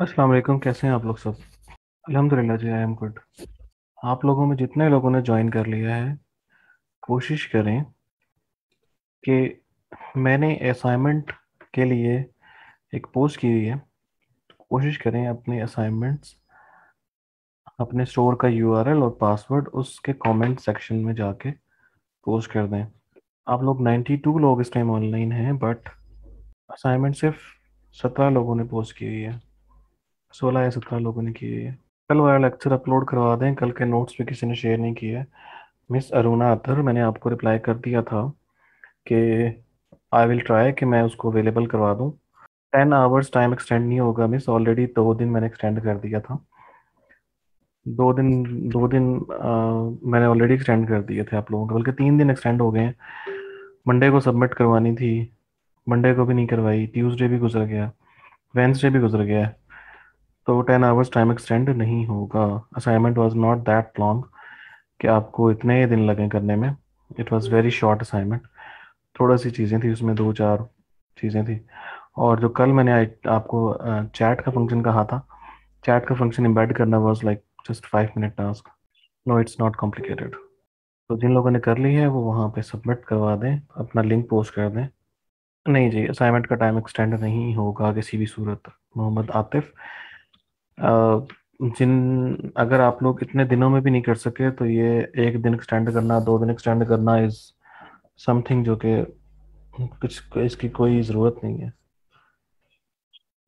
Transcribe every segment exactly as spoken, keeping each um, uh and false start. अस्सलाम वालेकुम, कैसे हैं आप लोग सब? अल्हम्दुलिल्लाह जी, आई एम गुड। आप लोगों में जितने लोगों ने ज्वाइन कर लिया है, कोशिश करें कि मैंने असाइनमेंट के लिए एक पोस्ट की हुई है, कोशिश करें अपने असाइनमेंट्स, अपने स्टोर का यूआरएल और पासवर्ड उसके कमेंट सेक्शन में जाके पोस्ट कर दें। आप लोग बानवे लोग इस टाइम ऑनलाइन हैं, बट असाइनमेंट सिर्फ सत्रह लोगों ने पोस्ट की हुई है, सोलह या सत्रह लोगों ने की हुई है। कल वाला लेक्चर अपलोड करवा दें, कल के नोट्स भी किसी ने शेयर नहीं किया है। मिस अरुणा अतर, मैंने आपको रिप्लाई कर दिया था कि आई विल ट्राई कि मैं उसको अवेलेबल करवा दूँ। टेन आवर्स टाइम एक्सटेंड नहीं होगा मिस, ऑलरेडी दो दिन मैंने एक्सटेंड कर दिया था, दो दिन दो दिन आ, मैंने ऑलरेडी एक्सटेंड कर दिए थे आप लोगों के, बल्कि तीन दिन एक्सटेंड हो गए हैं। मंडे को सबमिट करवानी थी, मंडे को भी नहीं करवाई, ट्यूसडे भी गुजर गया, वेंसडे भी गुजर गया, तो टेन आवर्स टाइम एक्सटेंड नहीं होगा। Assignment was not that long कि आपको इतने दिन लगे करने में, it was very short assignment. थोड़ा सी चीज़ें थी उसमें, दो चार चीज़ें थी। और जो कल मैंने आपको चैट का फंक्शन कहा था, चैट का फंक्शन एम्बेड करना was like just five minute task, no it's not complicated. तो जिन लोगों ने कर ली है वो वहाँ पे सबमिट करवा दें, अपना लिंक पोस्ट कर दें। नहीं जी, असाइनमेंट का टाइम एक्सटेंड नहीं होगा किसी भी सूरत। मोहम्मद आतिफ, जिन अगर आप लोग इतने दिनों में भी नहीं कर सके तो ये एक दिन एक्सटेंड करना, दो दिन एक्सटेंड करना इज़ समथिंग जो कि कुछ इसकी कोई ज़रूरत नहीं है,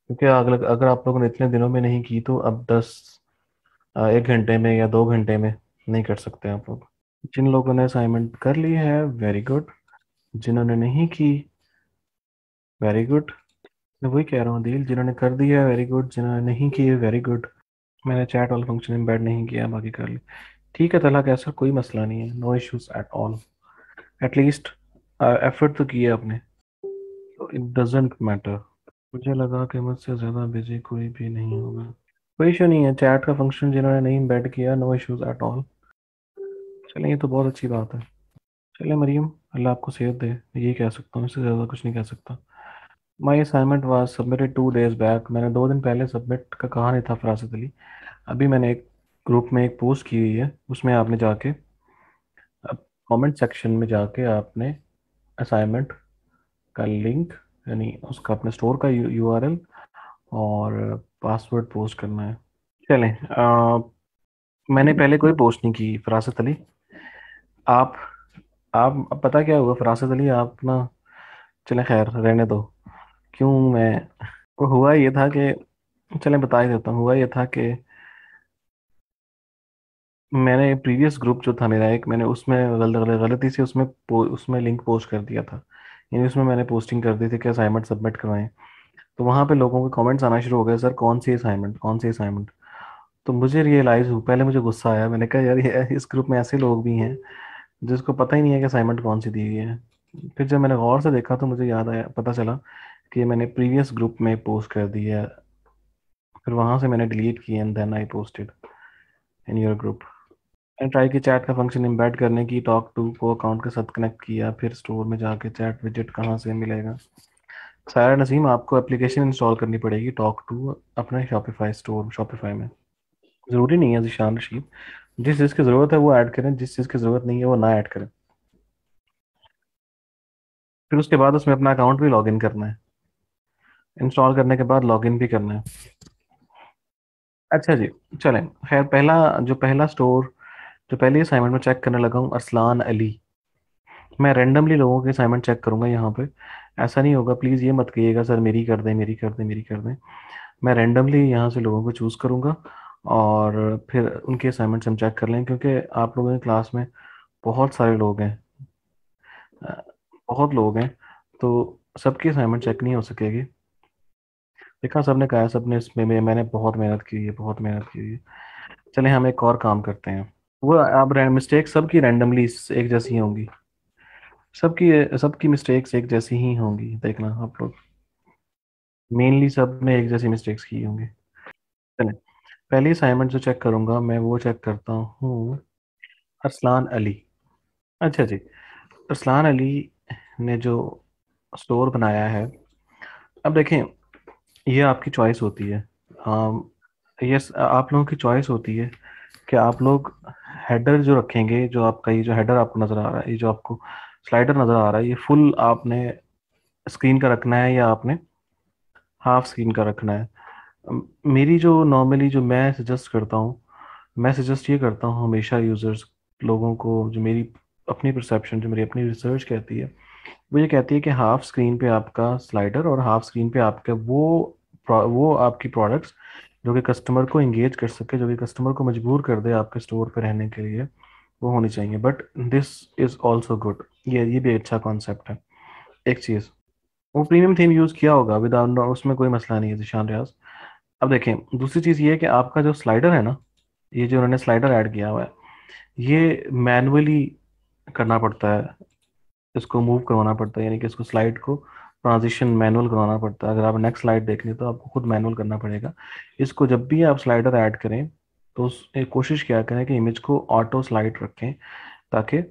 क्योंकि अगर अगर आप लोगों ने इतने दिनों में नहीं की तो अब दस एक घंटे में या दो घंटे में नहीं कर सकते आप लोग। जिन लोगों ने असाइनमेंट कर ली है वेरी गुड, जिन्होंने नहीं की वेरी गुड, मैं वही कह रहा हूँ दिल, जिन्होंने कर दिया है वेरी गुड, जिन्होंने नहीं की वेरी गुड। मैंने चैट वाला फंक्शन एम्बेड नहीं किया, बाकी कर ली। ठीक है तला कैसा, कोई मसला नहीं है, no issues at all, at least effort तो किया आपने, इट डजेंट मैटर। मुझे लगा कि मुझसे ज़्यादा बिजी कोई भी नहीं होगा, कोई इशू नहीं है। चैट का फंक्शन जिन्होंने नहीं एम्बेड किया, नो इश्यूज एट ऑल। चलें, ये तो बहुत अच्छी बात है। चलें मरीम, अल्लाह आपको सेहत दे, यही कह सकता हूँ, इससे ज़्यादा कुछ नहीं कह सकता। My assignment was submitted two days back, मैंने दो दिन पहले सबमिट का कहा नहीं था फरासत अली। अभी मैंने एक ग्रुप में एक पोस्ट की हुई है, उसमें आपने जाके अब कमेंट सेक्शन में जाके आपने असाइनमेंट का लिंक यानी उसका अपने स्टोर का यूआरएल और पासवर्ड पोस्ट करना है। चलें, आ, मैंने पहले कोई पोस्ट नहीं की फरासत अली। आप आप पता क्या हुआ फरासत अली, आप ना चलें खैर रहने दो। क्यों मैं हुआ ये था कि चलें बता ही देता हूँ, हुआ ये था कि मैंने प्रीवियस ग्रुप जो था मेरा एक, मैंने उसमें गलत गलती से उसमें उसमें लिंक पोस्ट कर दिया था, यानी उसमें मैंने पोस्टिंग कर दी थी कि असाइनमेंट सबमिट करवाएं। तो वहाँ पे लोगों के कमेंट्स आना शुरू हो गए, सर कौन सी असाइनमेंट कौन सी असाइनमेंट। तो मुझे रियलाइज़ हुआ, पहले मुझे गुस्सा आया, मैंने कहा यार इस ग्रुप में ऐसे लोग भी हैं जिसको पता ही नहीं है कि असाइनमेंट कौन सी दी हुई है। फिर जब मैंने गौर से देखा तो मुझे याद आया, पता चला कि मैंने प्रीवियस ग्रुप में पोस्ट कर दिया, फिर वहाँ से मैंने डिलीट किया and then I posted in your group. मैंने ट्राई की चैट का फंक्शन एम्बेड करने की, टॉक टू को अकाउंट के साथ कनेक्ट किया, फिर स्टोर में जाके चैट विजिट कहाँ से मिलेगा। सारा नसीम, आपको एप्लीकेशन इंस्टॉल करनी पड़ेगी टॉक टू अपने शॉपिफाई स्टोर, शॉपिफाई में। ज़रूरी नहीं है जिशान रशीद, जिस चीज़ की ज़रूरत है वो ऐड करें, जिस चीज़ की ज़रूरत नहीं है वो ना ऐड करें। फिर उसके बाद उसमें अपना अकाउंट भी लॉगिन करना है, इंस्टॉल करने के बाद लॉगिन भी करना है। अच्छा जी चलें, खैर पहला जो पहला स्टोर जो पहली असाइनमेंट में चेक करने लगा हूँ अरसलान अली। मैं रैंडमली लोगों के असाइनमेंट चेक करूँगा यहाँ पे, ऐसा नहीं होगा, प्लीज़ ये मत कहिएगा सर मेरी कर दें मेरी कर दें मेरी कर दें। मैं रैंडमली यहाँ से लोगों को चूज़ करूँगा और फिर उनके असाइनमेंट्स हम चेक कर लें, क्योंकि आप लोगों की क्लास में बहुत सारे लोग हैं, बहुत लोग हैं, तो सबकी असाइनमेंट चेक नहीं हो सकेगी। देखा सबने कहा, सबने इसमें में, मैंने बहुत मेहनत की है, बहुत मेहनत की है। चलें हम एक और काम करते हैं, वो आप मिस्टेक सबकी रैंडमली एक जैसी होंगी, सबकी सबकी मिस्टेक्स एक जैसी ही होंगी, देखना आप लोग मेनली सब ने एक जैसी मिस्टेक्स की होंगी। चलें पहली असाइनमेंट जो चेक करूँगा मैं वो चेक करता हूँ अरसलान अली। अच्छा जी, अरसलान अली ने जो स्टोर बनाया है, अब देखें ये आपकी चॉइस होती है, यस, आप लोगों की चॉइस होती है कि आप लोग हेडर जो रखेंगे, जो आपका ये जो हेडर आपको नज़र आ रहा है, ये जो आपको स्लाइडर नज़र आ रहा है, ये फुल आपने स्क्रीन का रखना है या आपने हाफ स्क्रीन का रखना है। मेरी जो नॉर्मली जो मैं सजेस्ट करता हूँ, मैं सजेस्ट ये करता हूँ हमेशा यूज़र्स लोगों को, जो मेरी अपनी परसेप्शन, जो मेरी अपनी रिसर्च कहती है, वो ये कहती है कि हाफ स्क्रीन पे आपका स्लाइडर और हाफ स्क्रीन पे आपका वो वो आपकी प्रोडक्ट्स जो कि कस्टमर को इंगेज कर सके, जो कि कस्टमर को मजबूर कर दे आपके स्टोर पे रहने के लिए, वो होनी चाहिए। But this is also good, ये ये भी अच्छा कॉन्सेप्ट है। एक चीज़, वो प्रीमियम थीम यूज़ किया होगा विदाउट, उसमें कोई मसला नहीं है ज़िशान रियाज। अब देखें, दूसरी चीज़ ये है कि आपका जो स्लाइडर है ना, ये जो उन्होंने स्लाइडर ऐड किया हुआ है, ये मैनुअली करना पड़ता है, इसको मूव करवाना पड़ता है, यानी कि इसको स्लाइड को ट्रांजिशन मैनुअल करवाना पड़ता है। अगर आप नेक्स्ट स्लाइड देखनी है तो आपको खुद मैनुअल करना पड़ेगा इसको। जब भी आप स्लाइडर ऐड करें तो कोशिश क्या करें कि इमेज को ऑटो स्लाइड रखें, ताकि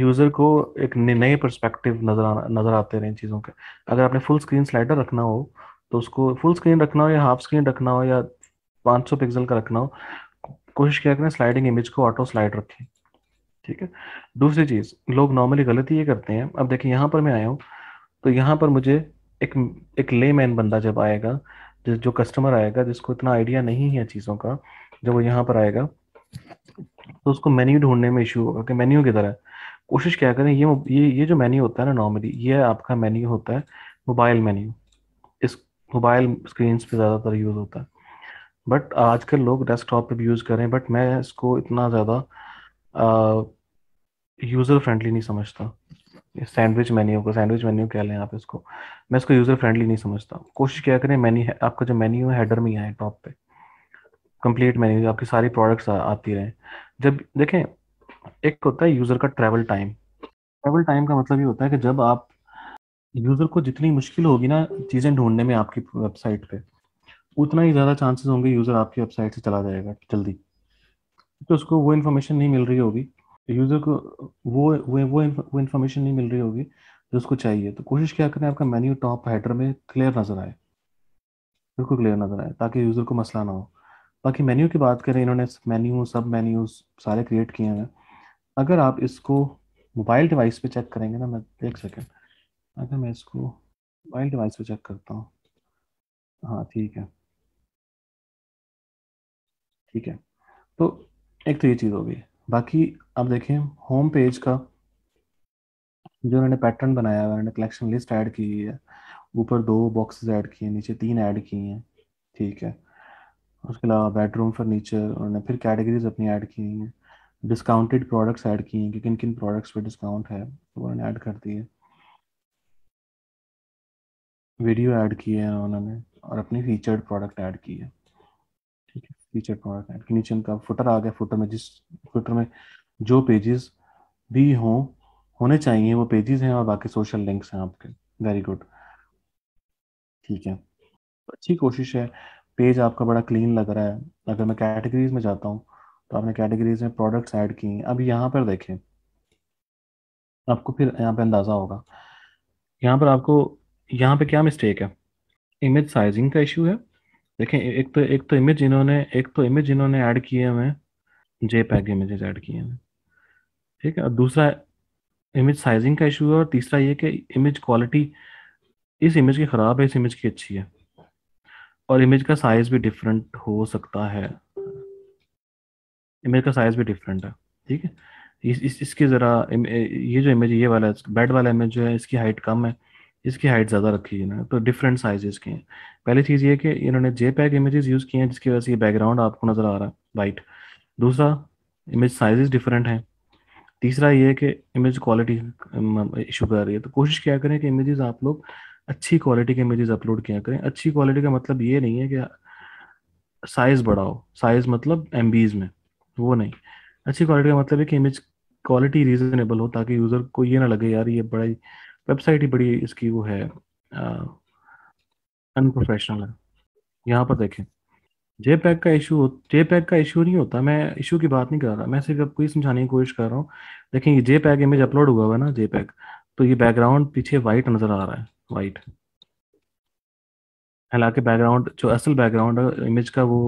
यूज़र को एक नए पर्सपेक्टिव नज़र आना नज़र आते रहें चीज़ों के। अगर आपने फुल स्क्रीन स्लाइडर रखना हो तो उसको फुल स्क्रीन रखना हो या हाफ स्क्रीन रखना हो या पाँच सौ पिक्सल का रखना हो, कोशिश क्या करें स्लाइडिंग इमेज को ऑटो स्लाइड रखें, ठीक है। दूसरी चीज़, लोग नॉर्मली गलती ये करते हैं। अब देखिए, यहाँ पर मैं आया हूँ तो यहाँ पर मुझे एक एक लेमैन बंदा जब आएगा, जो कस्टमर आएगा जिसको इतना आइडिया नहीं है चीज़ों का, जब वो यहाँ पर आएगा तो उसको मेन्यू ढूंढने में इशू होगा कि मेन्यू किधर है। कोशिश क्या करें, ये ये ये जो मेन्यू होता है ना नॉर्मली, ये आपका मेन्यू होता है मोबाइल मेन्यू, इस मोबाइल स्क्रीन पर ज़्यादातर यूज़ होता है। बट आजकल लोग डेस्कटॉप पर भी यूज़ करें, बट मैं इसको इतना ज़्यादा यूज़र फ्रेंडली नहीं समझता। सैंडविच मेन्यू को, सैंडविच मेन्यू कह लें आप इसको, मैं इसको यूज़र फ्रेंडली नहीं समझता। कोशिश क्या करें मेन्यू, आपका जो मेन्यू है हेडर में ही आए, टॉप पे कंप्लीट मेन्यू, आपकी सारी प्रोडक्ट्स आती रहें। जब देखें, एक होता है यूज़र का ट्रैवल टाइम। ट्रैवल टाइम का मतलब ये होता है कि जब आप यूज़र को जितनी मुश्किल होगी ना चीज़ें ढूंढने में आपकी वेबसाइट पर, उतना ही ज़्यादा चांसेस होंगे यूज़र आपकी वेबसाइट से चला जाएगा जल्दी, क्योंकि उसको वो इन्फॉर्मेशन नहीं मिल रही होगी, यूज़र को वो वो वो इन्फॉर्मेशन नहीं मिल रही होगी जो उसको चाहिए। तो कोशिश क्या करें आपका मेन्यू टॉप हेडर में क्लियर नज़र आए, बिल्कुल क्लियर नज़र आए, ताकि यूज़र को मसला ना हो। बाकी मेन्यू की बात करें, इन्होंने मेन्यू, सब मेन्यूज सारे क्रिएट किए हैं। अगर आप इसको मोबाइल डिवाइस पे चेक करेंगे ना, मैं एक सेकेंड, अगर मैं इसको मोबाइल डिवाइस पे चेक करता हूँ, हाँ ठीक है, ठीक है। तो एक तो ये चीज़ हो गई। बाकी अब देखें, होम पेज का जो उन्होंने पैटर्न बनाया हुआ है, उन्होंने कलेक्शन लिस्ट ऐड की है, ऊपर दो बॉक्सेस ऐड किए हैं, नीचे तीन ऐड किए हैं, ठीक है। उसके अलावा बेडरूम फर्नीचर, उन्होंने फिर कैटेगरीज अपनी ऐड की हैं, डिस्काउंटेड प्रोडक्ट्स ऐड किए हैं कि किन किन प्रोडक्ट्स पे डिस्काउंट है, तो उन्होंने ऐड कर दिए, वीडियो ऐड किए हैं उन्होंने, और अपनी फीचर्ड प्रोडक्ट ऐड की है, ठीक है। फीचर प्रोडक्ट ऐड के नीचे उनका फुटर आ गया, फुटर में जिस फुटर में जो पेजेस भी हों होने चाहिए वो पेजेस हैं, और बाकी सोशल लिंक्स हैं आपके। वेरी गुड, ठीक है, अच्छी कोशिश है। पेज आपका बड़ा क्लीन लग रहा है। अगर मैं कैटेगरीज में जाता हूँ तो आपने कैटेगरीज में प्रोडक्ट्स ऐड किए हैं। अब यहाँ पर देखें, आपको फिर यहाँ पर अंदाज़ा होगा, यहाँ पर आपको यहाँ पर क्या मिस्टेक है, इमेज साइजिंग का इशू है। देखें, एक तो एक तो इमेज इन्होंने एक तो इमेज इन्होंने ऐड किए हुए हैं, जे पैग इमेजेस ऐड किए हैं, ठीक है। और दूसरा इमेज साइजिंग का इशू है, और तीसरा ये कि इमेज क्वालिटी इस इमेज की ख़राब है, इस इमेज की अच्छी है, और इमेज का साइज़ भी डिफरेंट हो सकता है, इमेज का साइज़ भी डिफरेंट है, ठीक है। इस, इस इसकी ज़रा, ये जो इमेज ये वाला बेड वाला इमेज जो है, इसकी हाइट कम है, इसकी हाइट ज़्यादा रखी है ना, तो डिफरेंट साइजेस के हैं। पहली चीज़ ये कि इन्होंने जे पैग इमेजेस यूज़ किए हैं, जिसकी वजह से ये बैकग्राउंड आपको नज़र आ रहा है वाइट। दूसरा, इमेज साइजेस डिफरेंट हैं। तीसरा ये कि इमेज क्वालिटी इशू कर रही है। तो कोशिश क्या करें कि इमेजेस आप लोग अच्छी क्वालिटी के इमेजेस अपलोड किया करें। अच्छी क्वालिटी का मतलब ये नहीं है कि साइज़ बड़ा हो, साइज़ मतलब एम बीज में, वो नहीं। अच्छी क्वालिटी का मतलब है कि इमेज क्वालिटी रीज़नेबल हो, ताकि यूज़र को ये ना लगे यार ये बड़ा वेबसाइट ही बड़ी इसकी वो है अनप्रोफेशनल है। यहाँ पर देखें, जे पैग का इशू जे पैग का इशू नहीं होता, मैं इशू की बात नहीं कर रहा, मैं सिर्फ आपको ये समझाने की कोशिश कर रहा हूँ। देखें, ये जे पैग इमेज अपलोड हुआ हुआ है ना, जे पैग, तो ये बैकग्राउंड पीछे वाइट नज़र आ रहा है, वाइट हालांकि बैकग्राउंड जो असल बैकग्राउंड है इमेज का वो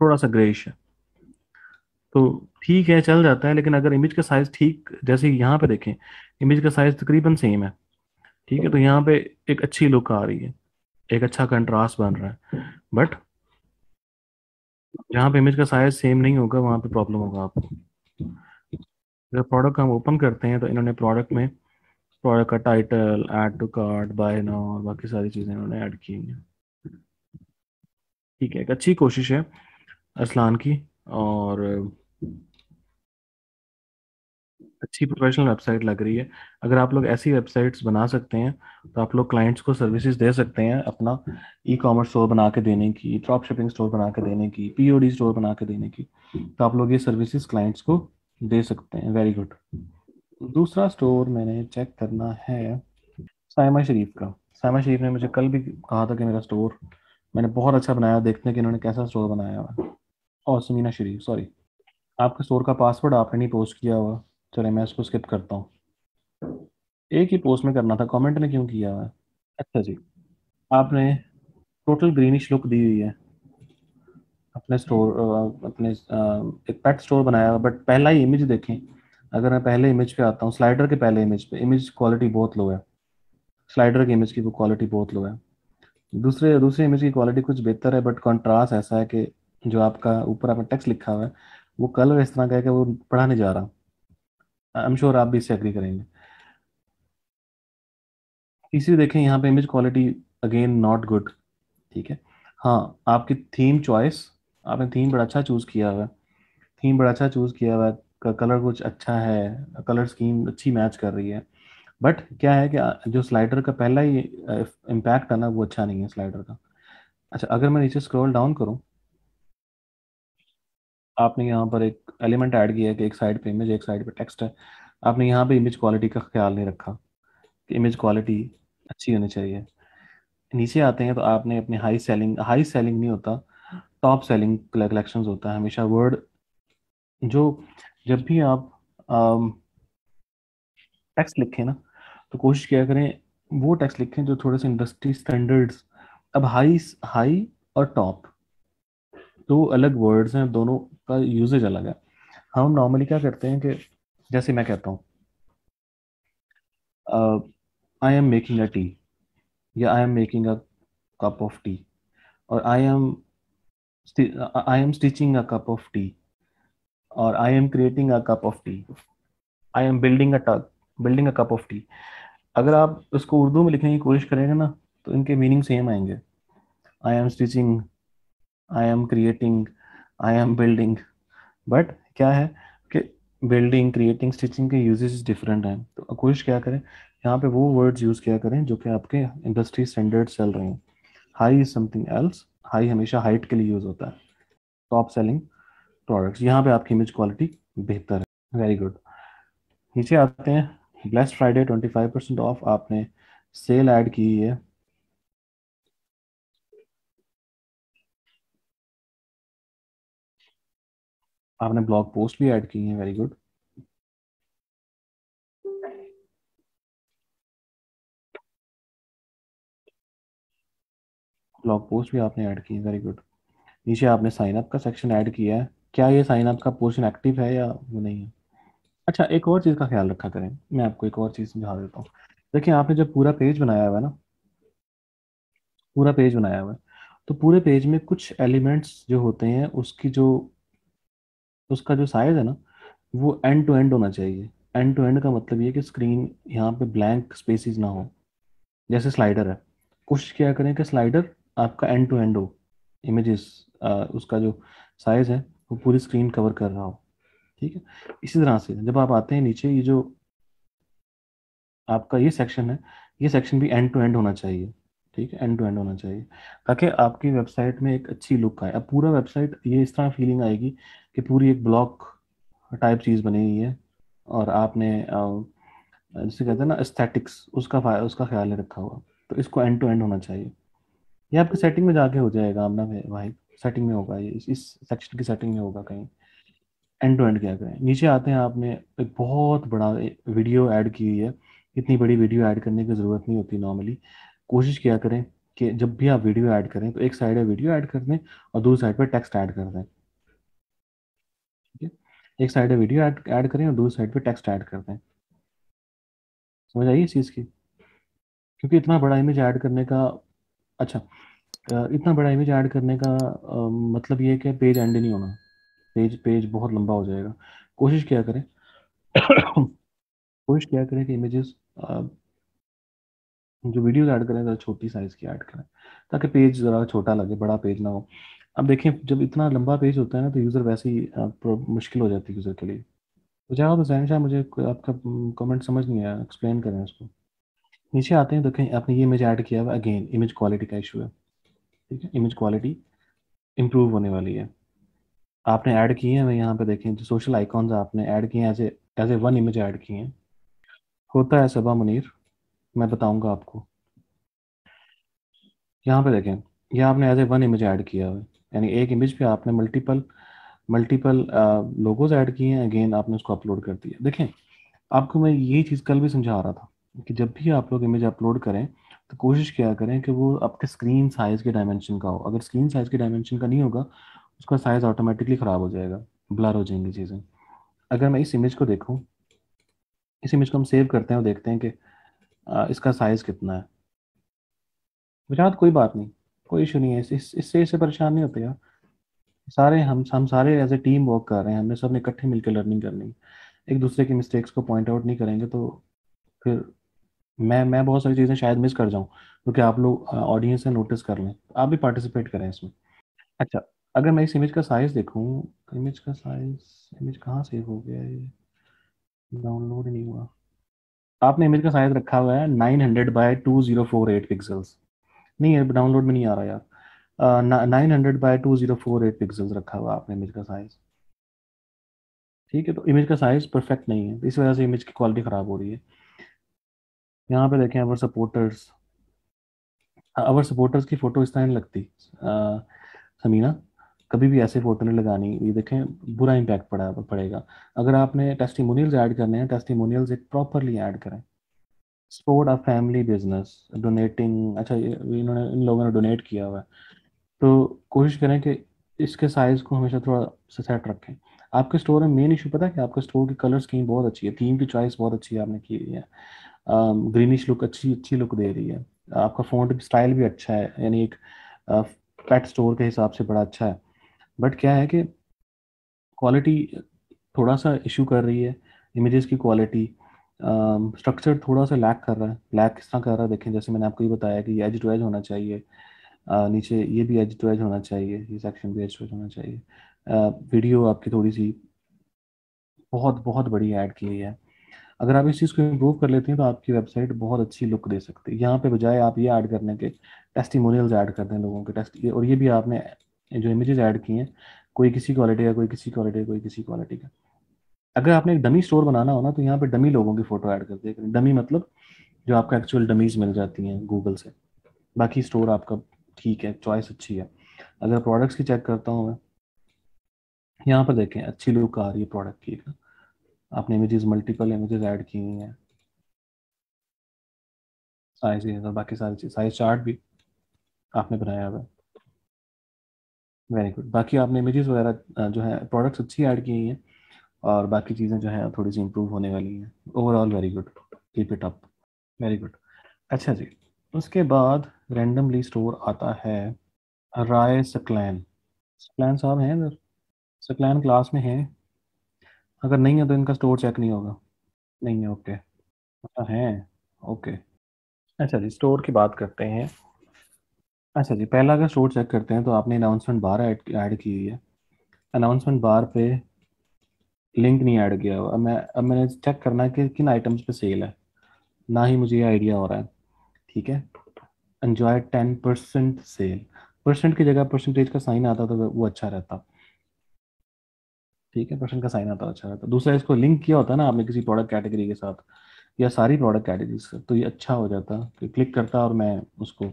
थोड़ा सा ग्रेइश है, तो ठीक है चल जाता है। लेकिन अगर इमेज का साइज ठीक जैसे यहाँ पे देखें इमेज का साइज तकरीबन सेम है, ठीक है, तो यहाँ पे एक अच्छी लुक आ रही है, एक अच्छा कंट्रास्ट बन रहा है। बट जहाँ पे इमेज का साइज सेम नहीं होगा वहाँ पे प्रॉब्लम होगा आपको। अगर प्रोडक्ट हम ओपन करते हैं तो इन्होंने प्रोडक्ट में प्रोडक्ट का title, add to cart, buy now और बाकी सारी चीज़ें इन्होंने ऐड की हैं। ठीक है, एक अच्छी कोशिश है अरसलान की और अच्छी प्रोफेशनल वेबसाइट लग रही है। अगर आप लोग ऐसी वेबसाइट्स बना सकते हैं तो आप लोग क्लाइंट्स को सर्विसेज दे सकते हैं अपना ई कॉमर्स स्टोर बना के देने की, ड्रॉप शिपिंग स्टोर बना के देने की, पीओडी स्टोर बना के देने की, तो आप लोग ये सर्विसेज क्लाइंट्स को दे सकते हैं। Very good. दूसरा स्टोर मैंने चेक करना है साइमा शरीफ का। साइमा शरीफ ने मुझे कल भी कहा था कि मेरा स्टोर मैंने बहुत अच्छा बनाया, देखते हैं कि इन्होंने कैसा स्टोर बनाया हुआ। और समीना शरीफ, सॉरी, आपके स्टोर का पासवर्ड आपने नहीं पोस्ट किया हुआ। चले मैं इसको स्किप करता हूँ, एक ही पोस्ट में करना था, कमेंट में क्यों किया हुआ है? अच्छा जी, आपने टोटल ग्रीनिश लुक दी हुई है अपने स्टोर, अपने एक पेट स्टोर बनाया हुआ। बट पहला ही इमेज देखें, अगर मैं पहले इमेज पे आता हूँ, स्लाइडर के पहले इमेज पे, इमेज क्वालिटी बहुत लो है, स्लाइडर की इमेज की वो क्वालिटी बहुत लो है। दूसरे दूसरे इमेज की क्वालिटी कुछ बेहतर है, बट कॉन्ट्रास्ट ऐसा है कि जो आपका ऊपर आपने टेक्स्ट लिखा हुआ है वो कलर इस तरह का है कि वो पढ़ा नहीं जा रहा। आई एम श्योर आप भी इससे एग्री करेंगे। तीसरी देखें, यहाँ पे image quality again not good, ठीक है। हाँ, आपकी थीम चॉइस, आपने थीम बड़ा अच्छा चूज़ किया हुआ है, थीम बड़ा अच्छा चूज़ किया हुआ है, कलर कुछ अच्छा है, कलर स्कीम अच्छी मैच कर रही है। बट क्या है कि जो स्लाइडर का पहला ही इम्पैक्ट है ना वो अच्छा नहीं है स्लाइडर का। अच्छा, अगर मैं नीचे स्क्रॉल डाउन करूँ, आपने यहाँ पर एक एलिमेंट ऐड किया है कि एक साइड पे इमेज, एक साइड पे टेक्स्ट है। आपने यहाँ पे इमेज क्वालिटी का ख्याल नहीं रखा कि इमेज क्वालिटी अच्छी होनी चाहिए। नीचे आते हैं तो आपने अपने हाई सेलिंग, हाई सेलिंग नहीं होता, टॉप सेलिंग कलेक्शंस होता है हमेशा। वर्ड जो जब भी आप टेक्स्ट लिखें ना तो कोशिश किया करें वो टेक्स्ट लिखें जो थोड़े से इंडस्ट्री स्टैंडर्ड्स। अब हाई हाई और टॉप दो तो अलग वर्ड्स हैं, दोनों का यूजेज अलग है। हम नॉर्मली क्या करते हैं कि जैसे मैं कहता हूँ I am making a tea या I am making a cup of tea, और I am I am stitching a cup of tea, और I am creating a cup of tea, I am building a building a cup of tea. अगर आप उसको उर्दू में लिखने की कोशिश करेंगे ना तो इनके मीनिंग सेम आएंगे, I am stitching, I am creating, I am building. But क्या है कि बिल्डिंग, क्रिएटिंग, स्टिचिंग के यूजेस डिफरेंट हैं। तो कोशिश क्या करें यहाँ पे वो वर्ड्स यूज़ किया करें जो कि आपके इंडस्ट्री स्टैंडर्ड्स चल रहे हैं। High is something else, high हमेशा हाइट के लिए यूज़ होता है, टॉप सेलिंग प्रोडक्ट्स। यहाँ पे आपकी इमेज क्वालिटी बेहतर है, वेरी गुड। नीचे आते हैं, black Friday twenty five percent off आपने सेल ऐड की है। आपने ब्लॉग पोस्ट भी ऐड की है, वेरी गुड। ब्लॉग पोस्ट भी आपने ऐड की है, वेरी गुड। नीचे आपने साइन अप का सेक्शन ऐड किया है। क्या ये साइन अप का पोर्शन एक्टिव है या वो नहीं है? अच्छा, एक और चीज़ का ख्याल रखा करें, मैं आपको एक और चीज़ समझा देता हूँ। देखिए, आपने जब पूरा पेज बनाया हुआ है ना, पूरा पेज बनाया हुआ है तो पूरे पेज में कुछ एलिमेंट्स जो होते हैं उसकी जो उसका जो साइज है ना वो एंड टू एंड होना चाहिए। एंड टू एंड का मतलब ये कि स्क्रीन यहाँ पे ब्लैंक स्पेसेस ना हो। जैसे स्लाइडर है, कोशिश किया करें कि स्लाइडर आपका एंड टू एंड हो, इमेजेस उसका जो साइज है वो पूरी स्क्रीन कवर कर रहा हो, ठीक है। इसी तरह से जब आप आते हैं नीचे, ये जो आपका ये सेक्शन है, ये सेक्शन भी एंड टू एंड होना चाहिए, ठीक है, एंड टू एंड होना चाहिए ताकि आपकी वेबसाइट में एक अच्छी लुक आए। अब पूरा वेबसाइट ये इस तरह फीलिंग आएगी कि पूरी एक ब्लॉक टाइप चीज़ बनी हुई है और आपने जैसे कहते हैं ना एस्थेटिक्स, उसका उसका ख्याल रखा हुआ। तो इसको एंड टू एंड होना चाहिए। ये आपकी सेटिंग में जाके हो जाएगा, आमना भाई सेटिंग में होगा, ये इस सेक्शन की सेटिंग में होगा कहीं। एंड टू एंड क्या करें। नीचे आते हैं, आपने एक बहुत बड़ा वीडियो ऐड की हुई है। इतनी बड़ी वीडियो ऐड करने की ज़रूरत नहीं होती नॉर्मली। कोशिश किया करें कि जब भी आप वीडियो ऐड करें तो एक साइड है वीडियो ऐड कर दें और दूसरी साइड पर टेक्स्ट ऐड कर दें। ठीक है, एक साइड है वीडियो ऐड ऐड करें और दूसरी साइड पर टेक्स्ट ऐड कर दें। समझ आई इस चीज़ की? क्योंकि इतना बड़ा इमेज ऐड करने का, अच्छा इतना बड़ा इमेज ऐड करने का आ, मतलब ये कि पेज एंड नहीं होना, पेज पेज बहुत लंबा हो जाएगा। कोशिश क्या करें कोशिश क्या करें कि इमेजेस जो वीडियोस ऐड करें ज़रा छोटी साइज़ की ऐड करें ताकि पेज ज़रा छोटा लगे, बड़ा पेज ना हो। अब देखें जब इतना लंबा पेज होता है ना तो यूज़र वैसे ही मुश्किल हो जाती है यूज़र के लिए। तो चाहो तो जहन शाह, मुझे आपका कमेंट समझ नहीं आया, एक्सप्लेन करें उसको। नीचे आते हैं तो कहीं आपने ये इमेज ऐड किया हुआ, अगेन इमेज क्वालिटी का इशू है। ठीक है, इमेज क्वालिटी इम्प्रूव होने वाली है। आपने ऐड किए हैं, मैं यहाँ पे देखें जो सोशल आइकॉन्स आपने ऐड किए हैं as a as a one image add किए हैं। होता है सबा मुनीर, मैं बताऊंगा आपको। यहाँ पे देखें, यह आपने as a one image add किया हुआ, यानी एक इमेज पे आपने मल्टीपल मल्टीपल लोगोज ऐड किए हैं, अगेन आपने उसको अपलोड कर दिया। देखें आपको मैं यही चीज़ कल भी समझा रहा था कि जब भी आप लोग इमेज अपलोड करें तो कोशिश क्या करें कि वो आपके स्क्रीन साइज़ के डायमेंशन का हो। अगर स्क्रीन साइज़ के डायमेंशन का नहीं होगा उसका साइज़ ऑटोमेटिकली ख़राब हो जाएगा, ब्लर हो जाएंगी चीज़ें। अगर मैं इस इमेज को देखूं, इस इमेज को हम सेव करते हैं और देखते हैं कि आ, इसका साइज़ कितना है। वजह कोई बात नहीं, कोई इशू नहीं है, इससे इससे इस परेशान नहीं होते यार। सारे हम हम सारे एज ए टीम वर्क कर रहे हैं, हमने सब ने इकट्ठे मिलकर लर्निंग करनी है, एक दूसरे की मिस्टेक्स को पॉइंट आउट नहीं करेंगे तो फिर मैं मैं बहुत सारी चीज़ें शायद मिस कर जाऊं, क्योंकि आप लोग ऑडियंस से नोटिस कर लें, आप भी पार्टिसिपेट करें इसमें। अच्छा, अगर मैं इस इमेज का साइज़ देखूं, इमेज का साइज़, इमेज कहाँ सेव हो गया, ये डाउनलोड नहीं हुआ। आपने इमेज का साइज़ रखा हुआ है nine hundred by two zero four eight pixels, नहीं है डाउनलोड में नहीं आ रहा यार। Nine hundred by two zero four eight pixels रखा हुआ आपने इमेज का साइज़। ठीक है, तो इमेज का साइज़ परफेक्ट नहीं है, इस वजह से इमेज की क्वालिटी ख़राब हो रही है। यहाँ पे देखें अवर सपोर्टर्स, अवर सपोर्टर्स की फ़ोटो इस तरह नहीं लगती समीना, कभी भी ऐसे फ़ोटो नहीं लगानी, ये देखें बुरा इम्पैक्ट पड़ा पड़ेगा। अगर आपने टेस्टिमोनियल्स ऐड करने हैं, टेस्टिमोनियल्स एक प्रॉपरली ऐड करें। Support a family business donating, अच्छा इन्होंने इन लोगों ने डोनेट किया हुआ है, तो कोशिश करें कि इसके साइज़ को हमेशा थोड़ा सेट रखें। आपके स्टोर में मेन इशू पता है कि आपके स्टोर की कलर स्कीम बहुत अच्छी है, थीम की चॉइस बहुत अच्छी है आपने की हुई है, ग्रीनिश लुक अच्छी अच्छी लुक दे रही है, आपका फ़ॉन्ट स्टाइल भी अच्छा है, यानी एक पेट स्टोर के हिसाब से बड़ा अच्छा है। बट क्या है कि क्वालिटी थोड़ा सा इशू कर रही है, इमेजेस की क्वालिटी, स्ट्रक्चर थोड़ा सा लैक कर रहा है। लैक किस तरह कर रहा है देखें, जैसे मैंने आपको ये बताया कि एज टू एज होना चाहिए, आ, नीचे ये भी एज टू एज होना चाहिए, ये सेक्शन भी एज टू एज होना चाहिए। आ, वीडियो आपकी थोड़ी सी बहुत बहुत बड़ी ऐड की है। अगर आप इस चीज़ को इम्प्रूव कर लेते हैं तो आपकी वेबसाइट बहुत अच्छी लुक दे सकती है। यहाँ पे बजाय आप ये ऐड करने के टेस्टिमोनियल्स ऐड करते हैं लोगों के टेस्ट, और ये भी आपने जो इमेजेस ऐड किए हैं कोई किसी क्वालिटी का, कोई किसी क्वालिटी का, कोई किसी क्वालिटी का। अगर आपने एक डमी स्टोर बनाना हो ना तो यहाँ पे डमी लोगों की फ़ोटो ऐड करते हैं, डमी मतलब जो आपको एक्चुअल डमीज़ मिल जाती हैं गूगल से। बाकी स्टोर आपका ठीक है, चॉइस अच्छी है। अगर प्रोडक्ट्स की चेक करता हूँ मैं, यहाँ पर देखें अच्छी लुक आ रही है प्रोडक्ट की, आपने इमेजेस मल्टीपल इमेजेस ऐड की हुई हैं, साइज और बाकी सारी चीज़, साइज चार्ट भी आपने बनाया हुआ है, वेरी गुड। बाकी आपने इमेजेस वगैरह जो है प्रोडक्ट्स अच्छी ऐड की हुई हैं और बाकी चीज़ें जो हैं थोड़ी सी इम्प्रूव होने वाली हैं overall. Very good, keep it up, very good. अच्छा जी, उसके बाद रेंडमली स्टोर आता है राय सकलैन। सकलैन साहब हैं इधर? सकलैन क्लास में हैं? अगर नहीं है तो इनका स्टोर चेक नहीं होगा, नहीं है, ओके है, ओके। अच्छा जी, स्टोर की बात करते हैं। अच्छा जी, पहला अगर स्टोर चेक करते हैं तो आपने अनाउंसमेंट बार ऐड की हुई है, अनाउंसमेंट बार पे लिंक नहीं ऐड किया हुआ। मैं अब मैंने चेक करना है कि किन आइटम्स पे सेल है, ना ही मुझे ये आइडिया हो रहा है। ठीक है, enjoy ten percent sale, percent की जगह परसेंटेज का साइन आता तो वो अच्छा रहता। ठीक है, परसेंट का साइन आता अच्छा रहता। दूसरा, इसको लिंक किया होता ना आपने किसी प्रोडक्ट कैटेगरी के साथ या सारी प्रोडक्ट कैटेगरीज का, तो ये अच्छा हो जाता कि क्लिक करता और मैं उसको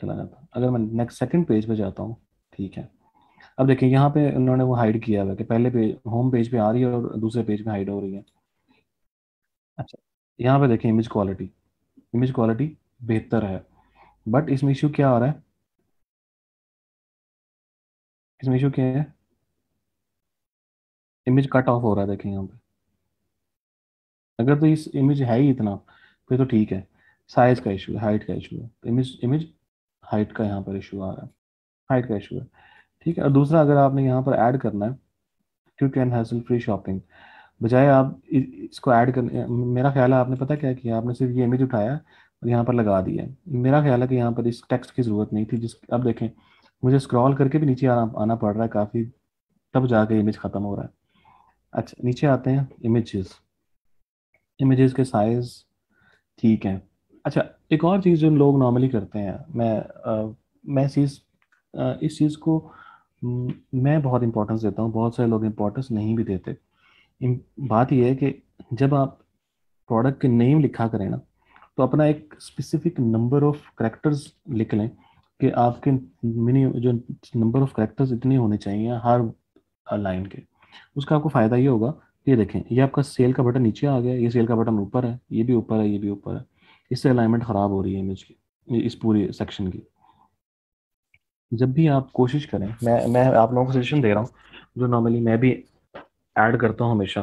चला जाता। अगर मैं नेक्स्ट सेकंड पेज पे जाता हूँ, ठीक है, अब देखिए यहाँ पे उन्होंने वो हाइड किया हुआ कि पहले पेज होम पेज पे आ रही है और दूसरे पेज पे हाइड हो रही है। अच्छा, यहाँ पे देखें इमेज क्वालिटी, इमेज क्वालिटी बेहतर है, बट इसमें इश्यू क्या हो रहा है, इसमें इश्यू क्या है, इमेज कट ऑफ हो रहा है। देखें यहाँ पे, अगर तो इस इमेज है ही इतना तो तो ठीक है, साइज का इशू है, हाइट का इशू है, इमेज इमेज हाइट का यहाँ पर इशू आ रहा है, हाइट का इशू है, ठीक है। और दूसरा, अगर आपने यहाँ पर ऐड करना है क्योंकि एनहैसल फ्री शॉपिंग, बजाय आप इसको ऐड करने, मेरा ख्याल है आपने पता क्या किया, आपने सिर्फ ये इमेज उठाया और यहाँ पर लगा दिया। मेरा ख्याल है कि यहाँ पर इस टेक्स्ट की ज़रूरत नहीं थी, जिस अब देखें मुझे स्क्रॉल करके भी नीचे आना आना पड़ रहा है काफ़ी, तब जाके इमेज ख़त्म हो रहा है। अच्छा, नीचे आते हैं इमेजेस, इमेजेस के साइज़ ठीक है। अच्छा, एक और चीज़ जो लोग नॉर्मली करते हैं, मैं आ, मैं इस चीज़ इस चीज़ को मैं बहुत इंपॉर्टेंस देता हूँ, बहुत सारे लोग इंपॉर्टेंस नहीं भी देते। बात यह है कि जब आप प्रोडक्ट के नेम लिखा करें ना, तो अपना एक स्पेसिफिक नंबर ऑफ करेक्टर्स लिख लें कि आपके मिनी जो नंबर ऑफ करेक्टर्स इतने होने चाहिए हर लाइन के। उसका आपको फ़ायदा ये होगा, ये देखें ये आपका सेल का बटन नीचे आ गया, ये सेल का बटन ऊपर है, ये भी ऊपर है, ये भी ऊपर है, इससे अलाइनमेंट ख़राब हो रही है इमेज की, इस पूरे सेक्शन की। जब भी आप कोशिश करें, मैं मैं आप लोगों को सजेशन दे रहा हूँ जो नॉर्मली मैं भी ऐड करता हूँ हमेशा,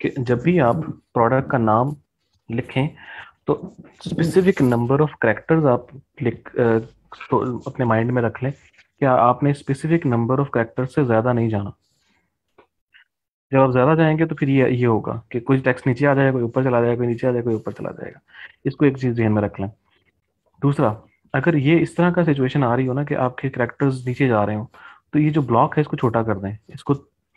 कि जब भी आप प्रोडक्ट का नाम लिखें तो स्पेसिफिक नंबर ऑफ करेक्टर्स आप लिख तो अपने माइंड में रख लें कि आपने स्पेसिफिक नंबर ऑफ करेक्टर्स से ज़्यादा नहीं जाना। जब आप ज़्यादा जाएंगे तो फिर ये ये होगा कि कुछ टेक्स्ट नीचे आ जाएगा, कोई ऊपर चला जाएगा, कोई नीचे आ जाएगा, कोई ऊपर चला जाएगा। इसको एक चीज़ ध्यान में रख लें। दूसरा, अगर ये इस तरह का सिचुएशन आ रही हो ना कि आपके करैक्टर्स नीचे जा रहे हो, तो ये जो ब्लॉक है इसको छोटा कर दें। इसको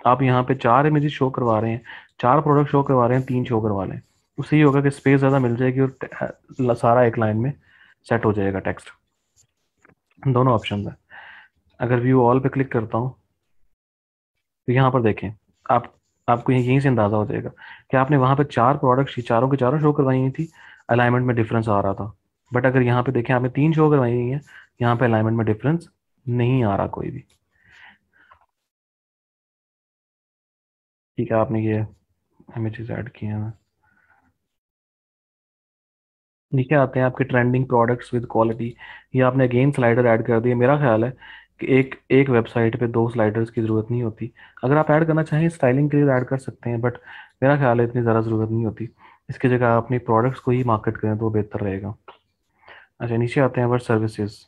आप यहाँ पे चार इमेज शो करवा रहे हैं, चार प्रोडक्ट शो करवा रहे हैं, तीन शो करवा लें। उससे ये होगा कि स्पेस ज़्यादा मिल जाएगी और सारा एक लाइन में सेट हो जाएगा टेक्स्ट। दोनों ऑप्शन है। अगर व्यू ऑल पे क्लिक करता हूँ तो यहाँ पर देखें आप, आपको यहीं से अंदाज़ा हो जाएगा कि आपने वहाँ पर चार प्रोडक्ट्स चारों के चारों शो करवाई थी, अलाइनमेंट में डिफरेंस आ रहा था। बट अगर यहाँ पे देखें आपने तीन शो करवाई हुई है, यहाँ पे अलाइनमेंट में डिफरेंस नहीं आ रहा कोई भी, ठीक है। आपने ये इमेजेस ऐड किए हैं। नीचे आते हैं आपके ट्रेंडिंग प्रोडक्ट्स विद क्वालिटी, ये आपने अगेन स्लाइडर ऐड कर दिए। मेरा ख्याल है कि एक एक वेबसाइट पे दो स्लाइडर्स की ज़रूरत नहीं होती। अगर आप ऐड करना चाहें स्टाइलिंग के लिए ऐड कर सकते हैं, बट मेरा ख्याल है इतनी ज़्यादा ज़रूरत नहीं होती। इसकी जगह आप अपनी प्रोडक्ट्स को ही मार्केट करें तो बेहतर रहेगा। अच्छा, नीचे आते हैं our services,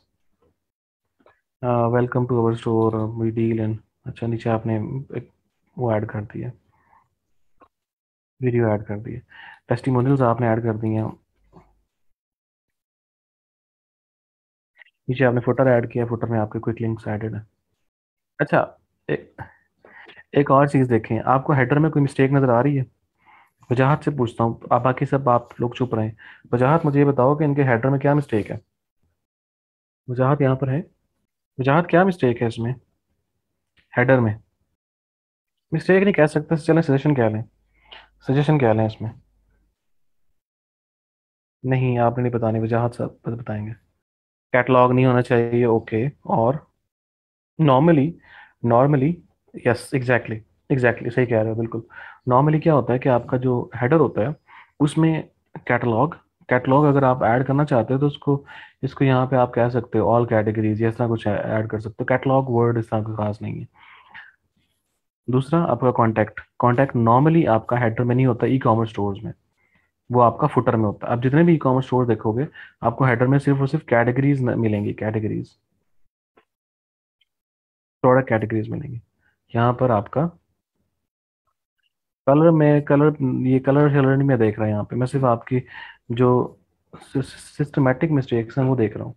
welcome to our store, we deal in. अच्छा, नीचे आपने एक वो ऐड कर दिया, वीडियो ऐड कर दिए, टेस्टिमोनियल्स आपने ऐड कर दिए, नीचे आपने फुटर ऐड किया, फुटर में आपके क्विक लिंक्स एडेड है। अच्छा, एक एक और चीज़ देखें, आपको हेडर में कोई मिस्टेक नज़र आ रही है? वजाहत से पूछता हूँ, आप बाकी सब आप लोग चुप रहे हैं। वजाहत मुझे ये बताओ कि इनके हेडर में क्या मिस्टेक है। वजाहत यहाँ पर है, वजाहत क्या मिस्टेक है इसमें हेडर में? मिस्टेक नहीं कह सकते, चलें सजेशन क्या लें, सजेशन क्या लें इसमें? नहीं आपने नहीं बतानी, वजाहत सब बताएंगे। कैटलॉग नहीं होना चाहिए, ओके। और normally normally yes exactly exactly सही कह रहे हो, बिल्कुल। नॉर्मली क्या होता है कि आपका जो हेडर होता है उसमें कैटलॉग कैटलॉग अगर आप ऐड करना चाहते हो तो उसको इसको यहाँ पे आप कह सकते हो ऑल कैटेगरीज, या इस तरह कुछ ऐड कर सकते हो। कैटलॉग वर्ड इस तरह का खास नहीं है। दूसरा आपका कॉन्टैक्ट कॉन्टैक्ट नॉर्मली आपका हेडर में नहीं होता, ई कॉमर्स स्टोर्स में, वो आपका फुटर में होता है। आप जितने भी ई कॉमर्स स्टोर देखोगे आपको हेडर में सिर्फ और सिर्फ कैटेगरीज मिलेंगी, कैटेगरीज प्रोडक्ट कैटेगरीज मिलेंगी। यहाँ पर आपका कलर में कलर ये कलर शलर नहीं मैं देख रहा है यहाँ पे, मैं सिर्फ आपकी जो सिस्टमेटिक मिस्टेक्स हैं वो देख रहा हूँ।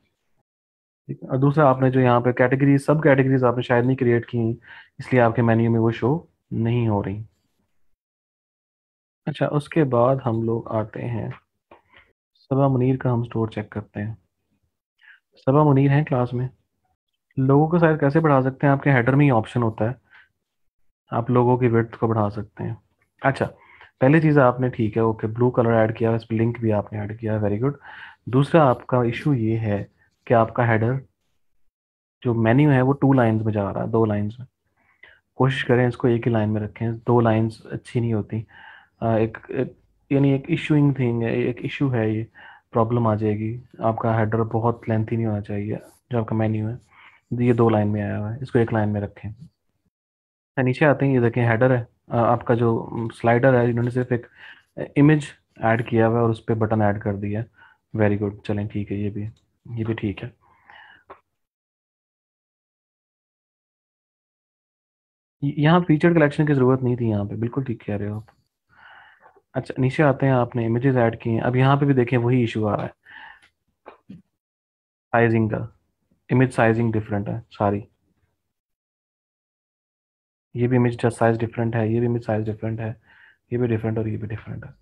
और दूसरा आपने जो यहाँ पे कैटेगरीज सब कैटेगरीज आपने शायद नहीं क्रिएट की, इसलिए आपके मेन्यू में वो शो नहीं हो रही। अच्छा, उसके बाद हम लोग आते हैं सबा मुनीर का, हम स्टोर चेक करते हैं। सबा मुनीर हैं क्लास में? लोगों को शायद कैसे बढ़ा सकते हैं, आपके हेडर में ही ऑप्शन होता है, आप लोगों की विड्थ को बढ़ा सकते हैं। अच्छा, पहली चीज़ आपने ठीक है ओके ब्लू कलर ऐड किया, इस पर लिंक भी आपने ऐड किया, वेरी गुड। दूसरा आपका इशू ये है कि आपका हेडर जो मेन्यू है वो टू लाइंस में जा रहा है, दो लाइंस में। कोशिश करें इसको एक ही लाइन में रखें, दो लाइंस अच्छी नहीं होती। एक, एक यानी एक इशूइंग थिंग है, एक इशू है ये। प्रॉब्लम आ जाएगी। आपका हेडर बहुत लेंथी नहीं होना चाहिए। जो आपका मेन्यू है ये दो लाइन में आया हुआ है, इसको एक लाइन में रखें। नीचे आते हैं, ये देखें हेडर है, आपका जो स्लाइडर है इन्होंने सिर्फ एक इमेज ऐड किया हुआ है और उस पर बटन ऐड कर दिया है। वेरी गुड, चलें ठीक है, ये भी ये भी ठीक है। यहाँ फीचर कलेक्शन की ज़रूरत नहीं थी, यहाँ पे बिल्कुल ठीक कह रहे हो आप। अच्छा नीचे आते हैं, आपने इमेजेस ऐड किए हैं। अब यहाँ पे भी देखें वही इशू आ रहा है साइजिंग का, इमेज साइजिंग डिफरेंट है सारी। ये भी इमेज का साइज डिफरेंट है, ये भी इमेज साइज डिफरेंट है, ये भी डिफरेंट और ये भी डिफरेंट है।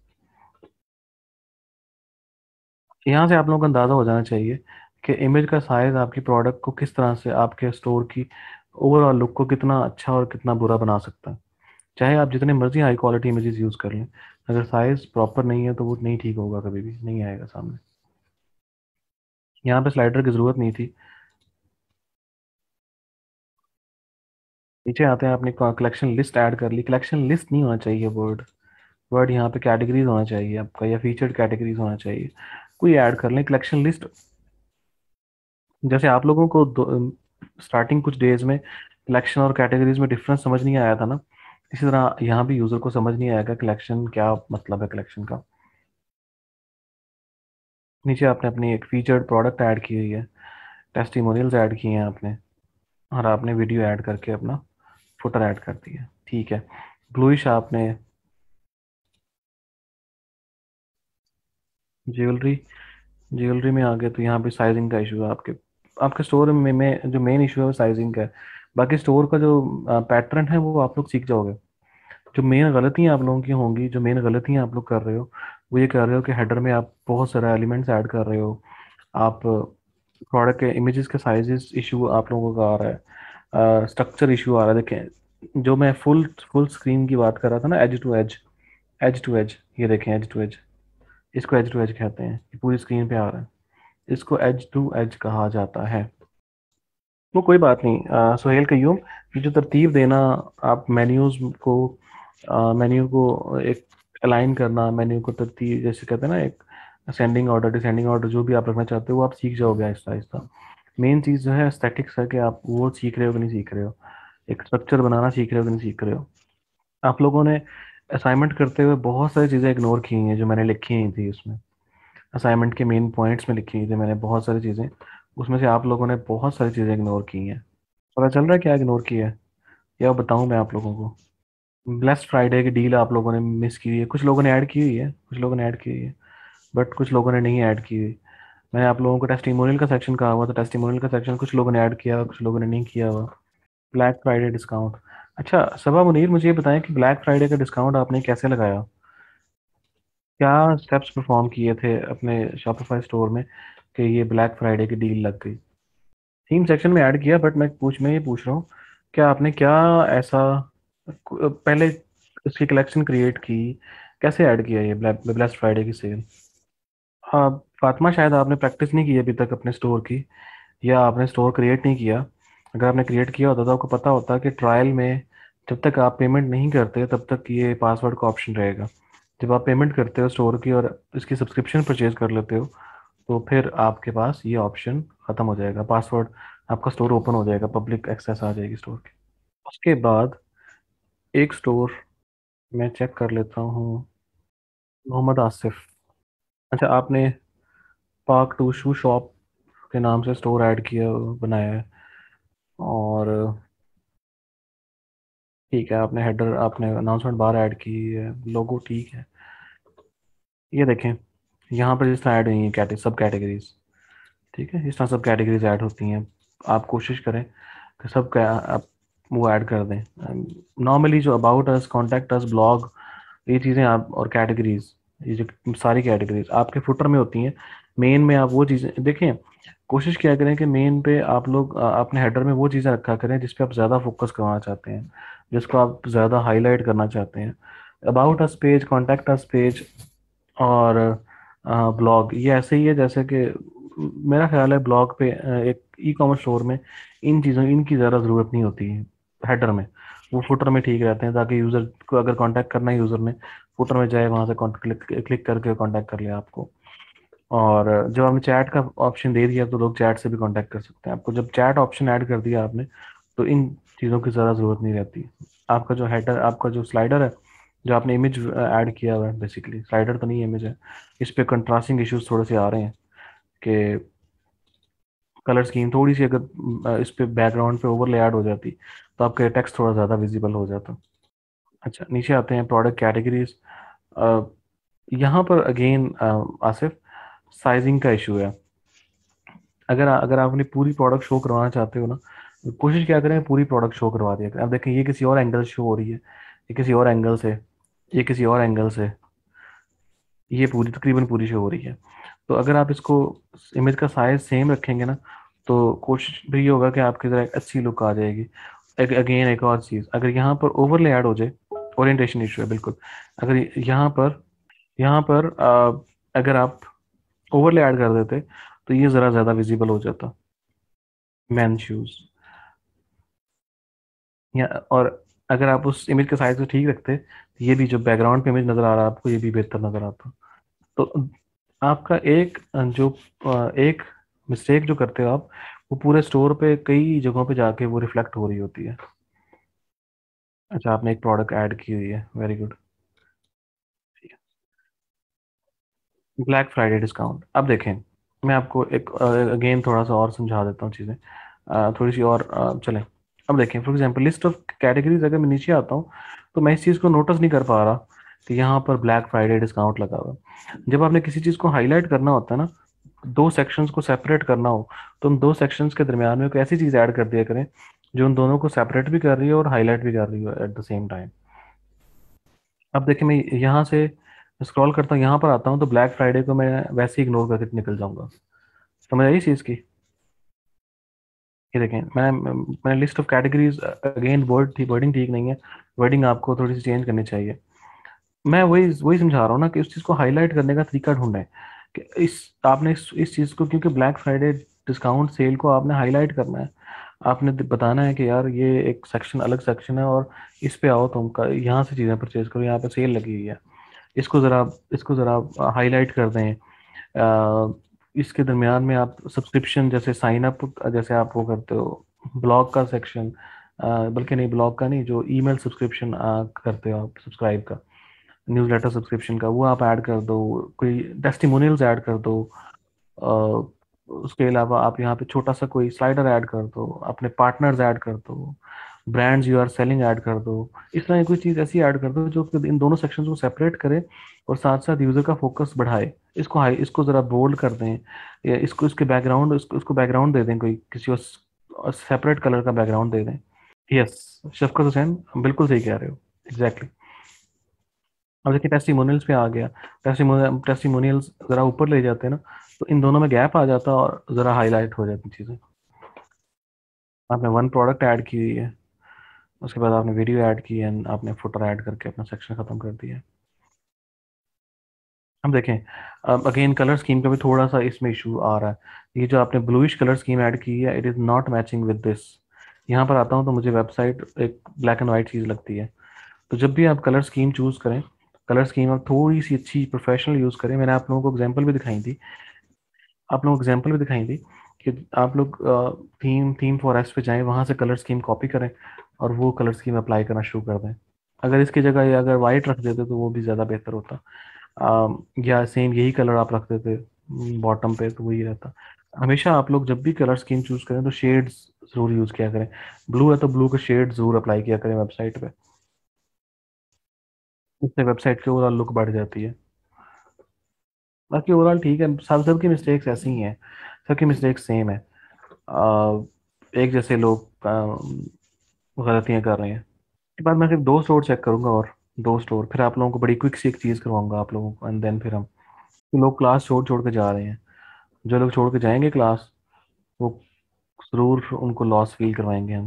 यहाँ से आप लोगों को अंदाज़ा हो जाना चाहिए कि इमेज का साइज़ आपकी प्रोडक्ट को किस तरह से, आपके स्टोर की ओवरऑल लुक को कितना अच्छा और कितना बुरा बना सकता है। चाहे आप जितने मर्जी हाई क्वालिटी इमेजेस यूज़ कर लें, अगर साइज़ प्रॉपर नहीं है तो वो नहीं ठीक होगा, कभी भी नहीं आएगा सामने। यहाँ पे स्लाइडर की ज़रूरत नहीं थी। नीचे आते हैं, आपने कलेक्शन लिस्ट ऐड कर ली। कलेक्शन लिस्ट नहीं होना चाहिए वर्ड वर्ड यहाँ पे कैटेगरीज होना चाहिए आपका, या फीचर्ड कैटेगरीज होना चाहिए, कोई ऐड कर लें। कलेक्शन लिस्ट जैसे आप लोगों को स्टार्टिंग कुछ डेज में कलेक्शन और कैटेगरीज में डिफरेंस समझ नहीं आया था ना, इसी तरह यहाँ भी यूज़र को समझ नहीं आएगा कलेक्शन क्या मतलब है कलेक्शन का। नीचे आपने अपनी एक फीचर्ड प्रोडक्ट ऐड की हुई है, टेस्टिमोनियल्स ऐड किए हैं आपने, और आपने वीडियो ऐड करके अपना फुटर ऐड कर दिया। ठीक है, ब्लूइश आपने ज्वेलरी ज्वेलरी में आ गए तो यहाँ पे साइजिंग का इशू है आपके आपके स्टोर में, में जो मेन इशू है वो साइजिंग का है। बाकी स्टोर का जो पैटर्न है वो आप लोग सीख जाओगे। जो मेन गलतियाँ आप लोगों की होंगी, जो मेन गलतियाँ आप लोग कर रहे हो वो ये कर रहे हो कि हेडर में आप बहुत सारा एलिमेंट्स ऐड कर रहे हो, आप प्रोडक्ट के इमेजेस के साइजेस इशू आप लोगों का आ रहा है, स्ट्रक्चर इशू आ रहा है। देखें जो मैं फुल फुल स्क्रीन की बात कर रहा था ना, edge to edge edge to edge ये देखें एज टू एज, इसको एज टू एज कहते हैं, ये पूरी स्क्रीन पे आ रहा है, इसको एज टू एज कहा जाता है। वो कोई बात नहीं। आ, सुहेल कयूम, जो तरतीब देना आप मेन्यूज़ को, मेन्यू को एक अलाइन करना, मेन्यू को तरतीब, जैसे कहते हैं ना एक असेंडिंग ऑर्डर डिसेंडिंग ऑर्डर, जो भी आप रखना चाहते हो वो आप सीख जाओगे आहिस्ता आहिस्ता। मेन चीज़ जो है एस्थेटिक्स है कि आप वो सीख रहे हो कि नहीं सीख रहे हो, एक स्ट्रक्चर बनाना सीख रहे हो कि नहीं सीख रहे हो। आप लोगों ने असाइनमेंट करते हुए बहुत सारी चीज़ें इग्नोर की हैं जो मैंने लिखी ही थी उसमें, असाइनमेंट के मेन पॉइंट्स में लिखी हुई थी मैंने बहुत सारी चीज़ें, उसमें से आप लोगों ने बहुत सारी चीज़ें इग्नोर की हैं। पता चल रहा है क्या इग्नोर किया है, या बताऊँ मैं आप लोगों को? ब्लेस्ट फ्राइडे की डील आप लोगों ने मिस की हुई है, कुछ लोगों ने ऐड की हुई है, कुछ लोगों ने ऐड की हुई है, बट कुछ लोगों ने नहीं ऐड की हुई। मैंने आप लोगों को टेस्टिमोनियल का सेक्शन कहा हुआ था, टेस्टिमोनियल का सेक्शन कुछ लोगों ने ऐड किया हुआ, कुछ लोगों ने नहीं किया हुआ। ब्लैक फ्राइडे डिस्काउंट, अच्छा सबा मुनीर मुझे ये बताएं कि ब्लैक फ्राइडे का डिस्काउंट आपने कैसे लगाया, क्या स्टेप्स परफॉर्म किए थे अपने शॉपिफाई स्टोर में कि ये ब्लैक फ्राइडे की डील लग गई? थीम सेक्शन में ऐड किया, बट मैं पूछ मैं ये पूछ रहा हूँ क्या आपने क्या ऐसा पहले इसकी कलेक्शन क्रिएट की, कैसे ऐड किया ये ब्लैक ब्लैक फ्राइडे की सेल? हाँ फातिमा, शायद आपने प्रैक्टिस नहीं की अभी तक अपने स्टोर की, या आपने स्टोर क्रिएट नहीं किया। अगर आपने क्रिएट किया होता तो आपको पता होता कि ट्रायल में जब तक आप पेमेंट नहीं करते तब तक ये पासवर्ड का ऑप्शन रहेगा। जब आप पेमेंट करते हो स्टोर की और इसकी सब्सक्रिप्शन परचेज कर लेते हो तो फिर आपके पास ये ऑप्शन ख़त्म हो जाएगा, पासवर्ड आपका स्टोर ओपन हो जाएगा, पब्लिक एक्सेस आ जाएगी स्टोर की। उसके बाद एक स्टोर मैं चेक कर लेता हूँ, मोहम्मद आसिफ, अच्छा आपने पार्क टू शू शॉप के नाम से स्टोर ऐड किया बनाया है, और ठीक है आपने हेडर आपने अनाउंसमेंट बार ऐड की है, लोगो ठीक है। ये देखें यहाँ पर जिस तरह ऐड हुई है कैटे सब कैटेगरीज, ठीक है इस तरह सब कैटेगरीज ऐड होती हैं। आप कोशिश करें कि सब क्या आप वो ऐड कर दें। नॉर्मली जो about us, contact us, blog, ये चीज़ें आप और कैटेगरीज, ये जो सारी कैटेगरीज आपके फुटर में होती हैं, मेन में आप वो चीज़ें देखें। कोशिश किया करें कि मेन पे आप लोग अपने हेडर में वो चीज़ें रखा करें जिस पे आप ज़्यादा फोकस करवाना चाहते हैं, जिसको आप ज़्यादा हाईलाइट करना चाहते हैं। About us page, contact us page और ब्लॉग ये ऐसे ही है जैसे कि मेरा ख्याल है ब्लॉग पे एक ई कॉमर्स स्टोर में इन चीज़ों इनकी ज़्यादा ज़रूरत नहीं होती है हेडर में, वो फुटर में ठीक रहते हैं ताकि यूज़र को अगर कॉन्टैक्ट करना है यूज़र ने फुटर में जाए, वहाँ से क्लिक क्लिक करके कॉन्टैक्ट कर लिया आपको। और जो हमें चैट का ऑप्शन दे दिया तो लोग चैट से भी कांटेक्ट कर सकते हैं। आपको जब चैट ऑप्शन ऐड कर दिया आपने तो इन चीज़ों की ज़्यादा ज़रूरत नहीं रहती। आपका जो हेडर, आपका जो स्लाइडर है, जो आपने इमेज ऐड किया हुआ है, बेसिकली स्लाइडर तो नहीं इमेज है, इस पर कंट्रास्टिंग इश्यूज थोड़े से आ रहे हैं कि कलर स्कीम थोड़ी सी अगर इस पर बैकग्राउंड पे ओवरले ऐड हो जाती तो आपका टेक्स्ट थोड़ा ज़्यादा विजिबल हो जाता। अच्छा, नीचे आते हैं प्रोडक्ट कैटेगरीज। यहाँ पर अगेन आसिफ साइजिंग का इशू है। अगर अगर आप अपनी पूरी प्रोडक्ट शो करवाना चाहते हो ना, तो कोशिश क्या करें पूरी प्रोडक्ट शो करवा दिया करें। अब देखें ये किसी और एंगल शो हो रही है, ये किसी और एंगल से, ये किसी और एंगल से, ये पूरी तकरीबन पूरी शो हो रही है। तो अगर आप इसको इमेज का साइज सेम रखेंगे ना तो कोशिश भी ये होगा कि आपकी ज़रा एक अच्छी लुक आ जाएगी। एक, अगेन एक और चीज़, अगर यहाँ पर ओवरले ऐड हो जाए, ओरिएंटेशन इशू है बिल्कुल। अगर यहाँ पर यहाँ पर आ, अगर आप ओवरले ऐड कर देते तो ये ज़रा ज़्यादा विजिबल हो जाता। मैन शूज़ या, और अगर आप उस इमेज के साइज को ठीक रखते तो ये भी जो बैकग्राउंड पे इमेज नज़र आ रहा है आपको, ये भी बेहतर नज़र आता। तो आपका एक जो एक मिस्टेक जो करते हो आप, वो पूरे स्टोर पे कई जगहों पे जाके वो रिफ्लेक्ट हो रही होती है। अच्छा, आपने एक प्रोडक्ट ऐड की हुई है, very good. Black Friday discount. अब देखें, मैं आपको एक अगेन थोड़ा सा और समझा देता हूँ चीज़ें, थोड़ी सी और चलें। अब देखें for example list of categories, अगर मैं नीचे आता हूँ तो मैं इस चीज़ को नोटिस नहीं कर पा रहा कि यहाँ पर ब्लैक फ्राइडे डिस्काउंट लगा हुआ है। जब आपने किसी चीज़ को हाईलाइट करना होता है ना, दो सेक्शंस को सेपरेट करना हो, तो उन दो सेक्शंस के दरमियान में कोई ऐसी चीज़ ऐड कर दिया करें जो उन दोनों को सेपरेट भी कर रही है और हाईलाइट भी कर रही है एट द सेम टाइम। अब देखें मैं यहाँ से स्क्रॉल करता हूँ, यहाँ पर आता हूँ तो ब्लैक फ्राइडे को मैं वैसे ही इग्नोर करके निकल जाऊँगा। समझ आई इस चीज़ की? ये देखें मैंने मैंने list of categories, again word थी, वर्डिंग ठीक नहीं है, वर्डिंग आपको थोड़ी सी चेंज करनी चाहिए। मैं वही वही समझा रहा हूँ ना कि उस चीज़ को हाईलाइट करने का तरीका ढूंढना है कि इस आपने इस, इस चीज़ को, क्योंकि ब्लैक फ्राइडे डिस्काउंट सेल को आपने हाईलाइट करना है, आपने बताना है कि यार ये एक सेक्शन अलग सेक्शन है और इस पर आओ तुम, तो यहाँ से चीज़ें परचेज करो, यहाँ पर सेल लगी हुई है, इसको ज़रा इसको ज़रा हाईलाइट कर दें। आ, इसके दरमियान में आप सब्सक्रिप्शन जैसे साइन अप जैसे आप वो करते हो, ब्लॉग का सेक्शन, बल्कि नहीं ब्लॉग का नहीं, जो ईमेल सब्सक्रिप्शन करते हो आप, सब्सक्राइब का, न्यूज़लेटर सब्सक्रिप्शन का, वो आप ऐड कर दो, कोई टेस्टिमोनियल्स ऐड कर दो। आ, उसके अलावा आप यहाँ पे छोटा सा कोई स्लाइडर ऐड कर दो, अपने पार्टनर्स ऐड कर दो, brands you are selling add कर दो, इस तरह कोई चीज़ ऐसी ऐड कर दो जो इन दोनों सेक्शंस को सेपरेट करे और साथ साथ यूज़र का फोकस बढ़ाए। इसको हाई इसको ज़रा बोल्ड कर दें, या इसको इसके बैकग्राउंड इसको इसको बैकग्राउंड दे दें, कोई किसी और सेपरेट कलर का बैकग्राउंड दे दें। यस शफकत हुसैन, बिल्कुल सही कह रहे हो, एग्जैक्टली। अब देखिए टेस्टिमोनियल्स पे आ गया, टेस्टिमोनियल टेस्टिमोनियल्स ज़रा ऊपर ले जाते हैं ना तो इन दोनों में गैप आ जाता और ज़रा हाईलाइट हो जाती चीज़ें। आपने वन प्रोडक्ट ऐड की हुई है, उसके बाद आपने वीडियो ऐड की है, आपने फोटो ऐड करके अपना सेक्शन ख़त्म कर दिया है। हम देखें अगेन कलर स्कीम का भी थोड़ा सा इसमें इशू आ रहा है। ये जो आपने ब्लूइश कलर स्कीम ऐड की है, it is not matching with this. यहाँ पर आता हूँ तो मुझे वेबसाइट एक ब्लैक एंड वाइट चीज़ लगती है। तो जब भी आप कलर स्कीम चूज़ करें, कलर स्कीम आप थोड़ी सी अच्छी प्रोफेशनल यूज़ करें। मैंने आप लोगों को एग्जाम्पल भी दिखाई थी आप लोगों को एग्जाम्पल भी दिखाई थी कि आप लोग थीम थीम फॉर एस पे जाएँ, वहाँ से कलर स्कीम कॉपी करें और वो कलर स्कीम अप्लाई करना शुरू कर दें। अगर इसकी जगह अगर वाइट रख देते तो वो भी ज़्यादा बेहतर होता, आ, या सेम यही कलर आप रख देते बॉटम पे तो वही रहता। हमेशा आप लोग जब भी कलर स्कीम चूज़ करें तो शेड्स ज़रूर यूज़ किया करें। ब्लू है तो ब्लू का शेड ज़रूर अप्लाई किया करें वेबसाइट पे, इससे वेबसाइट की ओवरऑल लुक बढ़ जाती है। बाकी ओवरऑल ठीक है, सब सबकी मिस्टेक्स ऐसी ही हैं, सबकी मिस्टेक्स सेम है, आ, एक जैसे लोग गलतियाँ कर रहे हैं। इसके बाद मैं सिर्फ दो स्टोर चेक करूँगा और दो स्टोर, फिर आप लोगों को बड़ी क्विक सी एक चीज़ करवाऊंगा आप लोगों को, एंड देन फिर हम तो लोग क्लास छोड़ छोड़ के जा रहे हैं। जो लोग छोड़ के जाएंगे क्लास, वो ज़रूर उनको लॉस फील करवाएंगे हम,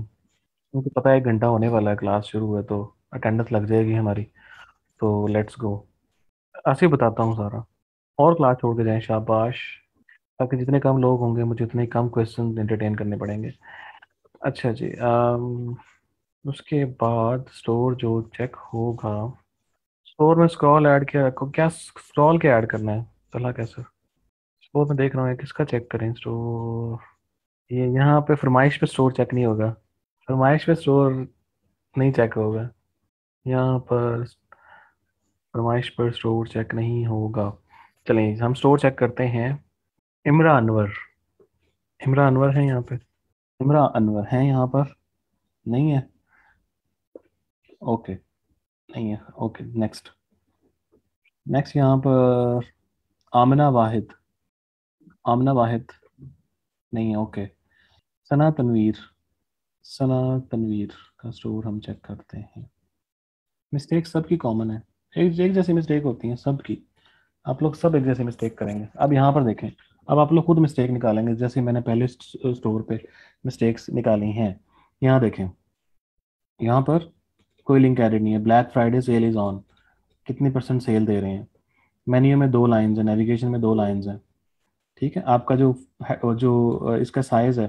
उनको पता है एक घंटा होने वाला है क्लास शुरू हुआ तो अटेंडेंस लग जाएगी हमारी। तो लेट्स गो, ऐसे बताता हूँ सारा, और क्लास छोड़ के जाएँ, शाबाश, ताकि जितने कम लोग होंगे मुझे उतने कम क्वेश्चन एंटरटेन करने पड़ेंगे। अच्छा जी, आम... उसके बाद स्टोर जो चेक होगा, स्टोर में स्क्रॉल ऐड किया, क्या स्क्रॉल क्या ऐड करना है? चला कैसे वो मैं देख रहा हूँ किसका चेक करें स्टोर। ये यहाँ पे फरमाइश पे स्टोर चेक नहीं होगा, फरमाइश पे स्टोर नहीं चेक होगा, यहाँ पर फरमाइश पर स्टोर चेक नहीं होगा। चलें हम स्टोर चेक करते हैं। इमरा अनवर, इमरा अनवर है यहाँ पे, इमरा अनवर है यहाँ पर, नहीं है, ओके नहीं है, ओके नेक्स्ट। नेक्स्ट यहाँ पर आमना वाहिद, आमना वाहिद नहीं है, ओके। सना तनवीर, सना तनवीर का स्टोर हम चेक करते हैं। मिस्टेक सबकी कॉमन है, एक एक जैसी मिस्टेक होती है सबकी, आप लोग सब एक जैसी मिस्टेक करेंगे। अब यहाँ पर देखें, अब आप लोग खुद मिस्टेक निकालेंगे जैसे मैंने पहले स्टोर पे मिस्टेक्स निकाली हैं। यहाँ देखें, यहाँ पर कोई लिंक एडिड नहीं है। Black Friday sale is on, कितनी परसेंट सेल दे रहे हैं। मेन्यू में दो लाइंस हैं, नेविगेशन में दो लाइंस हैं, ठीक है। आपका जो जो इसका साइज़ है,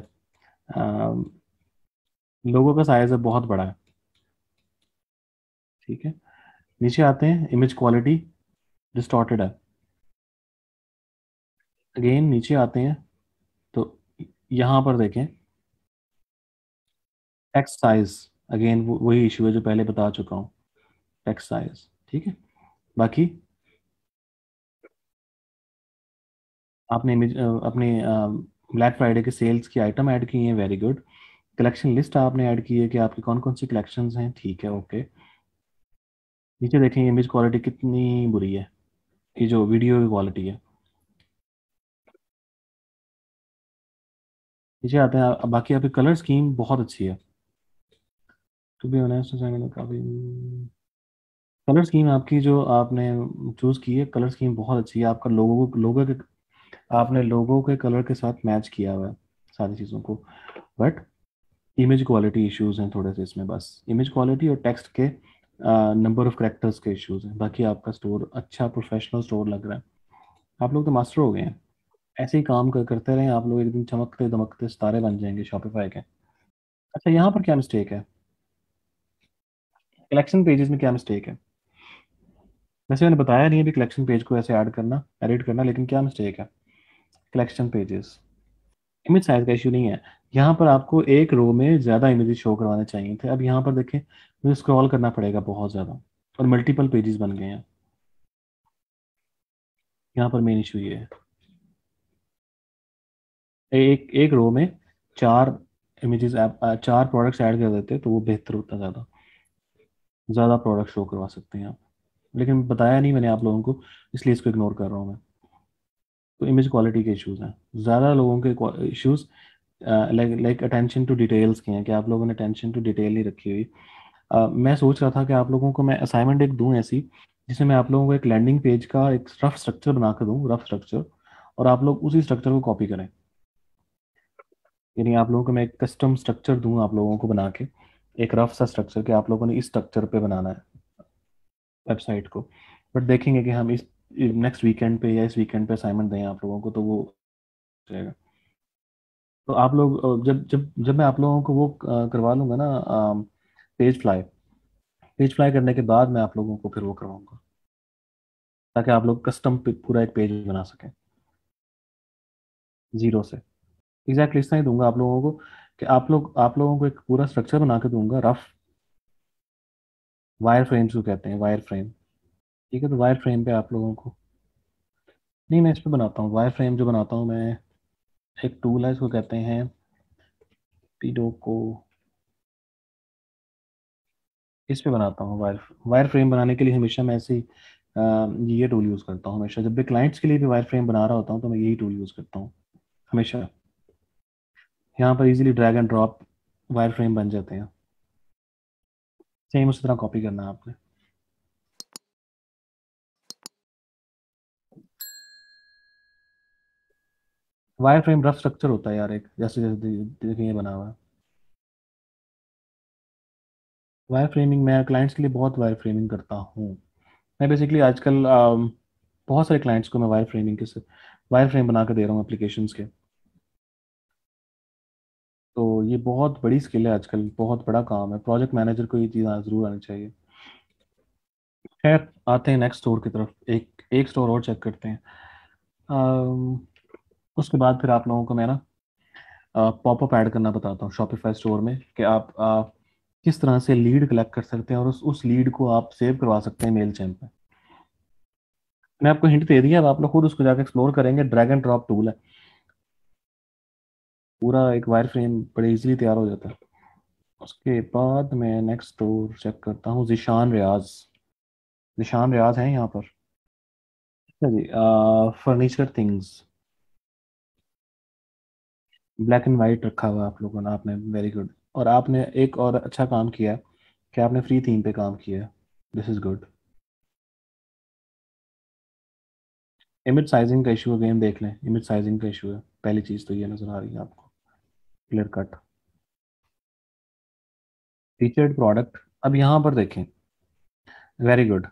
लोगों का साइज़ है बहुत बड़ा है, ठीक है। नीचे आते हैं, इमेज क्वालिटी डिस्टॉर्टेड है। अगेन नीचे आते हैं तो यहाँ पर देखें टेक्स्ट साइज़, अगेन वही इशू है जो पहले बता चुका हूँ, टेक्स्ट साइज़, ठीक है। बाकी आपने इमेज अपने ब्लैक फ्राइडे के सेल्स की आइटम ऐड की हैं, वेरी गुड। कलेक्शन लिस्ट आपने ऐड की है कि आपकी कौन कौन सी कलेक्शंस हैं, ठीक है, ओके। नीचे देखें इमेज क्वालिटी कितनी बुरी है, ये जो वीडियो की क्वालिटी है। नीचे आते हैं, बाकी आपकी कलर स्कीम बहुत अच्छी है, टू बी ऑनेस्ट काफ़ी कलर स्कीम आपकी जो आपने चूज़ की है, कलर स्कीम बहुत अच्छी है। आपका लोगों को लोगों के आपने लोगों के कलर के साथ मैच किया हुआ है सारी चीज़ों को, बट इमेज क्वालिटी इश्यूज हैं थोड़े से इसमें, बस इमेज क्वालिटी और टेक्स्ट के नंबर ऑफ कैरेक्टर्स के इश्यूज हैं। बाकी आपका स्टोर अच्छा प्रोफेशनल स्टोर लग रहा है, आप लोग तो मास्टर हो गए हैं, ऐसे ही काम कर करते रहें, आप लोग एक दिन चमकते दमकते सितारे बन जाएंगे शॉपिफाई के। अच्छा यहाँ पर क्या मिस्टेक है, कलेक्शन पेजेस में क्या मिस्टेक है? वैसे मैंने बताया नहीं है भी कलेक्शन पेज को ऐसे ऐड करना एडिट करना, लेकिन क्या मिस्टेक है? कलेक्शन पेजेस इमेज साइज का इशू नहीं है, यहाँ पर आपको एक रो में ज़्यादा इमेजेस शो करवाने चाहिए थे। अब यहाँ पर देखें मुझे स्क्रॉल करना पड़ेगा बहुत ज़्यादा और मल्टीपल पेजेस बन गए हैं, यहाँ पर मेन इशू ये है। एक एक रो में चार इमेजेस आप चार प्रोडक्ट्स ऐड कर देते तो वो बेहतर होता, ज़्यादा ज़्यादा प्रोडक्ट शो करवा सकते हैं आप, लेकिन बताया नहीं मैंने आप लोगों को इसलिए इसको इग्नोर कर रहा हूँ मैं। तो इमेज क्वालिटी के इश्यूज हैं ज़्यादा, लोगों के issues like like attention to details के हैं कि आप लोगों ने अटेंशन टू डिटेल नहीं रखी हुई। uh, मैं सोच रहा था कि आप लोगों को मैं असाइनमेंट एक दूँ ऐसी जिसमें मैं आप लोगों को एक लैंडिंग पेज का एक रफ स्ट्रक्चर बना कर दूँ, रफ स्ट्रक्चर, और आप लोग उसी स्ट्रक्चर को कॉपी करें, यानी आप लोगों को मैं एक कस्टम स्ट्रक्चर दूँ आप लोगों को बना के, एक रफ सा स्ट्रक्चर कि आप लोगों ने इस स्ट्रक्चर पे बनाना है वेबसाइट को। बट देखेंगे कि हम इस नेक्स्ट वीकेंड पे या इस वीकेंड पे असाइनमेंट दें आप लोगों को तो वो जाएगा। तो आप लोग जब जब जब मैं आप लोगों को वो करवा लूँगा ना पेज फ्लाई, पेज फ्लाई करने के बाद मैं आप लोगों को फिर वो करवाऊँगा ताकि आप लोग कस्टम पूरा एक पेज बना सकें जीरो से। एग्जैक्टली इतना ही दूंगा आप लोगों को कि आप लोग आप लोगों को एक पूरा स्ट्रक्चर बना के दूंगा, रफ वायर फ्रेम को कहते हैं, वायर फ्रेम, ठीक है। तो वायर फ्रेम पे आप लोगों को नहीं मैं इस पे बनाता हूँ, वायर फ्रेम जो बनाता हूँ मैं एक टूल है इसको कहते हैं पीडोको, इस पे बनाता हूँ वायर वायर फ्रेम बनाने के लिए हमेशा मैं ऐसे ही ये टूल यूज़ करता हूँ हमेशा, जब भी क्लाइंट्स के लिए भी वायर फ्रेम बना रहा होता हूँ तो मैं यही टूल यूज़ करता हूँ हमेशा। यहाँ पर easily drag and drop wireframe बन जाते हैं, सेम उसी तरह कॉपी करना है आपने। वायर फ्रेम रफ स्ट्रक्चर होता है यार एक, जैसे जैसे ये बना हुआ है वायर फ्रेमिंग। मैं क्लाइंट्स के लिए बहुत वायर फ्रेमिंग करता हूँ, मैं बेसिकली आजकल बहुत सारे क्लाइंट्स को मैं वायर फ्रेमिंग के वायर फ्रेम बना कर दे रहा हूँ एप्लीकेशंस के। तो ये बहुत बड़ी स्किल है आजकल, बहुत बड़ा काम है, प्रोजेक्ट मैनेजर को ये चीज़ ज़रूर आनी चाहिए। खैर आते हैं नेक्स्ट स्टोर की तरफ, एक एक स्टोर और चेक करते हैं। उसके बाद फिर आप लोगों को मैं ना पॉपअप ऐड करना बताता हूँ शॉपिफाई स्टोर में कि आप आ, किस तरह से लीड कलेक्ट कर सकते हैं और उस उस लीड को आप सेव करवा सकते हैं मेलचैम्प में। मैं आपको हिंट दे दिया, अब आप लोग खुद उसको जाकर एक्सप्लोर करेंगे। ड्रैग एंड ड्रॉप टूल है, पूरा एक वायर फ्रेम बड़े इजीली तैयार हो जाता है। उसके बाद मैं नेक्स्ट स्टोर चेक करता हूँ, जिशान रियाज। जिशान रियाज हैं यहाँ पर जी, furniture things, black and white रखा हुआ आप लोगों ने, आपने वेरी गुड। और आपने एक और अच्छा काम किया कि आपने फ्री थीम पे काम किया, this is good. Image sizing का इशू अगेन देख लें, इमेज साइजिंग का इशू है। पहली चीज तो ये नजर आ रही है आपको, क्लियर कट फीचर्ड प्रोडक्ट। अब यहाँ पर देखें, वेरी गुड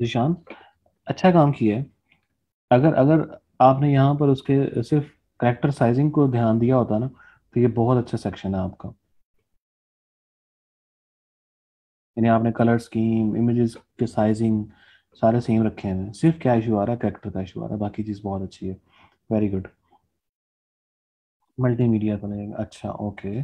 निशान, अच्छा काम किया है। अगर अगर आपने यहाँ पर उसके सिर्फ कैरेक्टर साइजिंग को ध्यान दिया होता ना तो ये बहुत अच्छा सेक्शन है आपका। यानी आपने कलर स्कीम, इमेजेस के साइजिंग सारे सेम रखे हैं, सिर्फ क्या इशू आ रहा है, कैरेक्टर का इशू आ रहा है, बाकी चीज़ बहुत अच्छी है, वेरी गुड। मल्टीमीडिया बनेगा, अच्छा ओके।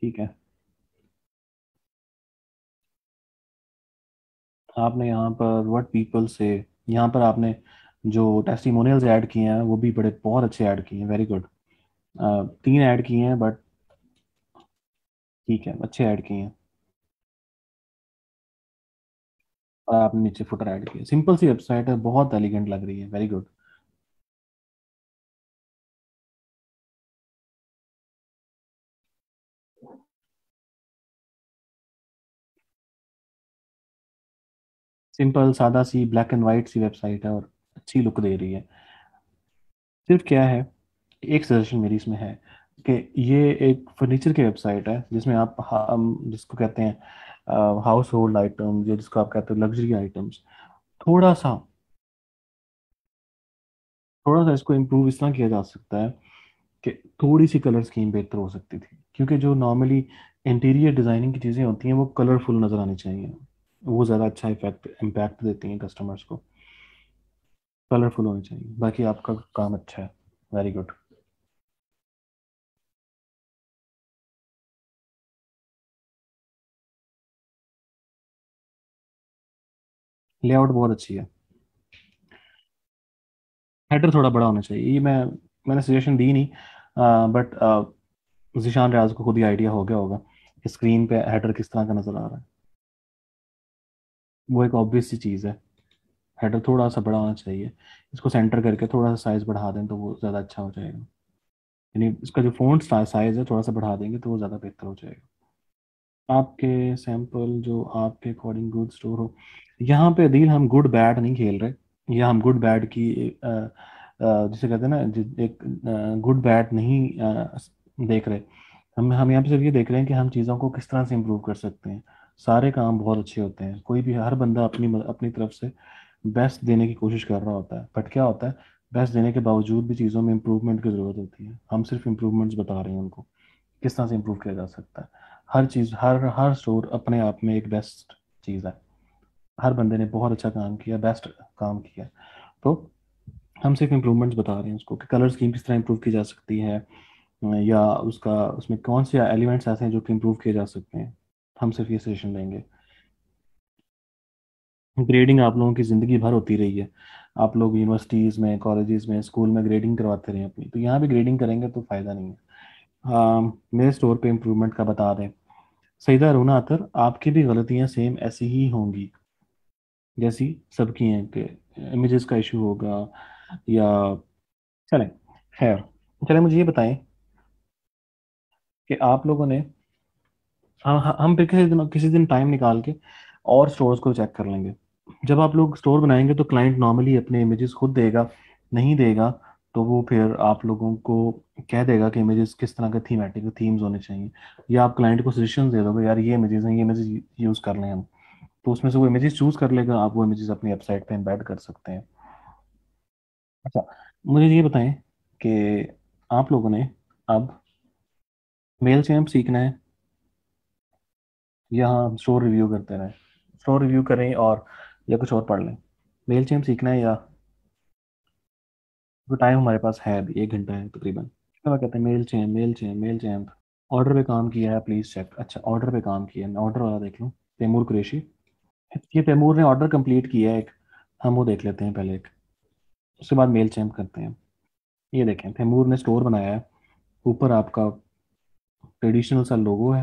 ठीक है, आपने यहाँ पर व्हाट पीपल से, यहाँ पर आपने जो टेस्टिमोनियल्स ऐड किए हैं वो भी बड़े बहुत अच्छे ऐड किए हैं, वेरी गुड। तीन ऐड किए हैं बट ठीक है, अच्छे ऐड किए हैं। और आपने नीचे फुटर ऐड किया, सिंपल सी वेबसाइट है, बहुत एलिगेंट लग रही है, वेरी गुड। सिंपल सादा सी ब्लैक एंड वाइट सी वेबसाइट है और अच्छी लुक दे रही है। सिर्फ क्या है, एक सजेशन मेरी इसमें है कि ये एक फर्नीचर की वेबसाइट है जिसमें आप जिसको कहते हैं हाउस होल्ड आइटम्स या जिसको आप कहते हैं लग्जरी आइटम्स, थोड़ा सा थोड़ा सा इसको इम्प्रूव इस तरह किया जा सकता है कि थोड़ी सी कलर स्कीम बेहतर हो सकती थी, क्योंकि जो नॉर्मली इंटीरियर डिज़ाइनिंग की चीज़ें होती हैं वो कलरफुल नज़र आनी चाहिए, वो ज़्यादा अच्छा इफेक्ट इम्पैक्ट देती हैं कस्टमर्स को, कलरफुल होने चाहिए। बाकी आपका काम अच्छा है, वेरी गुड। लेआउट बहुत अच्छी है, हेडर थोड़ा बड़ा होना चाहिए, ये मैं मैंने सजेशन दी नहीं आ, बट जिशान रियाज को खुद ही आइडिया हो गया होगा स्क्रीन पे हेडर किस तरह का नज़र आ रहा है, वो एक ऑब्वियस सी चीज़ है। हेडर थोड़ा सा बड़ा होना चाहिए, इसको सेंटर करके थोड़ा सा साइज़ बढ़ा दें तो वो ज़्यादा अच्छा हो जाएगा, यानी इसका जो फ़ॉन्ट साइज़ है थोड़ा सा बढ़ा देंगे तो वो ज़्यादा बेहतर हो जाएगा। आपके सैम्पल जो आपके अकॉर्डिंग गुड स्टोर हो, यहाँ पे डील हम गुड बैड नहीं खेल रहे, या हम गुड बैड की जिसे कहते हैं ना एक गुड बैड नहीं देख रहे हम, हम यहाँ पे सिर्फ ये देख रहे हैं कि हम चीज़ों को किस तरह से इम्प्रूव कर सकते हैं। सारे काम बहुत अच्छे होते हैं, कोई भी हर बंदा अपनी अपनी तरफ से बेस्ट देने की कोशिश कर रहा होता है, बट क्या होता है बेस्ट देने के बावजूद भी चीज़ों में इम्प्रूवमेंट की ज़रूरत होती है। हम सिर्फ इम्प्रूवमेंट्स बता रहे हैं उनको किस तरह से इम्प्रूव किया जा सकता है। हर चीज़ हर हर स्टोर अपने आप में एक बेस्ट चीज़ है, हर बंदे ने बहुत अच्छा काम किया, बेस्ट काम किया, तो हम सिर्फ इम्प्रूवमेंट्स बता रहे हैं उसको कि कलर स्कीम किस तरह इम्प्रूव की जा सकती है या उसका उसमें कौन से एलिमेंट्स ऐसे हैं जो कि इम्प्रूव किए जा सकते हैं, हम सिर्फ ये सजेशन देंगे। ग्रेडिंग आप लोगों की ज़िंदगी भर होती रही है, आप लोग यूनिवर्सिटीज़ में, कॉलेजेस में, स्कूल में ग्रेडिंग करवाते रहे अपनी, तो यहाँ भी ग्रेडिंग करेंगे तो फ़ायदा नहीं है। आ, मेरे स्टोर पे इम्प्रूवमेंट का बता दें। सईदा रूना अतर, आपकी भी गलतियाँ सेम ऐसी ही होंगी जैसी सबकी हैं कि इमेजेस का इशू होगा या चलें खैर चलें। मुझे ये बताएं कि आप लोगों ने हम हम फिर किसी दिन किसी दिन टाइम निकाल के और स्टोर्स को चेक कर लेंगे। जब आप लोग स्टोर बनाएंगे तो क्लाइंट नॉर्मली अपने इमेजेस खुद देगा, नहीं देगा तो वो फिर आप लोगों को कह देगा कि इमेजेस किस तरह के थीमेटिक थीम्स होने चाहिए, या आप क्लाइंट को सजेशन दे दोगे यार ये इमेजेस हैं, ये इमेजेस यूज़ कर लें हम, तो उसमें से वो इमेजेस चूज कर लेगा, आप वो इमेजेस अपनी वेबसाइट पे एम्बेड कर सकते हैं। अच्छा मुझे ये बताएं कि आप लोगों ने अब मेलचैम्प सीखना है, यहाँ हम स्टोर रिव्यू करते रहें, स्टोर रिव्यू करें और या कुछ और पढ़ लें। मेलचैम्प सीखना है या तो टाइम हमारे पास है अभी एक घंटा है तकरीबन, क्या कहते हैं मेलचैम्प मेलचैम्प मेलचैम्प। ऑर्डर पे काम किया है प्लीज़ चेक, अच्छा ऑर्डर पे काम किया है, मैं ऑर्डर वाला देख लूँ। तैमूर कुरैशी, ये तैमूर ने ऑर्डर कंप्लीट किया है एक, हम वो देख लेते हैं पहले एक, उसके बाद मेलचैम्प करते हैं। ये देखें तैमूर ने स्टोर बनाया है, ऊपर आपका ट्रेडिशनल सा लोगो है,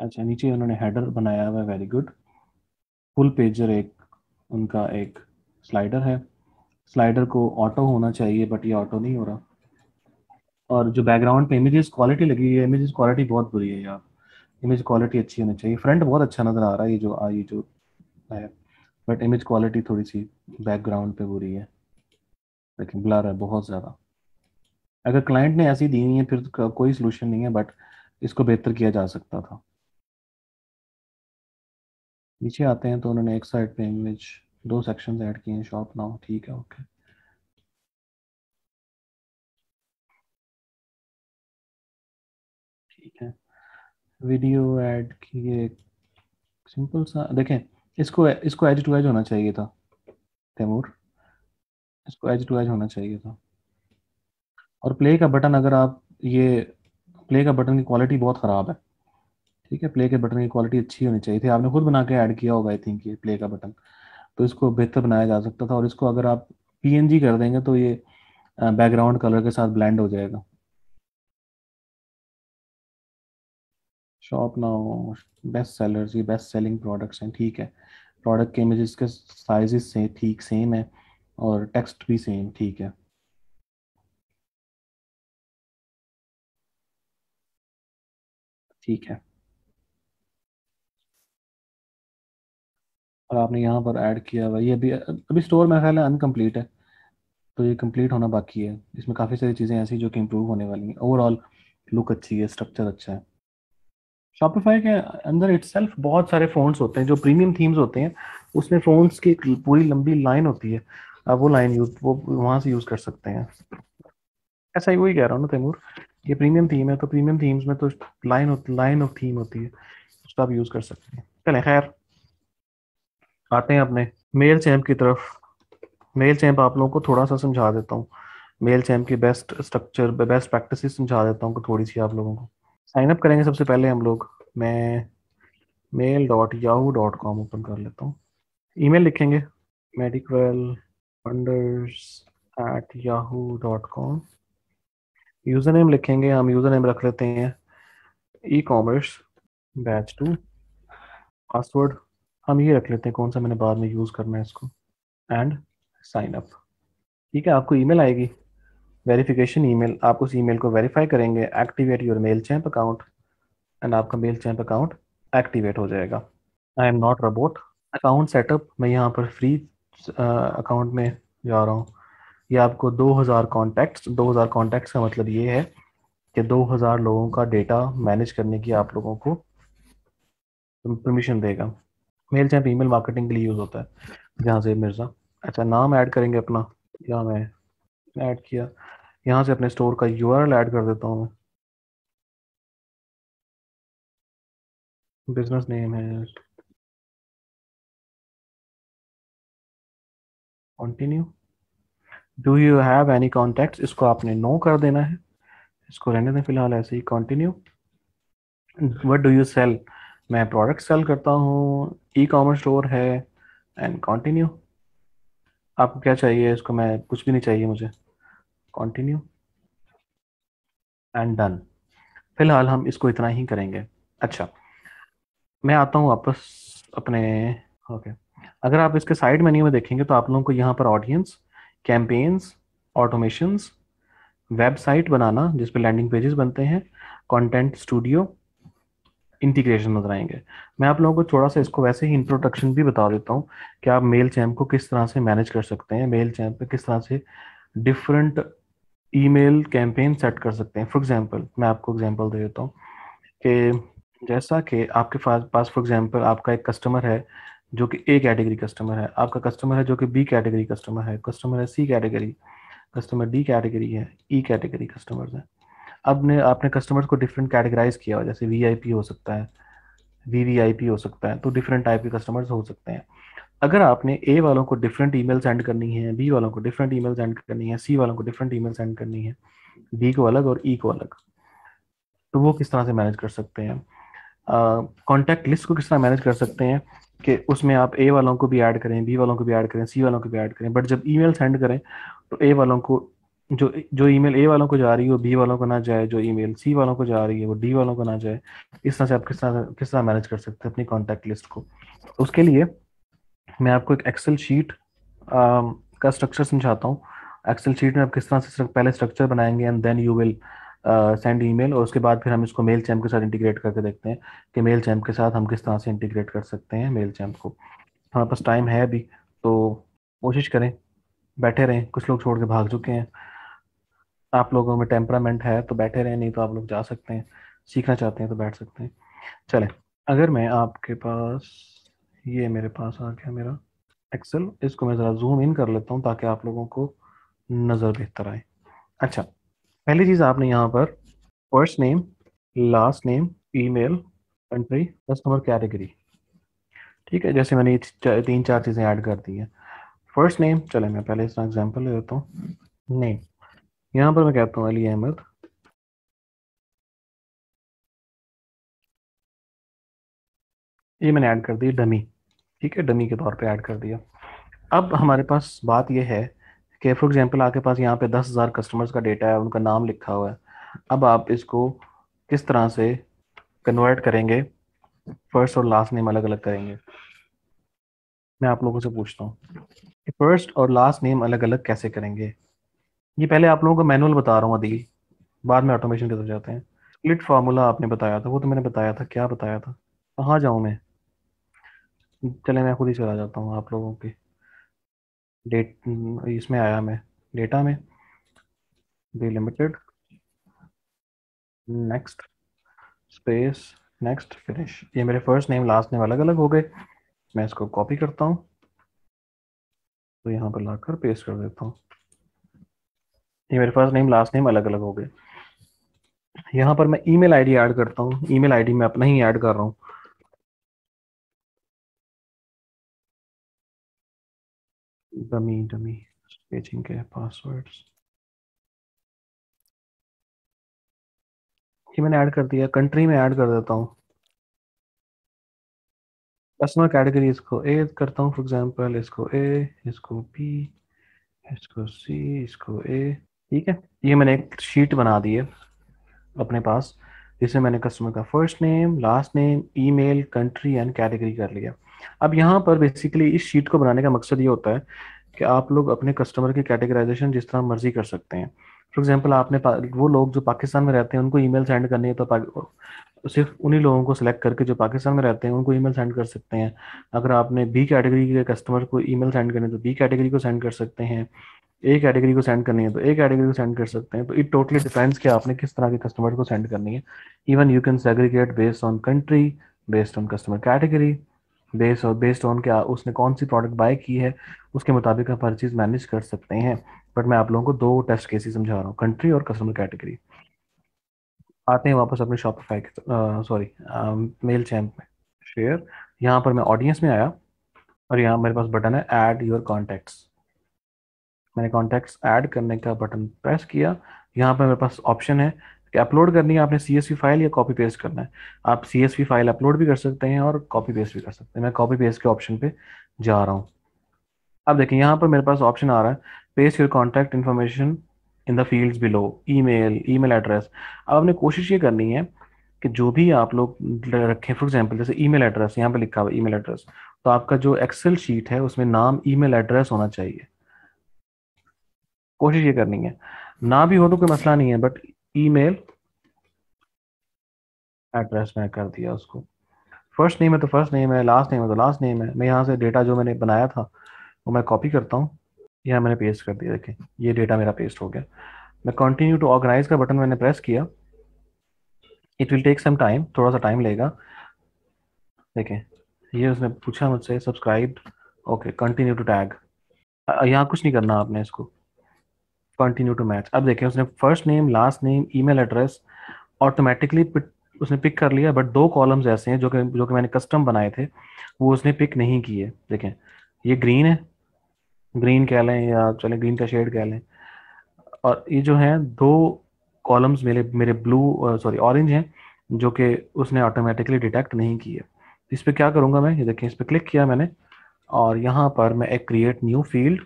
अच्छा नीचे उन्होंने हेडर बनाया हुआ है, वेरी गुड। फुल पेजर एक उनका एक स्लाइडर है, स्लाइडर को ऑटो होना चाहिए बट ये ऑटो नहीं हो रहा। और जो बैकग्राउंड पे इमेजेस क्वालिटी लगी है, इमेजेस क्वालिटी बहुत बुरी है यार, इमेज क्वालिटी अच्छी होनी चाहिए। फ्रंट बहुत अच्छा नज़र आ रहा है ये जो आ ये जो है, बट इमेज क्वालिटी थोड़ी सी बैकग्राउंड पे बुरी है, लेकिन ब्लर है बहुत ज़्यादा। अगर क्लाइंट ने ऐसी दी नहीं है फिर तो कोई सोल्यूशन नहीं है, बट इसको बेहतर किया जा सकता था। नीचे आते हैं तो उन्होंने एक साइड पे इमेज दो सेक्शंस ऐड किए हैं, शॉप नाउ ठीक है ओके। ठीक है वीडियो ऐड किए, सिंपल सा देखें, इसको इसको एज टू एज होना चाहिए था तैमूर, इसको एज टू एज होना चाहिए था। और प्ले का बटन, अगर आप ये प्ले का बटन की क्वालिटी बहुत ख़राब है, ठीक है प्ले के बटन की क्वालिटी अच्छी होनी चाहिए थी, आपने खुद बना के ऐड किया होगा आई थिंक ये प्ले का बटन, तो इसको बेहतर बनाया जा सकता था। और इसको अगर आप पीएनजी कर देंगे तो ये बैकग्राउंड कलर के साथ ब्लेंड हो जाएगा। शॉप नाउ बेस्ट सेलर्स, ये बेस्ट सेलिंग प्रोडक्ट्स हैं, ठीक है प्रोडक्ट के इमेजेस के साइजेस से ठीक सेम है और टेक्स्ट भी सेम, ठीक है ठीक है। और आपने यहाँ पर ऐड किया हुआ ये अभी अभी स्टोर मेरा ख्याल है अनकम्प्लीट है, तो ये कंप्लीट होना बाकी है। इसमें काफ़ी सारी चीज़ें ऐसी जो कि इम्प्रूव होने वाली हैं। ओवरऑल लुक अच्छी है, स्ट्रक्चर अच्छा है। शॉपिफाई के अंदर इटसेल्फ बहुत सारे फ़ॉन्ट्स होते हैं जो प्रीमियम थीम्स होते हैं, उसमें फ़ॉन्ट्स की एक पूरी लंबी लाइन होती है, आप वो लाइन यूज वो वहाँ से यूज़ कर सकते हैं। ऐसा ही वही कह रहा हूँ ना तैमूर, ये प्रीमियम थीम है तो प्रीमियम थीम्स में तो लाइन लाइन ऑफ थीम होती है, उसका आप यूज़ कर सकते हैं। चलें खैर आते हैं अपने मेलचैम्प की तरफ। मेलचैम्प आप लोगों को थोड़ा सा समझा देता हूँ, मेलचैम्प की बेस्ट स्ट्रक्चर बेस्ट प्रैक्टिसेस समझा देता हूँ थोड़ी सी आप लोगों को। साइन अप करेंगे सबसे पहले हम लोग, मैं mail dot Yahoo dot com open कर लेता हूँ। ईमेल लिखेंगे medical funders at Yahoo dot com, user name लिखेंगे, हम यूज़र नेम रख लेते हैं e commerce batch two, password हम ये रख लेते हैं कौन सा मैंने बाद में यूज़ करना है इसको, एंड साइन अप। ठीक है आपको ईमेल आएगी वेरिफिकेशन ईमेल, आप उस ईमेल को वेरीफाई करेंगे, activate your Mailchimp account and आपका मेलचैम्प अकाउंट एक्टिवेट हो जाएगा। I am not robot. Account setup मैं यहाँ पर फ्री अकाउंट में जा रहा हूँ, ये आपको दो हज़ार कॉन्टैक्ट्स, दो हज़ार कॉन्टैक्ट्स का मतलब ये है कि दो हज़ार लोगों का डेटा मैनेज करने की आप लोगों को परमिशन देगा। मेलचैम्प ईमेल मार्केटिंग के लिए यूज़ होता है। यहाँ से मिर्ज़ा, अच्छा नाम ऐड करेंगे अपना, यहाँ मैं ऐड किया, यहाँ से अपने स्टोर का यूआरएल ऐड कर देता हूँ, बिजनेस नेम है, continue. Do you have any contacts, इसको आपने नो कर देना है, इसको रहने दें फिलहाल ऐसे ही, continue. What do you sell, मैं प्रोडक्ट सेल करता हूँ, ई कॉमर्स स्टोर है, एंड कंटिन्यू। आपको क्या चाहिए, इसको मैं कुछ भी नहीं चाहिए मुझे, कंटिन्यू एंड डन। फिलहाल हम इसको इतना ही करेंगे। अच्छा मैं आता हूँ वापस अपने ओके okay. अगर आप इसके साइड मेन्यू में देखेंगे तो आप लोगों को यहाँ पर ऑडियंस, कैंपेन्स, ऑटोमेशंस, वेबसाइट बनाना जिसपे लैंडिंग पेजेस बनते हैं, कंटेंट स्टूडियो, इंटीग्रेशन नजर आएंगे। मैं आप लोगों को थोड़ा सा इसको वैसे ही इंट्रोडक्शन भी बता देता हूँ कि आप मेलचैम्प को किस तरह से मैनेज कर सकते हैं, मेलचैम्प पे किस तरह से डिफरेंट ईमेल कैंपेन सेट कर सकते हैं। फॉर एग्जांपल मैं आपको एग्जांपल दे देता हूँ कि जैसा कि आपके पास फॉर एग्जांपल आपका एक कस्टमर है जो कि ए कैटेगरी कस्टमर है, आपका कस्टमर है जो कि बी कैटेगरी कस्टमर है, कस्टमर है C category, customer D category है, ई कैटेगरी कस्टमर्स हैं। अब ने आपने कस्टमर्स को डिफरेंट कैटेगराइज किया हो, जैसे वीआईपी हो सकता है, वीवीआईपी हो सकता है, तो डिफरेंट टाइप के कस्टमर्स हो सकते हैं। अगर आपने ए वालों को डिफरेंट ईमेल सेंड करनी है, बी वालों को डिफरेंट ईमेल सेंड करनी है, सी वालों को डिफरेंट ईमेल सेंड करनी है, डी को अलग और ई को अलग, तो वो किस तरह से मैनेज कर सकते हैं। कॉन्टैक्ट लिस्ट को किस तरह मैनेज कर सकते हैं कि उसमें आप ए वालों को भी ऐड करें, बी वालों को भी ऐड करें, सी वालों को भी ऐड करें, बट जब ईमेल सेंड करें तो ए वालों को जो जो ईमेल ए वालों को जा रही है वो बी वालों को ना जाए, जो ईमेल सी वालों को जा रही है वो डी वालों को ना जाए। इस तरह से आप किस तरह किस तरह मैनेज कर सकते हैं अपनी कॉन्टैक्ट लिस्ट को। उसके लिए मैं आपको एक एक्सेल शीट का स्ट्रक्चर समझाता हूँ। एक्सेल शीट में आप किस तरह से पहले स्ट्रक्चर बनाएंगे and then you will send email, और उसके बाद फिर हम इसको मेलचैम्प के साथ इंटीग्रेट करके देखते हैं कि मेलचैम्प के साथ हम किस तरह से इंटीग्रेट कर सकते हैं मेलचैम्प को। हमारे पास टाइम है अभी, तो कोशिश करें, बैठे रहें। कुछ लोग छोड़ के भाग चुके हैं, आप लोगों में टेम्परामेंट है तो बैठे रहें, नहीं तो आप लोग जा सकते हैं। सीखना चाहते हैं तो बैठ सकते हैं। चलें, अगर मैं आपके पास, ये मेरे पास आ गया मेरा एक्सेल, इसको मैं ज़रा जूम इन कर लेता हूँ ताकि आप लोगों को नज़र बेहतर आए। अच्छा, पहली चीज़ आपने यहाँ पर first name, last name, email, country, customer category, ठीक है, जैसे मैंने ये तीन चार चीज़ें ऐड कर दी हैं। फर्स्ट नेम, चले मैं पहले इसका एग्जांपल ले लेता हूँ। नेम यहाँ पर मैं कहता हूँ अली अहमद, ये मैंने ऐड कर दी डमी, ठीक है, डमी के तौर पे ऐड कर दिया। अब हमारे पास बात ये है कि फॉर एग्जाम्पल आपके पास यहाँ पे दस हज़ार कस्टमर्स का डेटा है, उनका नाम लिखा हुआ है। अब आप इसको किस तरह से कन्वर्ट करेंगे, फर्स्ट और लास्ट नेम अलग अलग करेंगे। मैं आप लोगों से पूछता हूँ कि फर्स्ट और लास्ट नेम अलग अलग कैसे करेंगे। ये पहले आप लोगों को मैनुअल बता रहा हूँ अदील, बाद में ऑटोमेशन की तरफ जाते हैं। स्प्लिट फार्मूला आपने बताया था, वो तो मैंने बताया था, क्या बताया था, कहाँ जाऊँ मैं, चले मैं खुद ही चला जाता हूँ आप लोगों के डेट, इसमें आया मैं डेटा में, delimited, next space, next finish. ये मेरे फर्स्ट नेम लास्ट नेम अलग अलग हो गए। मैं इसको कॉपी करता हूँ तो यहाँ पर लाकर पेस्ट कर देता हूँ। ये मेरे फर्स्ट नेम लास्ट नेम अलग अलग हो गए। यहाँ पर मैं ईमेल आईडी ऐड करता हूँ। ईमेल आईडी में अपना ही ऐड कर रहा हूँ। डमी डमी स्पेसिंग के पासवर्ड्स ये मैंने ऐड कर दिया। कंट्री में ऐड कर देता हूँ। कस्टमर कैटेगरी इसको ए करता हूँ, फॉर एग्जांपल इसको ए, इसको बी, इसको सी, इसको ए, ठीक है। ये मैंने एक शीट बना दी है अपने पास जिसमें मैंने कस्टमर का first name, last name, email, country and category कर लिया। अब यहाँ पर बेसिकली इस शीट को बनाने का मकसद ये होता है कि आप लोग अपने कस्टमर की कैटेगराइजेशन जिस तरह मर्जी कर सकते हैं। फॉर एग्जांपल आपने वो लोग जो पाकिस्तान में रहते हैं उनको ईमेल सेंड करनी है तो सिर्फ उन्हीं लोगों को सिलेक्ट करके जो पाकिस्तान में रहते हैं उनको ईमेल सेंड कर सकते हैं। अगर आपने बी कैटेगरी के कस्टमर को ईमेल सेंड करनी है तो बी कैटेगरी को सेंड कर सकते हैं। ए कैटेगरी को सेंड करनी है तो ए कैटेगरी को सेंड कर सकते हैं। तो इट टोटली डिपेंड्स कि आपने किस तरह के कस्टमर को सेंड करनी है। Even you can segregate based on country, based on customer category, base और बेस्ड ऑन क्या उसने कौन सी प्रोडक्ट बाय की है उसके मुताबिक आप हर चीज़ मैनेज कर सकते हैं। बट मैं आप लोगों को दो टेस्ट केसेस समझा रहा हूँ, कंट्री और कस्टमर कैटेगरी। आते हैं वापस अपने शॉपिफाई के, सॉरी मेलचैम्प में, शेयर। यहाँ पर मैं ऑडियंस में आया और यहाँ मेरे पास बटन है ऐड योर कॉन्टैक्ट्स। मैंने कॉन्टैक्ट्स ऐड करने का बटन प्रेस किया। यहाँ पर मेरे पास ऑप्शन है अपलोड करनी है आपने सी एस वी फाइल या कॉपी पेस्ट करना है। आप C S V file upload भी कर सकते हैं और कॉपी पेस्ट भी कर सकते हैं। मैं कॉपी पेस्ट के ऑप्शन पे जा रहा हूँ। अब देखिए यहाँ पर मेरे पास ऑप्शन आ रहा है paste your contact information in the fields below, email, email address. अब आपने कोशिश ये करनी है कि जो भी आप लोग रखें, फॉर एग्जाम्पल जैसे ईमेल एड्रेस यहाँ पर लिखा हुआ ईमेल एड्रेस, तो आपका जो एक्सेल शीट है उसमें नाम, ईमेल एड्रेस होना चाहिए। कोशिश ये करनी है, ना भी हो तो कोई मसला नहीं है, बट ईमेल एड्रेस में कर दिया उसको। फर्स्ट नेम है तो फर्स्ट नेम है, लास्ट नेम है तो लास्ट नेम है। मैं यहाँ से डेटा जो मैंने बनाया था वो मैं कॉपी करता हूँ, यहाँ मैंने पेस्ट कर दिया। देखिए ये डेटा मेरा पेस्ट हो गया। मैं कंटिन्यू टू ऑर्गेनाइज का बटन मैंने प्रेस किया। It will take some time, थोड़ा सा टाइम लेगा। देखें ये उसने पूछा मुझसे subscribe, okay, continue to tag. यहाँ कुछ नहीं करना आपने, इसको कंटिन्यू टू मैच। अब देखिए उसने first name, last name, email address automatically उसने पिक कर लिया, बट दो कॉलम्स ऐसे हैं जो कि जो कि मैंने कस्टम बनाए थे वो उसने पिक नहीं किए। देखें ये ग्रीन है, ग्रीन कह लें या चले ग्रीन का शेड कह लें, और ये जो है दो कॉलम्स मेरे मेरे ब्लू सॉरी ऑरेंज हैं जो कि उसने ऑटोमेटिकली डिटेक्ट नहीं किए। इस पर क्या करूँगा मैं, ये देखें इस पर क्लिक किया मैंने और यहाँ पर मैं एक क्रिएट न्यू फील्ड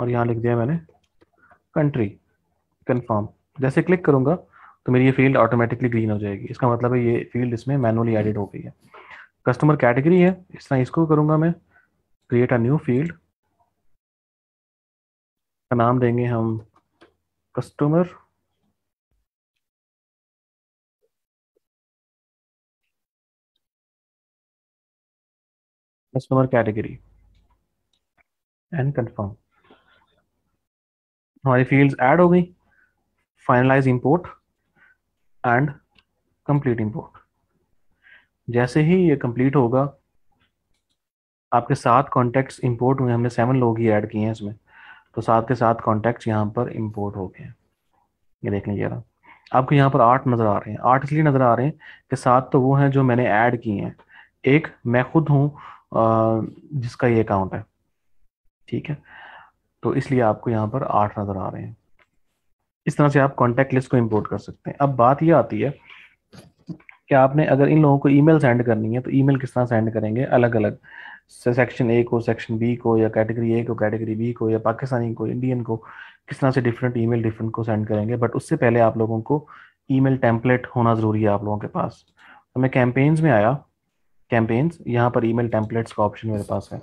और यहाँ लिख दिया मैंने कंट्री कन्फर्म। जैसे क्लिक करूँगा तो मेरी ये फील्ड ऑटोमेटिकली ग्रीन हो जाएगी, इसका मतलब है ये फील्ड इसमें मैनुअली एडिड हो गई है। कस्टमर कैटेगरी है, इस तरह इसको करूँगा मैं क्रिएट अ न्यू फील्ड, का नाम देंगे हम customer customer category and confirm. हमारी फील्ड्स ऐड हो गई। Finalise import and complete import. जैसे ही ये कंप्लीट होगा आपके सात कॉन्टैक्ट्स इंपोर्ट हुए, हमने सेवन लोग ही ऐड किए हैं इसमें, तो सात के सात कॉन्टैक्ट्स यहाँ पर इंपोर्ट हो गए हैं। ये देख लीजिए ना, आपको यहाँ पर आठ नज़र आ रहे हैं। आठ इसलिए नज़र आ रहे हैं कि सात तो वो हैं जो मैंने ऐड किए हैं, एक मैं खुद हूँ जिसका ये अकाउंट है, ठीक है, तो इसलिए आपको यहाँ पर आठ नज़र आ रहे हैं। इस तरह से आप कॉन्टैक्ट लिस्ट को इंपोर्ट कर सकते हैं। अब बात ये आती है कि आपने अगर इन लोगों को ईमेल सेंड करनी है तो ईमेल किस तरह सेंड करेंगे, अलग अलग सेक्शन ए को, सेक्शन बी को, या कैटेगरी ए को, कैटेगरी बी को, या पाकिस्तानी को, इंडियन को, किस तरह से डिफरेंट ईमेल डिफरेंट को सेंड करेंगे। बट उससे पहले आप लोगों को ईमेल टेम्पलेट होना ज़रूरी है आप लोगों के पास। तो मैं कैंपेन्स में आया, कैंपेन्स, यहाँ पर ईमेल टेम्पलेट्स का ऑप्शन मेरे पास है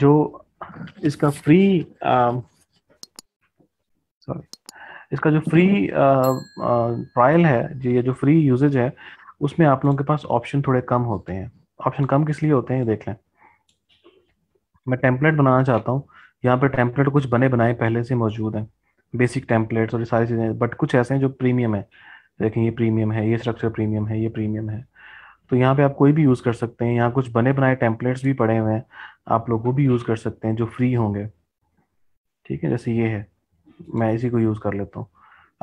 जो इसका फ्री सॉरी इसका जो फ्री ट्रायल है, जो ये जो फ्री यूजेज है, उसमें आप लोगों के पास ऑप्शन थोड़े कम होते हैं। ऑप्शन कम किस लिए होते हैं ये देख लें। मैं टेम्पलेट बनाना चाहता हूँ, यहाँ पे टेम्पलेट कुछ बने बनाए पहले से मौजूद हैं, बेसिक टेम्पलेट्स और ये सारी चीज़ें, बट कुछ ऐसे हैं जो प्रीमियम है। देखें ये प्रीमियम है, ये स्ट्रक्चर प्रीमियम है, ये प्रीमियम है, तो यहाँ पे आप कोई भी यूज़ कर सकते हैं। यहाँ कुछ बने बनाए टेम्पलेट्स भी पड़े हुए हैं, आप लोग वो भी यूज़ कर सकते हैं जो फ्री होंगे, ठीक है। जैसे ये है, मैं इसी को यूज़ कर लेता हूँ।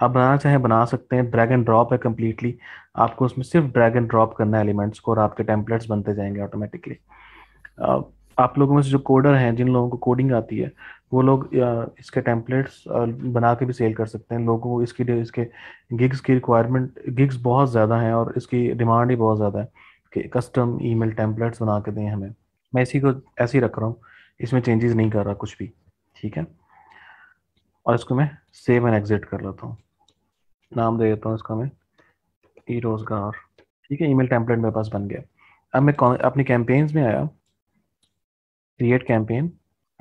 आप बनाना चाहें बना सकते हैं। ड्रैग एंड ड्रॉप है कम्प्लीटली, आपको उसमें सिर्फ ड्रैग एंड ड्रॉप करना है एलिमेंट्स को और आपके टेम्पलेट्स बनते जाएंगे ऑटोमेटिकली। आप लोगों में से जो कोडर हैं, जिन लोगों को कोडिंग आती है, वो लोग इसके टेम्पलेट्स बना के भी सेल कर सकते हैं। लोगों को इसकी इसके गिग्स की रिक्वायरमेंट, गिग्स बहुत ज़्यादा हैं और इसकी डिमांड ही बहुत ज़्यादा है कि कस्टम ईमेल टेम्पलेट्स बना के दें हमें। मैं इसी को ऐसे ही रख रहा हूँ, इसमें चेंजेस नहीं कर रहा कुछ भी, ठीक है। और इसको मैं सेव एंड एग्जिट कर लेता हूँ, नाम दे देता हूँ इसका मैं ई रोज़गार, ठीक है। ईमेल टेम्पलेट मेरे पास बन गया। अब मैं अपनी कैंपेन्स में आया, क्रिएट कैंपेन,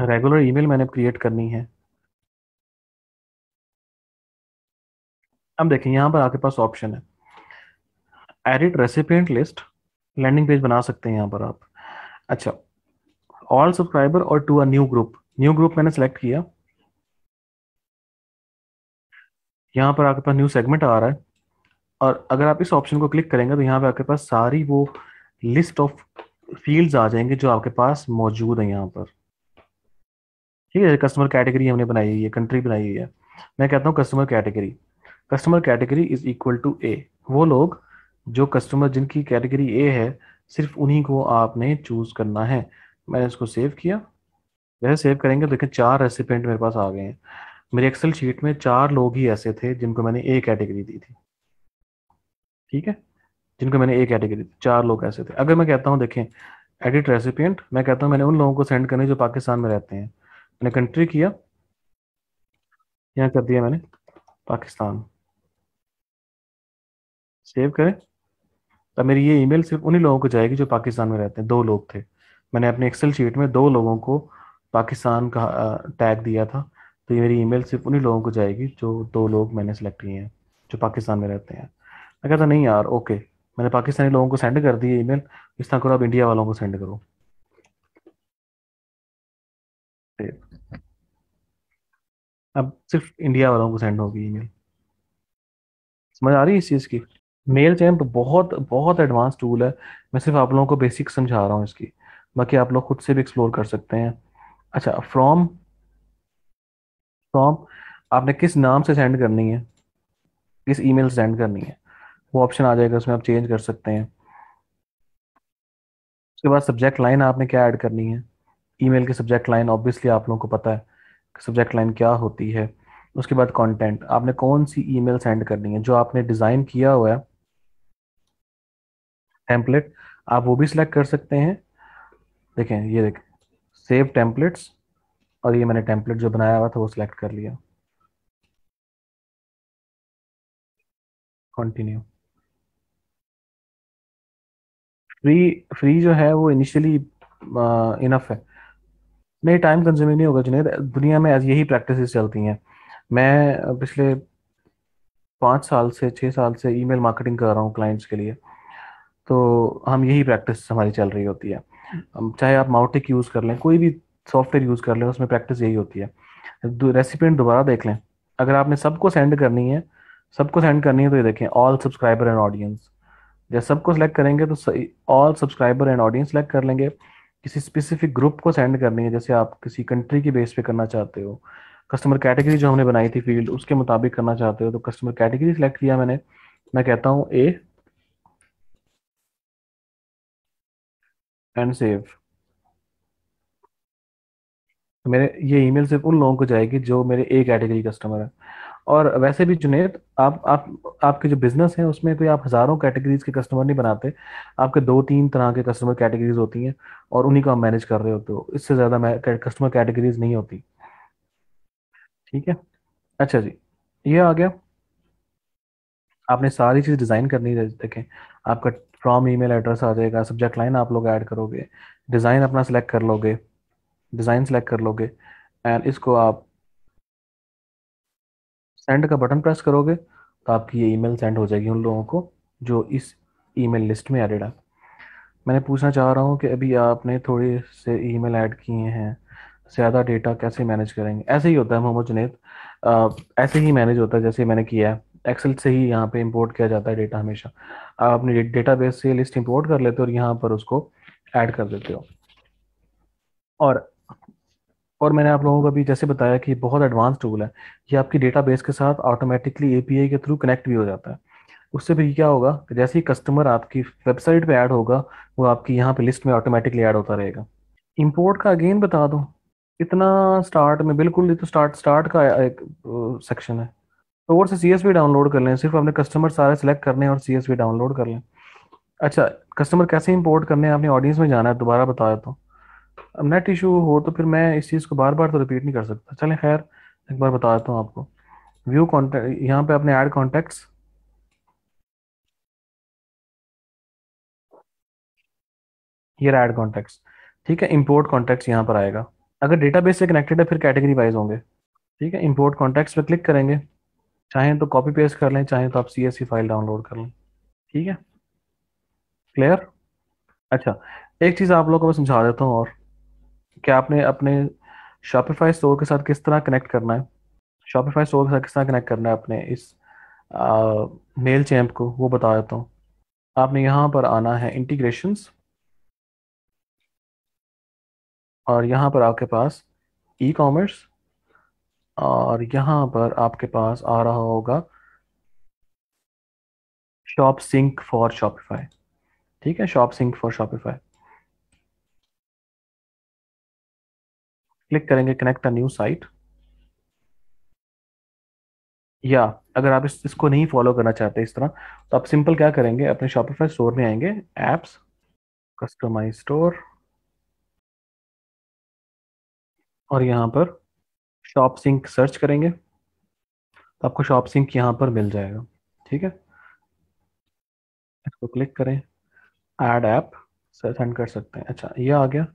रेगुलर ईमेल मैंने क्रिएट करनी है। अब देखें यहाँ पर आपके पास ऑप्शन है edit recipient list, landing page बना सकते हैं यहाँ पर आप। अच्छा, ऑल सब्सक्राइबर और to a new group, new group मैंने सेलेक्ट किया। यहाँ पर आपके पास न्यू सेगमेंट आ रहा है और अगर आप इस ऑप्शन को क्लिक करेंगे तो यहाँ पे आपके पास सारी वो लिस्ट ऑफ फील्ड्स आ जाएंगे जो आपके पास मौजूद है यहाँ पर, ठीक है। कस्टमर कैटेगरी हमने बनाई हुई है, कंट्री बनाई हुई है। मैं कहता हूँ customer category, customer category is equal to A. वो लोग जो कस्टमर जिनकी कैटेगरी ए है, सिर्फ उन्हीं को आपने चूज करना है। मैंने इसको सेव किया। जैसे सेव करेंगे तो देखें चार रेसिपेंट मेरे पास आ गए हैं। मेरे एक्सेल शीट में चार लोग ही ऐसे थे जिनको मैंने ए कैटेगरी दी थी, ठीक है, जिनको मैंने ए कैटेगरी दी, चार लोग ऐसे थे। अगर मैं कहता हूँ देखें एडिट रेसिपिएंट, मैं कहता हूँ मैंने उन लोगों को सेंड करने जो पाकिस्तान में रहते हैं। मैंने कंट्री किया, यहाँ कर दिया मैंने पाकिस्तान, सेव करें। तब मेरी ये ईमेल सिर्फ उन्हीं लोगों को जाएगी जो पाकिस्तान में रहते हैं। दो लोग थे, मैंने अपने एक्सेल शीट में दो लोगों को पाकिस्तान का टैग दिया था, तो ये मेरी ईमेल सिर्फ उन्हीं लोगों को जाएगी जो दो लोग मैंने सेलेक्ट किए हैं जो पाकिस्तान में रहते हैं। मैं कहता नहीं यार, ओके, मैंने पाकिस्तानी लोगों को सेंड कर दी है ईमेल, इस तरह करो आप इंडिया वालों को सेंड करो। अब सिर्फ इंडिया वालों को सेंड होगी ईमेल। समझ आ रही है इस चीज़ की। मेलचैम्प बहुत बहुत एडवांस टूल है, मैं सिर्फ आप लोगों को बेसिक समझा रहा हूँ इसकी, बाकी आप लोग खुद से भी एक्सप्लोर कर सकते हैं। अच्छा, फ्रॉम फ्रॉम आपने किस नाम से सेंड करनी है, किस ईमेल से सेंड करनी है, वो ऑप्शन आ जाएगा, उसमें आप चेंज कर सकते हैं। उसके बाद सब्जेक्ट लाइन आपने क्या ऐड करनी है, ईमेल की सब्जेक्ट लाइन ऑब्वियसली आप लोगों को पता है कि सब्जेक्ट लाइन क्या होती है। उसके बाद कंटेंट, आपने कौन सी ईमेल सेंड करनी है, जो आपने डिज़ाइन किया हुआ है टेम्पलेट आप वो भी सिलेक्ट कर सकते हैं। देखें ये देखें सेव टेम्पलेट्स, और ये मैंने टेम्पलेट जो बनाया हुआ था वो सिलेक्ट कर लिया, कंटिन्यू। फ्री फ्री जो है वो इनिशियली इनफ है, नहीं टाइम कंज्यूमिंग नहीं होगा जुनेद। दुनिया में यही प्रैक्टिसेस चलती हैं। मैं पिछले पाँच साल से छः साल से ईमेल मार्केटिंग कर रहा हूँ क्लाइंट्स के लिए, तो हम यही प्रैक्टिस हमारी चल रही होती है। चाहे आप माउटिक यूज़ कर लें, कोई भी सॉफ्टवेयर यूज़ कर लें, उसमें प्रैक्टिस यही होती है। रेसिपिएंट दोबारा देख लें, अगर आपने सबको सेंड करनी है, सबको सेंड करनी है तो ये देखें ऑल सब्सक्राइबर एंड ऑडियंस, जब सबको सेलेक्ट करेंगे तो all subscriber and audience select कर लेंगे। किसी स्पेसिफिक ग्रुप को सेंड करनी है, जैसे आप किसी कंट्री की बेस पे करना चाहते हो, कस्टमर कैटेगरी जो हमने बनाई थी फील्ड उसके मुताबिक करना चाहते हो, तो कस्टमर कैटेगरी सेलेक्ट किया मैंने, मैं कहता हूँ ए एंड सेव। मेरे ये ईमेल सिर्फ उन लोगों को जाएगी जो मेरे ए कैटेगरी कस्टमर है। और वैसे भी जुनेद आप आप आपके जो बिजनेस है उसमें कोई आप हज़ारों कैटेगरीज के कस्टमर नहीं बनाते, आपके दो तीन तरह के कस्टमर कैटेगरीज होती हैं और उन्हीं को आप मैनेज कर रहे होते हो, इससे ज़्यादा कस्टमर कैटेगरीज नहीं होती। ठीक है, अच्छा जी ये आ गया। आपने सारी चीज़ डिज़ाइन करनी है, देखें आपका फ्रॉम ईमेल एड्रेस आ जाएगा, सब्जेक्ट लाइन आप लोग ऐड करोगे, डिज़ाइन अपना सेलेक्ट कर लोगे, डिज़ाइन सेलेक्ट कर लोगे एंड इसको आप सेंड का बटन प्रेस करोगे तो आपकी ये ईमेल सेंड हो जाएगी उन लोगों को जो इस ईमेल लिस्ट में एडेड है। मैंने पूछना चाह रहा हूँ कि अभी आपने थोड़े से ईमेल ऐड किए हैं, ज़्यादा डेटा कैसे मैनेज करेंगे? ऐसे ही होता है मोहम्मद जुनेद, ऐसे ही मैनेज होता है जैसे मैंने किया है। एक्सेल से ही यहाँ पे इंपोर्ट किया जाता है डेटा हमेशा। आप अपने डेटाबेस से लिस्ट इंपोर्ट कर लेते हो और यहाँ पर उसको ऐड कर देते हो। और और मैंने आप लोगों को भी जैसे बताया कि बहुत एडवांस टूल है ये, आपकी डेटाबेस के साथ ऑटोमेटिकली एपीआई के थ्रू कनेक्ट भी हो जाता है। उससे भी क्या होगा कि जैसे ही कस्टमर आपकी वेबसाइट पे ऐड होगा वो आपकी यहाँ पे लिस्ट में ऑटोमेटिकली ऐड होता रहेगा। इंपोर्ट का अगेन बता दूँ, इतना स्टार्ट में बिल्कुल ये तो स्टार्ट स्टार्ट का एक सेक्शन है, तो और से सी एस वी डाउनलोड कर लें, सिर्फ अपने कस्टमर सारे सेलेक्ट करने और सी एस वी डाउनलोड कर लें। अच्छा कस्टमर कैसे इंपोर्ट करने हैं, आपने ऑडियंस में जाना है, दोबारा बताया तो नेट इशू हो तो फिर मैं इस चीज़ को बार बार तो रिपीट नहीं कर सकता। चलें खैर एक बार बता देता हूँ आपको, व्यू कॉन्टैक्ट यहाँ पे आपने ऐड कॉन्टैक्ट्स, ये ऐड कॉन्टैक्ट्स ठीक है, इंपोर्ट कॉन्टैक्ट्स यहाँ पर आएगा। अगर डेटाबेस से कनेक्टेड है फिर कैटेगरी वाइज होंगे। ठीक है, इंपोर्ट कॉन्टैक्ट्स पे क्लिक करेंगे, चाहें तो कॉपी पेस्ट कर लें, चाहें तो आप C S C file download कर लें। ठीक है क्लियर। अच्छा एक चीज़ आप लोगों को मैं समझा देता हूँ और, कि आपने अपने शॉपिफाई स्टोर के साथ किस तरह कनेक्ट करना है, शॉपिफाई स्टोर के साथ किस तरह कनेक्ट करना है अपने इस मेलचैम्प को, वो बता देता हूँ। आपने यहाँ पर आना है इंटीग्रेशंस, और यहाँ पर आपके पास ई कॉमर्स, और यहाँ पर आपके पास आ रहा होगा शॉप सिंक फॉर शॉपिफाई। ठीक है, shop sync for Shopify click करेंगे, कनेक्ट अ न्यू साइट। या अगर आप इस, इसको नहीं फॉलो करना चाहते इस तरह, तो आप सिंपल क्या करेंगे, अपने शॉपिफाई स्टोर में आएंगे, एप्स कस्टमाइज स्टोर, और यहाँ पर शॉप सिंक सर्च करेंगे तो आपको शॉप सिंक यहाँ पर मिल जाएगा। ठीक है, इसको क्लिक करें, ऐड ऐप सेंड कर सकते हैं। अच्छा ये आ गया,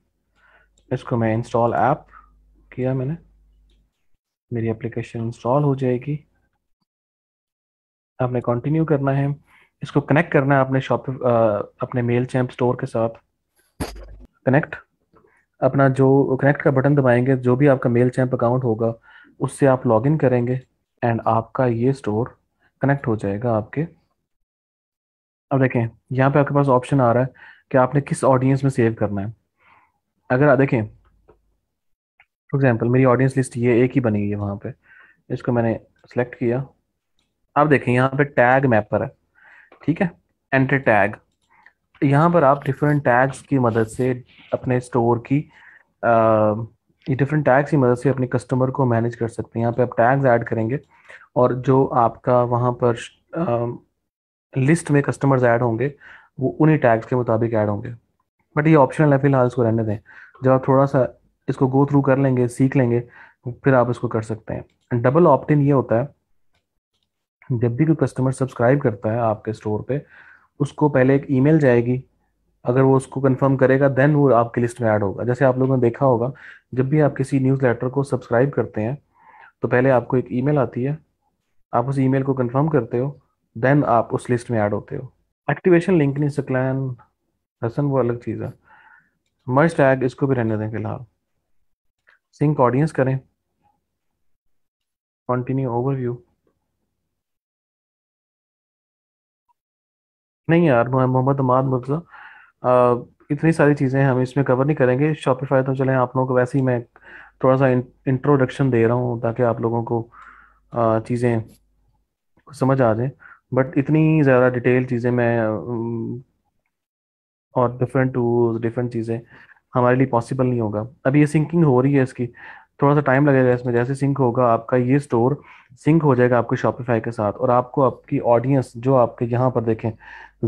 इसको मैं इंस्टॉल ऐप किया मैंने, मेरी एप्लीकेशन इंस्टॉल हो जाएगी। आपने कंटिन्यू करना है, इसको कनेक्ट करना है अपने शॉप अपने मेलचैम्प स्टोर के साथ। कनेक्ट अपना जो कनेक्ट का बटन दबाएंगे, जो भी आपका मेलचैम्प अकाउंट होगा उससे आप लॉगिन करेंगे एंड आपका ये स्टोर कनेक्ट हो जाएगा आपके। अब देखें यहाँ पे आपके पास ऑप्शन आ रहा है कि आपने किस ऑडियंस में सेव करना है। अगर आप देखें फॉर एग्जांपल मेरी ऑडियंस लिस्ट ये एक ही बनी हुई है, वहाँ पे इसको मैंने सेलेक्ट किया। आप देखें यहाँ पे टैग मैपर है, ठीक है, एंटर टैग। यहाँ पर आप डिफरेंट टैग्स की मदद से अपने स्टोर की डिफरेंट टैग्स की मदद से अपने कस्टमर को मैनेज कर सकते हैं। यहाँ पे आप टैग्स ऐड करेंगे और जो आपका वहाँ पर आ, लिस्ट में कस्टमर्स ऐड होंगे वो उन्हीं टैग्स के मुताबिक ऐड होंगे। बट ये ऑप्शनल है, फिलहाल इसको रहने दें। जब आप थोड़ा सा इसको गो थ्रू कर लेंगे, सीख लेंगे, फिर आप इसको कर सकते हैं। डबल ऑप्ट इन ये होता है, जब भी कोई कस्टमर सब्सक्राइब करता है आपके स्टोर पे, उसको पहले एक ईमेल जाएगी, अगर वो उसको कंफर्म करेगा देन वो आपकी लिस्ट में ऐड होगा। जैसे आप लोगों ने देखा होगा, जब भी आप किसी न्यूज़लेटर को सब्सक्राइब करते हैं तो पहले आपको एक ईमेल आती है, आप उस ईमेल को कंफर्म करते हो, देन आप उस लिस्ट में ऐड होते हो। एक्टिवेशन लिंक नहीं सकलान हसन, वो अलग चीज़ है। मर्ज टैग इसको भी रहने दें फिलहाल। सिंक ऑडियंस करें, कंटिन्यू ओवरव्यू। नहीं यार मोहम्मद अमाद मुर्जा, इतनी सारी चीज़ें हम इसमें कवर नहीं करेंगे। शॉपिफाई तो चले आप लोगों को, वैसे ही मैं थोड़ा सा इंट्रोडक्शन दे रहा हूँ ताकि आप लोगों को चीज़ें समझ आ जाए। बट इतनी ज़्यादा डिटेल चीज़ें मैं और डिफरेंट टूल्स डिफरेंट चीज़ें हमारे लिए पॉसिबल नहीं होगा। अभी ये सिंकिंग हो रही है, इसकी थोड़ा सा टाइम लगेगा। इसमें जैसे सिंक होगा आपका ये स्टोर सिंक हो जाएगा आपके शॉपिफाई के साथ, और आपको आपकी ऑडियंस जो आपके यहाँ पर देखें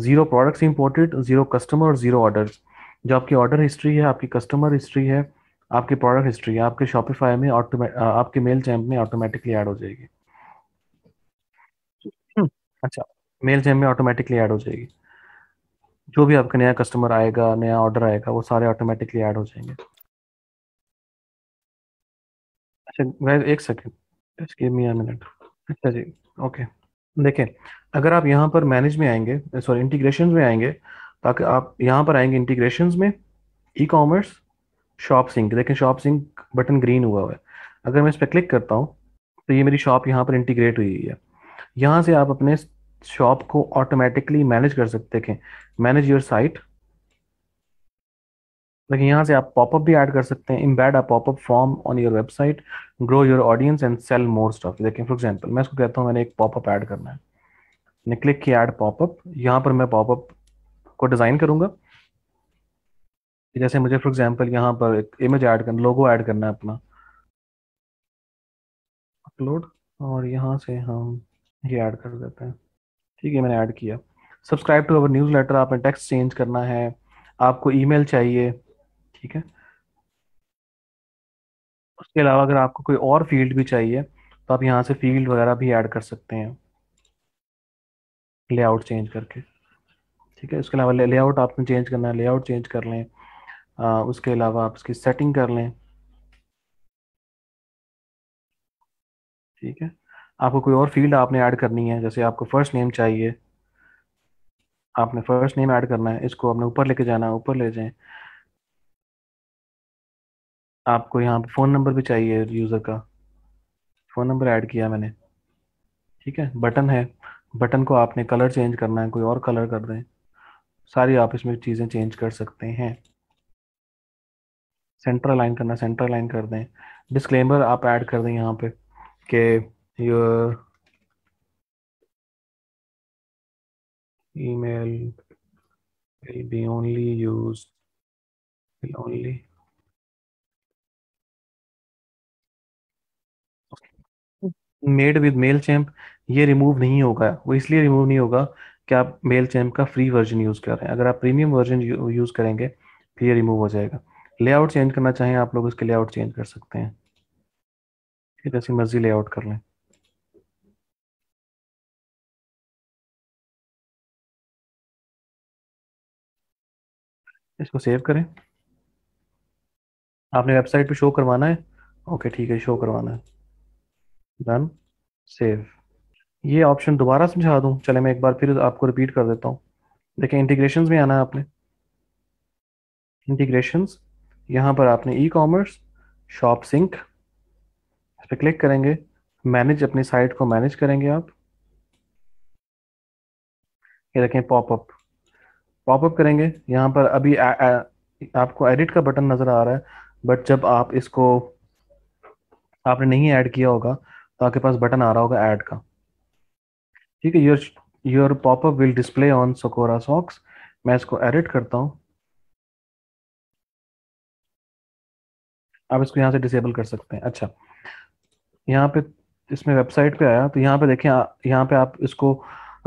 zero products imported, zero customer और जीरो ऑर्डर्स, जो आपकी ऑर्डर हिस्ट्री है, आपकी कस्टमर हिस्ट्री है, आपकी प्रोडक्ट हिस्ट्री है, आपके शॉपिफाई में ऑटोमे आपके मेलचैम्प में ऑटोमेटिकली ऐड हो जाएगी। अच्छा, मेलचैम्प में ऑटोमेटिकली ऐड हो जाएगी। जो भी आपका नया कस्टमर आएगा, नया ऑर्डर आएगा, वो सारे ऑटोमेटिकली ऐड हो जाएंगे। अच्छा गाइस एक second, just give me a minute. अच्छा जी, ओके। देखें अगर आप यहाँ पर मैनेज में आएंगे, सॉरी इंटीग्रेशन में आएंगे, ताकि आप यहाँ पर आएंगे इंटीग्रेशन में ई कॉमर्स शॉप सिंक, देखें शॉप सिंक बटन ग्रीन हुआ हुआ है। अगर मैं इस पर क्लिक करता हूँ तो ये मेरी शॉप यहाँ पर इंटीग्रेट हुई है। यहाँ से आप अपने शॉप को ऑटोमेटिकली मैनेज कर सकते हैं। मैनेज योर साइट, लेकिन यहाँ से आप पॉपअप भी ऐड कर सकते हैं। Embed a popup form on your website, grow your audience and sell more stuff. देखिए फॉर एग्जांपल मैं इसको कहता हूँ मैंने एक पॉपअप ऐड करना है, मैंने क्लिक किया ऐड पॉपअप। यहाँ पर मैं पॉपअप को डिज़ाइन करूँगा, जैसे मुझे फॉर एग्जांपल यहाँ पर एक इमेज ऐड करना, लोगो ऐड करना है अपना, अपलोड, और यहाँ से हम ये ऐड कर देते हैं। ठीक है, मैंने ऐड किया। सब्सक्राइब टू अवर न्यूज़लेटर, आपने टेक्स्ट चेंज करना है, आपको ईमेल चाहिए, ठीक है। उसके अलावा अगर आपको कोई और फील्ड भी चाहिए तो आप यहाँ से फील्ड वगैरह भी ऐड कर सकते हैं लेआउट चेंज करके, ठीक है। उसके अलावा लेआउट आपने चेंज करना है, लेआउट चेंज कर लें। आ, उसके अलावा आप इसकी सेटिंग कर लें, ठीक है। आपको कोई और फील्ड आपने ऐड करनी है, जैसे आपको फर्स्ट नेम चाहिए, आपने फर्स्ट नेम ऐड करना है, इसको आपने ऊपर लेके जाना है, ऊपर ले जाएं। आपको यहाँ पे फ़ोन नंबर भी चाहिए यूज़र का, फ़ोन नंबर ऐड किया मैंने, ठीक है। बटन है, बटन को आपने कलर चेंज करना है, कोई और कलर कर दें। सारी आप इसमें चीज़ें चेंज कर सकते हैं। सेंटर लाइन करना, सेंटर लाइन कर दें। डिस्क्लेमर आप ऐड कर दें यहाँ पे कि Your email will be only used will only made with Mailchimp। ये रिमूव नहीं होगा, वो इसलिए रिमूव नहीं होगा कि आप Mailchimp का फ्री वर्जन यूज़ कर रहे हैं। अगर आप प्रीमियम वर्जन यूज़ करेंगे तो ये रिमूव हो जाएगा। लेआउट चेंज करना चाहें आप लोग, इसके लेआउट चेंज कर सकते हैं, जैसी मर्जी लेआउट कर लें। इसको सेव करें। आपने वेबसाइट पे शो करवाना है, ओके ठीक है, शो करवाना है, डन, सेव। ये ऑप्शन दोबारा समझा दूं, चले मैं एक बार फिर आपको रिपीट कर देता हूँ। देखिए इंटीग्रेशंस में आना है आपने, इंटीग्रेशंस, यहाँ पर आपने ई कॉमर्स शॉप सिंक, इस पर क्लिक करेंगे, मैनेज, अपनी साइट को मैनेज करेंगे आप। ये देखें पॉपअप, पॉपअप करेंगे। यहाँ पर अभी आ, आ, आपको एडिट का बटन नज़र आ रहा है, बट जब आप इसको आपने नहीं ऐड किया होगा तो आपके पास बटन आ रहा होगा ऐड का, ठीक है। Your your popup will display on सकोरा socks. मैं इसको एडिट करता हूँ, आप इसको यहाँ से डिसेबल कर सकते हैं। अच्छा, यहाँ पे इसमें वेबसाइट पे आया, तो यहाँ पे देखें, यहाँ पे आप इसको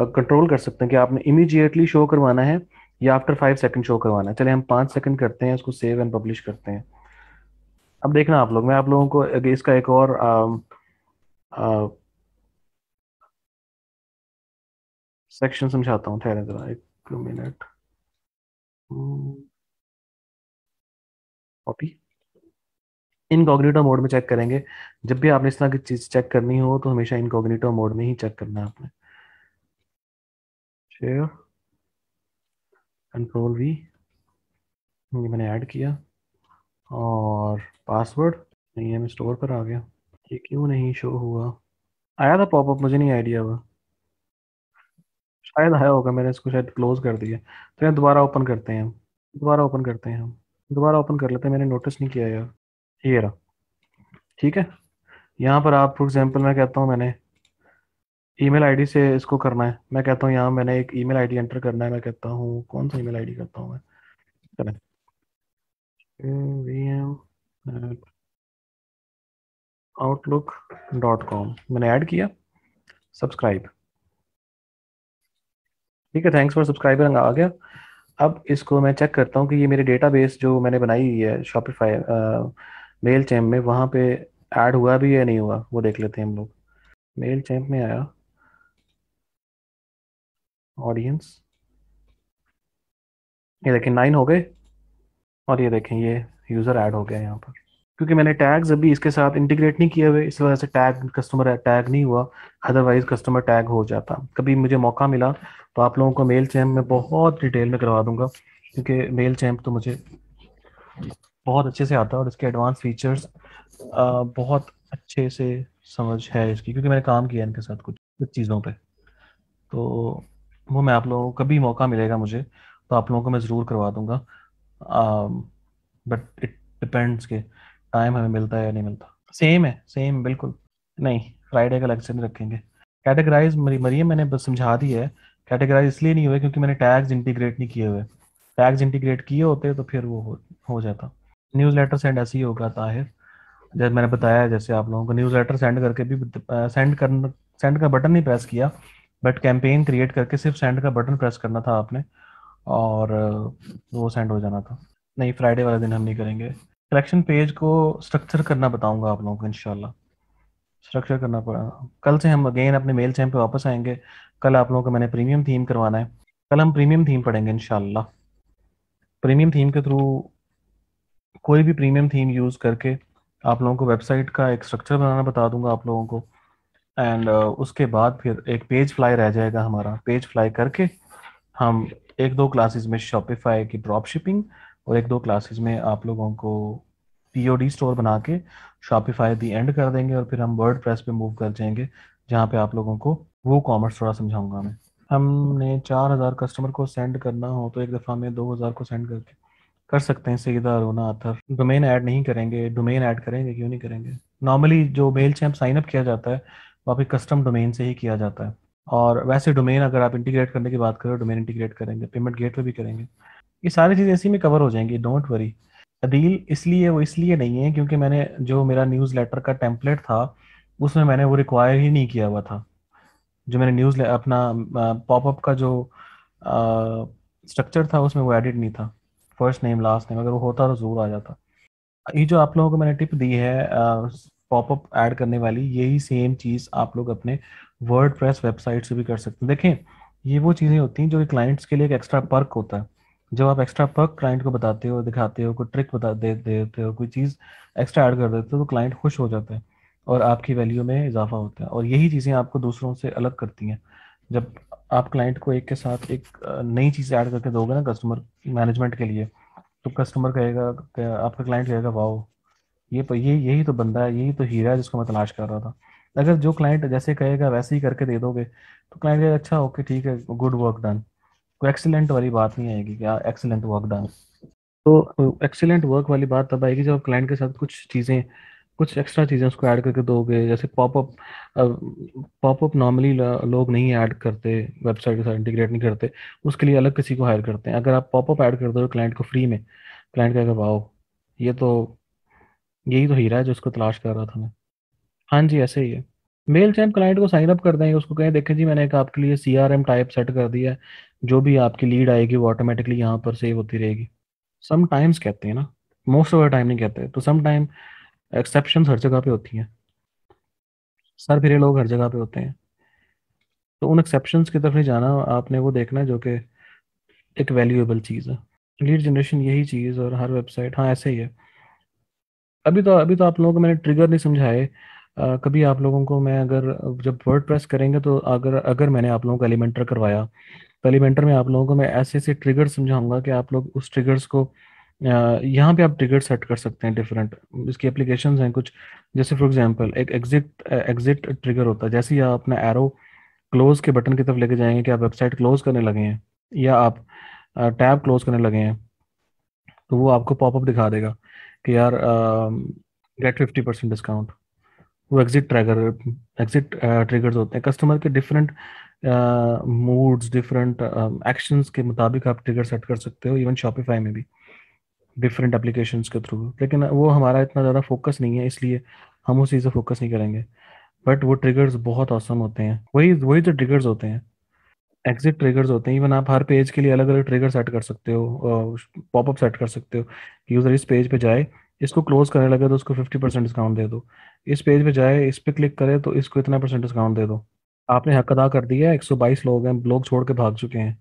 कंट्रोल कर सकते हैं कि आपने इमीडिएटली शो करवाना है या आफ्टर फाइव सेकंड शो करवाना है। चले हम पाँच सेकंड करते हैं, इसको सेव एंड पब्लिश करते हैं। अब देखना आप लोग, मैं आप लोगों को इसका एक और सेक्शन समझाता हूँ। ठहरे जरा एक मिनट, कॉपी इनकॉग्निटो मोड में चेक करेंगे। जब भी आपने इस तरह की चीज चेक करनी हो तो हमेशा इनकॉग्निटो मोड में ही चेक करना है आपने। शेयर कंट्रोल वी, ये मैंने ऐड किया, और पासवर्ड नहीं है, मैं स्टोर पर आ गया। ये क्यों नहीं शो हुआ? आया था पॉपअप, मुझे नहीं आइडिया हुआ, शायद आया होगा, मैंने इसको शायद क्लोज कर दिया। तो यार दोबारा ओपन करते हैं हम, दोबारा ओपन करते हैं हम, दोबारा ओपन कर लेते हैं। मैंने नोटिस नहीं किया यार, ये रहा, ठीक है। यहाँ पर आप फॉर एग्जांपल, मैं कहता हूँ मैंने ईमेल आईडी से इसको करना है। मैं कहता हूँ यहाँ मैंने एक ईमेल आईडी एंटर करना है। मैं कहता हूँ कौन सा ईमेल आईडी करता हूँ मैं, V M Outlook dot com मैंने ऐड किया। सब्सक्राइब, ठीक है, थैंक्स फॉर सब्सक्राइबर आ गया। अब इसको मैं चेक करता हूँ कि ये मेरे डेटाबेस जो मैंने बनाई हुई है शॉपिफाई मेलचैम्प में, वहाँ पे ऐड हुआ भी या नहीं हुआ, वो देख लेते हैं हम लोग। मेलचैम्प में आया ऑडियंस, ये देखें नाइन हो गए, और ये देखें ये यूज़र ऐड हो गया यहाँ पर। क्योंकि मैंने टैग्स अभी इसके साथ इंटीग्रेट नहीं किए हुए, इस वजह से टैग कस्टमर टैग नहीं हुआ, अदरवाइज कस्टमर टैग हो जाता। कभी मुझे मौका मिला तो आप लोगों को मेलचैम्प में बहुत डिटेल में करवा दूंगा, क्योंकि मेलचैम्प तो मुझे बहुत अच्छे से आता है और इसके एडवांस फीचर्स बहुत अच्छे से समझ है इसकी, क्योंकि मैंने काम किया इनके साथ कुछ कुछ चीज़ों पे। तो वो मैं आप लोगों को, कभी मौका मिलेगा मुझे तो आप लोगों को मैं ज़रूर करवा दूंगा, बट इट डिपेंड्स के टाइम हमें मिलता है या नहीं मिलता। सेम है, सेम बिल्कुल नहीं, फ्राइडे का अलग से नहीं रखेंगे। कैटेगराइज मरियम मैंने बस समझा दी है, कैटेगराइज इसलिए नहीं हुए क्योंकि मैंने टैग्स इंटीग्रेट नहीं किए हुए। टैग्स इंटीग्रेट किए होते तो फिर वो हो, हो जाता। न्यूज़ लेटर सेंड ऐसे ही होगा ताहिर, जैसे मैंने बताया, जैसे आप लोगों को न्यूज़ लेटर सेंड करके भी सेंड कर सेंड का बटन नहीं प्रेस किया, बट कैंपेन क्रिएट करके सिर्फ सेंड का बटन प्रेस करना था आपने और वो सेंड हो जाना था। नहीं, फ्राइडे वाला दिन हम नहीं करेंगे। कलेक्शन पेज को स्ट्रक्चर करना बताऊंगा आप लोगों को इंशाल्लाह, स्ट्रक्चर करना पड़ा। कल से हम अगेन अपने मेलचैम्प पे वापस आएंगे। कल आप लोगों को मैंने प्रीमियम थीम करवाना है, कल हम प्रीमियम थीम पढ़ेंगे इंशाल्लाह। प्रीमियम थीम के थ्रू, कोई भी प्रीमियम थीम यूज़ करके आप लोगों को वेबसाइट का एक स्ट्रक्चर बनाना बता दूंगा आप लोगों को, एंड uh, उसके बाद फिर एक पेज फ्लाई रह जाएगा हमारा। पेज फ्लाई करके हम एक दो क्लासेस में शॉपिफाई की ड्रॉप शिपिंग और एक दो क्लासेस में आप लोगों को पीओडी स्टोर बना के शॉपिफाई दी एंड कर देंगे, और फिर हम वर्डप्रेस पे मूव कर जाएंगे, जहाँ पे आप लोगों को वो कॉमर्स थोड़ा समझाऊंगा मैं। हमने चार हज़ार कस्टमर को सेंड करना हो तो एक दफ़ा में दो हज़ार को सेंड करके कर सकते हैं। सीधा रोना आथर, डोमेन ऐड नहीं करेंगे, डोमेन ऐड करेंगे, क्यों नहीं करेंगे? नॉर्मली जो मेलचैम्प साइनअप किया जाता है वो आपके कस्टम डोमेन से ही किया जाता है, और वैसे डोमेन अगर आप इंटीग्रेट करने की बात करो, डोमेन इंटीग्रेट करेंगे, पेमेंट गेटवे भी करेंगे, ये सारी चीज़ें इसी में कवर हो जाएंगी, डोंट वरी अदील। इसलिए वो इसलिए नहीं है क्योंकि मैंने जो मेरा न्यूज़ लेटर का टेम्पलेट था उसमें मैंने वो रिक्वायर ही नहीं किया हुआ था। जो मैंने न्यूज़ अपना पॉपअप का जो स्ट्रक्चर था उसमें वो एडिट नहीं था, फर्स्ट नेम लास्ट नेम, अगर वो होता तो ज़रूर आ जाता। ये जो आप लोगों को मैंने टिप दी है पॉपअप ऐड करने वाली, यही सेम चीज़ आप लोग अपने वर्डप्रेस वेबसाइट से भी कर सकते हैं। देखें, ये वो चीज़ें होती हैं जो क्लाइंट्स के लिए एक एक्स्ट्रा पर्क होता है। जब आप एक्स्ट्रा पर्क क्लाइंट को बताते हो, दिखाते हो, कोई ट्रिक बता दे देते हो, कोई चीज़ एक्स्ट्रा ऐड कर देते हो, तो क्लाइंट खुश हो जाता है और आपकी वैल्यू में इजाफा होता है, और यही चीज़ें आपको दूसरों से अलग करती हैं। जब आप क्लाइंट को एक के साथ एक नई चीज़ ऐड करके दोगे ना कस्टमर मैनेजमेंट के लिए, तो कस्टमर कहेगा, आपका क्लाइंट कहेगा वाओ ये ये यही तो बंदा है, यही तो हीरा है जिसको मैं तलाश कर रहा था। अगर जो क्लाइंट जैसे कहेगा वैसे ही करके दे दोगे तो क्लाइंट कहेगा अच्छा ओके ठीक है, गुड वर्क डन, कोई एक्सीलेंट वाली बात नहीं आएगी क्या एक्सीलेंट वर्क डन। तो एक्सीलेंट वर्क वाली बात तब आएगी जब आप क्लाइंट के साथ कुछ चीज़ें कुछ एक्स्ट्रा चीज़ें उसको ऐड करके दोगे, जैसे पॉपअप पॉपअप नॉर्मली लोग नहीं ऐड करते, वेबसाइट के साथ इंटीग्रेट नहीं करते, उसके लिए अलग किसी को हायर करते हैं। अगर आप पॉपअप ऐड कर दो क्लाइंट को फ्री में, क्लाइंट कहेगा वाओ, ये तो यही तो हीरा है जो उसको तलाश कर रहा था मैं। हाँ जी, ऐसे ही है। मेलचैम्प क्लाइंट को साइन अप कर देंगे, उसको कहें देखें जी मैंने एक आपके लिए C R M type set कर दिया है, जो भी आपकी लीड आएगी वो ऑटोमेटिकली यहाँ पर सेव होती रहेगी। सम टाइम्स कहते हैं ना, मोस्ट ऑफ द टाइम नहीं कहते। तो सम टाइम एक्सेप्शन हर जगह पे होती हैं, सर फिरे लोग हर जगह पे होते हैं। तो उन एक्सेप्शन की तरफ नहीं जाना, आपने वो देखना जो कि एक वैल्यूएबल चीज़ है। लीड जनरेशन यही चीज़ और हर वेबसाइट। हाँ ऐसे ही है। अभी तो अभी तो आप लोगों को मैंने ट्रिगर नहीं समझाए। Uh, कभी आप लोगों को मैं अगर जब वर्ड प्रेस करेंगे तो अगर अगर मैंने आप लोगों को एलिमेंटर करवाया तो एलिमेंटर में आप लोगों को मैं ऐसे ऐसे ट्रिगर समझाऊंगा कि आप लोग उस ट्रिगर्स को uh, यहाँ पे आप ट्रिगर सेट कर सकते हैं डिफरेंट। इसकी एप्लीकेशंस हैं कुछ, जैसे फॉर एग्जांपल एक एग्जिट एग्जिट ट्रिगर होता है। जैसे ही आप अपना एरो क्लोज के बटन की तरफ लेके जाएंगे कि आप वेबसाइट क्लोज करने लगे हैं या आप टैब uh, क्लोज करने लगे हैं, तो वो आपको पॉपअप दिखा देगा कि यार गेट फिफ्टी परसेंट डिस्काउंट। वो एग्जिट ट्रिगर एग्जिट ट्रिगर्स होते हैं। कस्टमर के डिफरेंट मूड्स, डिफरेंट एक्शंस के मुताबिक आप ट्रिगर सेट कर सकते हो, इवन शॉपिफाई में भी डिफरेंट एप्लीकेशंस के थ्रू। लेकिन वो हमारा इतना ज़्यादा फोकस नहीं है, इसलिए हम उस चीज़ से फोकस नहीं करेंगे। बट वो ट्रिगर्स बहुत औसम होते हैं। वही वही तो ट्रिगर्स होते हैं, एग्जिट ट्रिगर्स होते हैं। इवन आप हर पेज के लिए अलग अलग ट्रिगर सेट कर सकते हो, पॉपअप सेट कर सकते हो कि यूज़र इस पेज पर जाए, इसको क्लोज करने लगे तो उसको फिफ्टी परसेंट डिस्काउंट दे दो, इस पेज पे जाए, इस पे क्लिक करे तो इसको इतना परसेंट डिस्काउंट दे दो। आपने हक अदा कर दिया है। एक सौ बाईस लोग हैं, लोग छोड़ के भाग चुके हैं।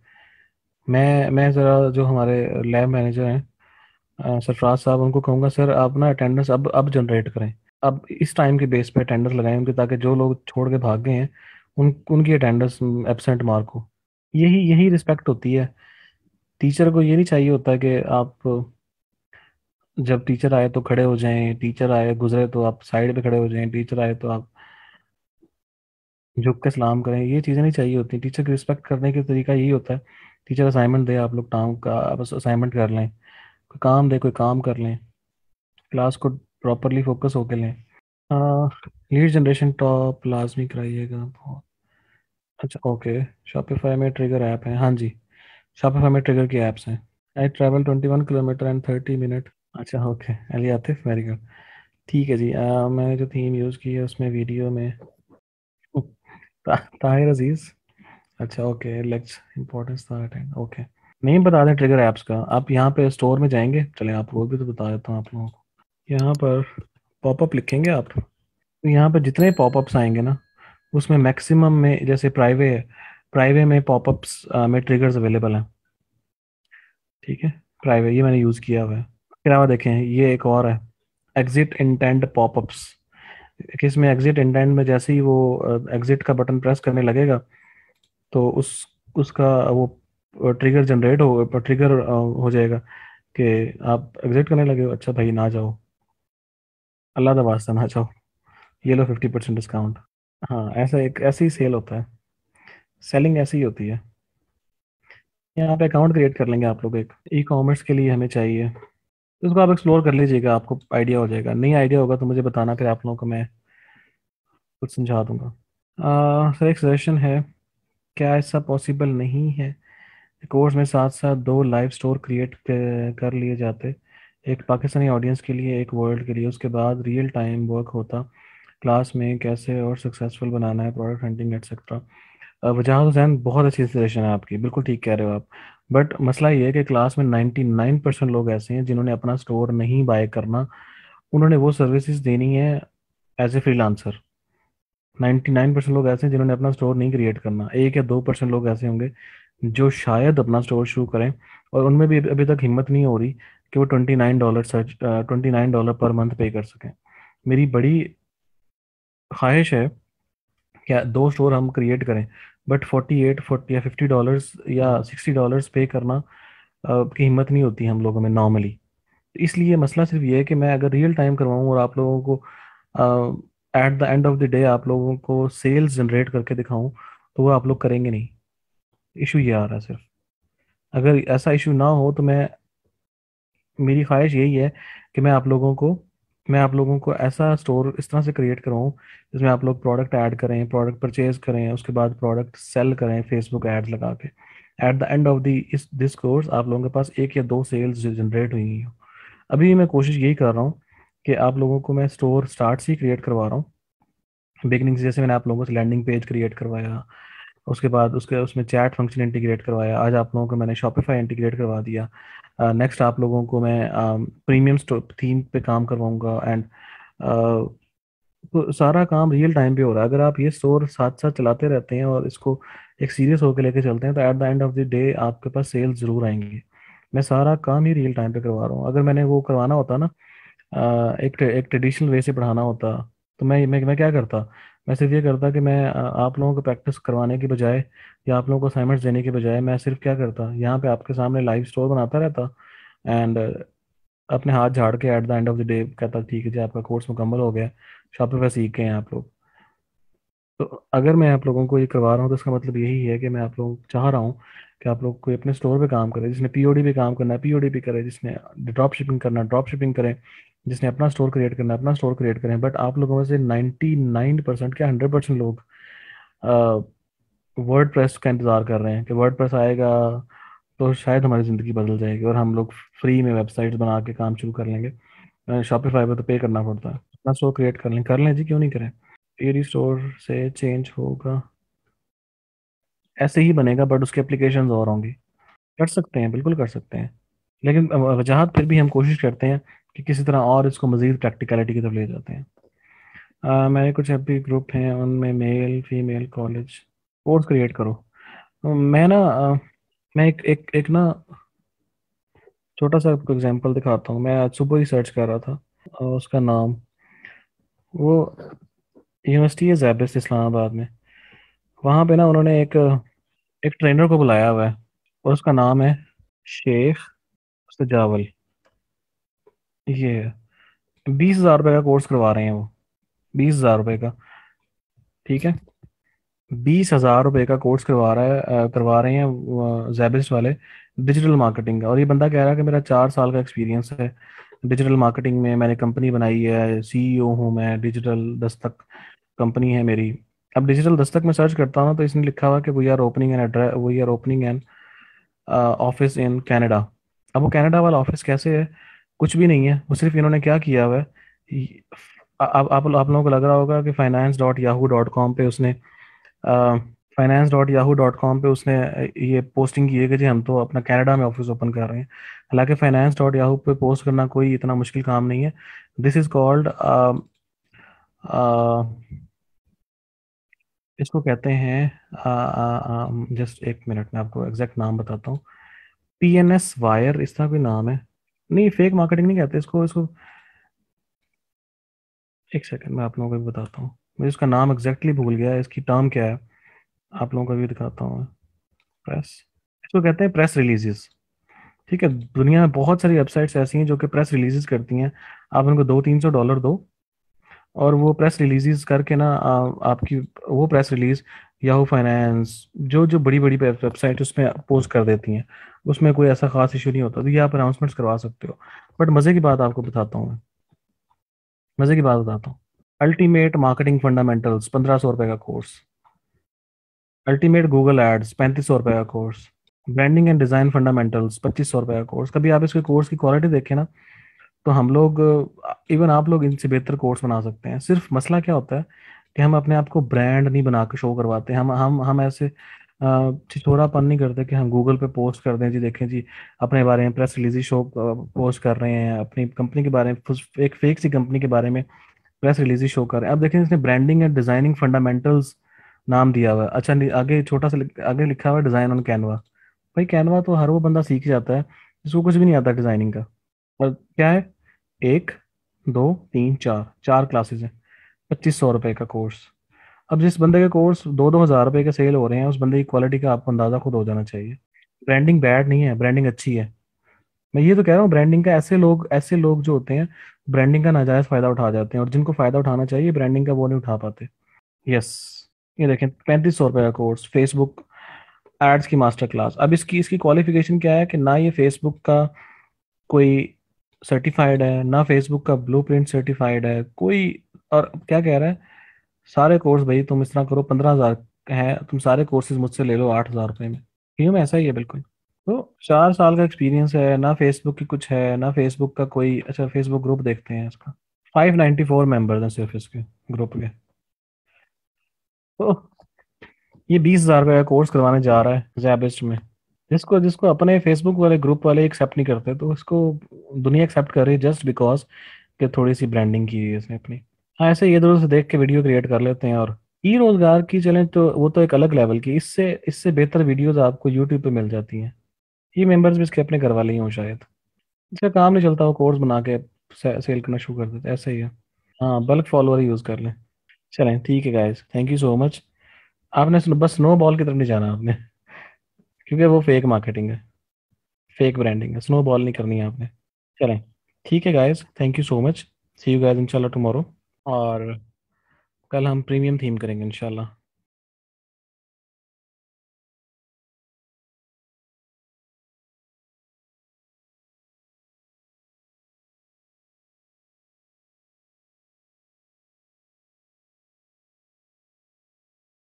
मैं मैं ज़रा जो हमारे लैब मैनेजर हैं सरफराज साहब, उनको कहूँगा सर आप ना अटेंडेंस अब अब जनरेट करें, अब इस टाइम के बेस पे अटेंडेंस लगाएं उनके, ताकि जो लोग छोड़ के भाग गए हैं उन उनकी अटेंडेंस एबसेंट मार्क हो। यही यही रिस्पेक्ट होती है। टीचर को ये नहीं चाहिए होता कि आप जब टीचर आए तो खड़े हो जाएं, टीचर आए गुजरे तो आप साइड पे खड़े हो जाएं, टीचर आए तो आप झुक के सलाम करें। ये चीज़ें नहीं चाहिए होती। टीचर की रिस्पेक्ट करने का तरीका यही होता है, टीचर असाइनमेंट दे, आप लोग टाइम का बस असाइनमेंट कर लें, कोई काम दे, कोई काम कर लें, क्लास को प्रॉपरली फोकस होकर लें। लीड जनरेशन टॉप लाजमी कराइएगा बहुत। अच्छा ओके, शॉपिफाई में ट्रिगर ऐप है। हाँ जी, शॉपिफाई में ट्रिगर की ऐप्स हैं। I travel twenty one kilometre and thirty minute. अच्छा okay, Ali Atif very good. ठीक है जी। आ, मैं जो थीम यूज़ की है उसमें वीडियो में ता, ताहिर अजीज़। अच्छा ओके, लेट्स इम्पोर्टेंस था ओके। नहीं बता दें ट्रिगर ऐप्स का। आप यहाँ पे स्टोर में जाएंगे, चले आप वो भी तो बता देता हूँ आप लोगों को। यहाँ पर पॉपअप लिखेंगे आप, तो यहाँ पर जितने पॉपअप्स आएंगे ना उसमें मैक्सिमम में, जैसे प्राइवे है, प्राइवे में पॉपअप्स में ट्रिगर्स अवेलेबल हैं। ठीक है, प्राइवे ये मैंने यूज़ किया हुआ है। इसके अलावा देखें ये एक और है, एग्जिट इंटेंट पॉपअप्स। इसमें एग्जिट इंटेंट में जैसे ही वो एग्जिट का बटन प्रेस करने लगेगा तो उस उसका वो ट्रिगर जनरेट हो ट्रिगर हो जाएगा कि आप एग्जिट करने लगे हो, अच्छा भाई ना जाओ, अल्लाह दा वास्ता ना जाओ, ये लो फिफ्टी परसेंट डिस्काउंट। हाँ ऐसा एक ऐसी ही सेल होता है, सेलिंग ऐसी ही होती है। यहाँ पे अकाउंट क्रिएट कर लेंगे आप लोग एक, ई कॉमर्स के लिए हमें चाहिए। इसको आप एक्सप्लोर कर लीजिएगा, आपको आइडिया हो जाएगा। नहीं आइडिया होगा तो मुझे बताना, फिर आप लोगों को मैं कुछ समझा दूंगा। सर एक सजेशन है, क्या ऐसा पॉसिबल नहीं है कोर्स में साथ साथ दो लाइव स्टोर क्रिएट कर लिए जाते, एक पाकिस्तानी ऑडियंस के लिए एक वर्ल्ड के लिए, उसके बाद रियल टाइम वर्क होता क्लास में कैसे और सक्सेसफुल बनाना है, प्रोडक्ट हंटिंग एक्सेट्रा। वजह हुसैन बहुत अच्छी सजेशन है आपकी, बिल्कुल ठीक कह रहे हो आप। बट मसला ये है कि क्लास में निन्यानवे परसेंट लोग ऐसे हैं जिन्होंने अपना स्टोर नहीं बाय करना, उन्होंने वो सर्विसेज देनी है एज ए फ्रीलांसर। निन्यानवे परसेंट लोग ऐसे हैं जिन्होंने अपना स्टोर नहीं क्रिएट करना। एक या दो परसेंट लोग ऐसे होंगे जो शायद अपना स्टोर शुरू करें, और उनमें भी अभी तक हिम्मत नहीं हो रही कि वो उनतीस डॉलर सर्च उनतीस डॉलर पर मंथ पे कर सकें। मेरी बड़ी ख्वाहिश है क्या दो स्टोर हम क्रिएट करें, बट अड़तालीस, चालीस या पचास डॉलर्स या साठ डॉलर्स पे करना आ, की हिम्मत नहीं होती हम लोगों में नॉर्मली। इसलिए मसला सिर्फ ये है कि मैं अगर रियल टाइम करवाऊँ और आप लोगों को at the end of the day आप लोगों को सेल्स जनरेट करके दिखाऊं, तो वो आप लोग करेंगे नहीं। इशू ये आ रहा है सिर्फ। अगर ऐसा इशू ना हो तो मैं, मेरी ख्वाहिश यही है कि मैं आप लोगों को मैं आप लोगों को ऐसा स्टोर इस तरह से क्रिएट कराऊँ जिसमें आप लोग प्रोडक्ट ऐड करें, प्रोडक्ट परचेज करें, उसके बाद प्रोडक्ट सेल करें फेसबुक एड्स लगा के। At the end of the इस दिस कोर्स आप लोगों के पास एक या दो सेल्स जनरेट हुई हैं। अभी मैं कोशिश यही कर रहा हूँ कि आप लोगों को मैं स्टोर स्टार्ट से ही क्रिएट करवा रहा हूँ। बिगनिंग से जैसे मैंने आप लोगों से लैंडिंग पेज क्रिएट करवाया, उसके बाद उसके उसमें चैट फंक्शन इंटीग्रेट करवाया, आज आप लोगों को मैंने शॉपिफाई इंटीग्रेट करवा दिया। नेक्स्ट uh, आप लोगों को मैं प्रीमियम uh, थीम पे काम करवाऊंगा एंड uh, तो सारा काम रियल टाइम पे हो रहा है। अगर आप ये स्टोर साथ साथ चलाते रहते हैं और इसको एक सीरियस होकर लेके चलते हैं तो at the end of the day आपके पास सेल्स ज़रूर आएंगे। मैं सारा काम ही रियल टाइम पे करवा रहा हूँ। अगर मैंने वो करवाना होता ना uh, एक एक ट्रेडिशनल वे से पढ़ाना होता तो मैं मैं, मैं क्या करता, मैं सिर्फ ये करता कि मैं आप लोगों को प्रैक्टिस करवाने के बजाय या आप लोगों को असाइनमेंट्स देने के बजाय मैं सिर्फ क्या करता, यहाँ पे आपके सामने लाइव स्टोर बनाता रहता एंड अपने हाथ झाड़ के at the end of the day कहता ठीक है जी आपका कोर्स मुकम्मल हो गया, शॉपिफाई सीख गए हैं आप लोग। तो अगर मैं आप लोगों को ये करवा रहा हूँ तो इसका मतलब यही है कि मैं आप लोग चाह रहा हूँ कि आप लोग कोई अपने स्टोर पर काम करें। जिसने पी ओ डी पे काम करना है पी ओ डी पे करे, जिसने ड्रॉप शिपिंग करना ड्रॉप शिपिंग करें, जिसने अपना स्टोर क्रिएट करना अपना स्टोर क्रिएट करें। बट आप लोगों में से निन्यानवे परसेंट क्या सौ परसेंट लोग वर्ड प्रेस का इंतज़ार कर रहे हैं कि वर्ड प्रेस आएगा तो शायद हमारी ज़िंदगी बदल जाएगी और हम लोग फ्री में वेबसाइट बना के काम शुरू कर लेंगे। शॉपिफाई पर तो पे करना पड़ता है, अपना स्टोर क्रिएट कर लें कर लें जी क्यों नहीं करें। ये स्टोर से चेंज होगा ऐसे ही बनेगा बट उसके एप्लीकेशन और होंगी। कर सकते हैं, बिल्कुल कर सकते हैं, लेकिन वजाहत फिर भी हम कोशिश करते हैं कि किसी तरह और इसको मज़ीद प्रैक्टिकलिटी की तरफ ले जाते हैं। uh, मैंने कुछ ऐप ग्रुप हैं उनमें male female college course create करो। uh, मैं ना uh, मैं एक एक एक ना छोटा सा आपको एग्जांपल दिखाता हूँ। मैं आज सुबह ही सर्च कर रहा था और उसका नाम वो यूनिवर्सिटी है ज़ैबिस इस्लामाबाद में, वहाँ पे ना उन्होंने एक एक ट्रेनर को बुलाया हुआ है और उसका नाम है शेख सजावल। ये बीस हज़ार रुपये का कोर्स करवा रहे हैं वो, बीस हज़ार रुपये का, ठीक है, बीस हज़ार रुपये का कोर्स करवा रहा है करवा रहे हैं ज़ैबिस वाले डिजिटल मार्केटिंग का। और ये बंदा कह रहा है कि मेरा चार साल का एक्सपीरियंस है डिजिटल मार्केटिंग में, मैंने कंपनी बनाई है, सीईओ हूँ मैं, डिजिटल दस्तक कंपनी है मेरी। अब डिजिटल दस्तक में सर्च करता हूँ तो इसने लिखा हुआ कि we are opening an address we are opening an office in Canada. अब वो कैनेडा वाला ऑफिस कैसे है, कुछ भी नहीं है, वो सिर्फ इन्होंने क्या किया हुआ है, आप आप लोगों को लग रहा होगा कि finance dot Yahoo dot com पर उसने finance dot Yahoo dot com पर उसने ये पोस्टिंग की है कि जी हम तो अपना कनाडा में ऑफिस ओपन कर रहे हैं। हालांकि फाइनेंस डॉट याहू पर पोस्ट करना कोई इतना मुश्किल काम नहीं है। दिस इज़ कॉल्ड, इसको कहते हैं, जस्ट एक मिनट में आपको एग्जैक्ट नाम बताता हूँ, पी एन एस वायर इस तरह कोई नाम है। नहीं, फेक मार्केटिंग नहीं कहते इसको इसको एक सेकंड मैं आप लोगों को भी बताता हूँ, मुझे इसका नाम एग्जैक्टली भूल गया है, इसकी टर्म क्या है आप लोगों को भी दिखाता हूँ। प्रेस, इसको कहते हैं प्रेस रिलीजेस, ठीक है। दुनिया में बहुत सारी वेबसाइट्स ऐसी हैं जो कि प्रेस रिलीजेस करती हैं, आप उनको दो तीन सौ डॉलर दो और वो प्रेस रिलीजेस करके ना आपकी वो प्रेस रिलीज याहू फाइनेंस जो जो बड़ी बड़ी वेबसाइट उसमें पोस्ट कर देती हैं, उसमें कोई ऐसा खास इशू नहीं होता, तो ये आप अनाउंसमेंट्स करवा सकते हो। बट मज़े की बात आपको बताता हूँ मैं मज़े की बात बताता हूँ अल्टीमेट मार्केटिंग फंडामेंटल्स पंद्रह सौ रुपये का कोर्स, अल्टीमेट गूगल एड्स पैंतीस सौ रुपये का course, branding and design fundamentals पच्चीस सौ रुपये का कोर्स। कभी आप इसके कोर्स की क्वालिटी देखें ना तो हम लोग, इवन आप लोग इनसे बेहतर कोर्स बना सकते हैं। सिर्फ मसला क्या होता है कि हम अपने आप को ब्रांड नहीं बना के शो करवाते, हम हम हम ऐसे छिछोरापन नहीं करते कि हम गूगल पे पोस्ट कर दें जी देखें जी अपने बारे में प्रेस रिलीज शो पोस्ट कर रहे हैं, अपनी कंपनी के बारे में, एक फेक सी कंपनी के बारे में प्रेस रिलीज शो कर रहे हैं। अब देखें इसने ब्रांडिंग एंड डिज़ाइनिंग फंडामेंटल्स नाम दिया हुआ है, अच्छा आगे छोटा सा आगे लिखा हुआ है डिज़ाइन ऑन कैनवा। भाई कैनवा तो हर वो बंदा सीख जाता है जिसको कुछ भी नहीं आता डिज़ाइनिंग का। और क्या है, एक दो तीन चार चार क्लासेज हैं, पच्चीस सौ रुपये का कोर्स। अब जिस बंदे के कोर्स दो दो हज़ार रुपये के सेल हो रहे हैं उस बंदे की क्वालिटी का आपको अंदाज़ा खुद हो जाना चाहिए। ब्रांडिंग बैड नहीं है, ब्रांडिंग अच्छी है। मैं ये तो कह रहा हूँ ब्रांडिंग का ऐसे लोग ऐसे लोग जो होते हैं ब्रांडिंग का नाजायज़ फ़ायदा उठा जाते हैं और जिनको फ़ायदा उठाना चाहिए ब्रांडिंग का वो नहीं उठा पाते। यस, ये देखें पैंतीस सौ रुपये का कोर्स फेसबुक एड्स की मास्टर क्लास। अब इसकी इसकी क्वालिफिकेशन क्या है कि ना ये फेसबुक का कोई सर्टिफाइड है, ना फेसबुक का ब्लूप्रिंट सर्टिफाइड है कोई। और क्या कह रहा है, सारे कोर्स भाई तुम इस तरह करो, पंद्रह हज़ार है, तुम सारे कोर्सेज मुझसे ले लो आठ हज़ार रुपये में। क्यों ऐसा ही है बिल्कुल। तो चार साल का एक्सपीरियंस है, ना फेसबुक की कुछ है, ना फेसबुक का कोई। अच्छा फेसबुक ग्रुप देखते हैं इसका, फाइव नाइन्टी फोर मेम्बर्स हैं सिर्फ इसके ग्रुप के। तो ये बीस हज़ार रुपये का कोर्स करवाने जा रहा है जैबिस्ट में, जिसको जिसको अपने फेसबुक वाले ग्रुप वाले एक्सेप्ट नहीं करते, तो इसको दुनिया एक्सेप्ट कर रही है जस्ट बिकॉज कि थोड़ी सी ब्रांडिंग की है इसने अपनी। हाँ ऐसे ये दोनों से देख के वीडियो क्रिएट कर लेते हैं। और ई रोज़गार की चैलेंज तो वो तो एक अलग लेवल की, इससे इससे बेहतर वीडियोस आपको यूट्यूब पे मिल जाती हैं। ये मेंबर्स भी इसके अपने घर वाले ही हों शायद, इसका काम नहीं चलता वो कोर्स बना के से, सेल करना शुरू कर देते, ऐसा ही है। हाँ बल्क फॉलोअर यूज़ कर लें। चलें ठीक है guys, thank you so much. आपने बस स्नो बॉल की तरफ नहीं जाना आपने, क्योंकि वो फेक मार्केटिंग है, फेक ब्रांडिंग है, स्नो बॉल नहीं करनी है आपने। चलें ठीक है guys, thank you so much, see you guys इंशाल्लाह टुमारो। और कल हम प्रीमियम थीम करेंगे इंशाल्लाह।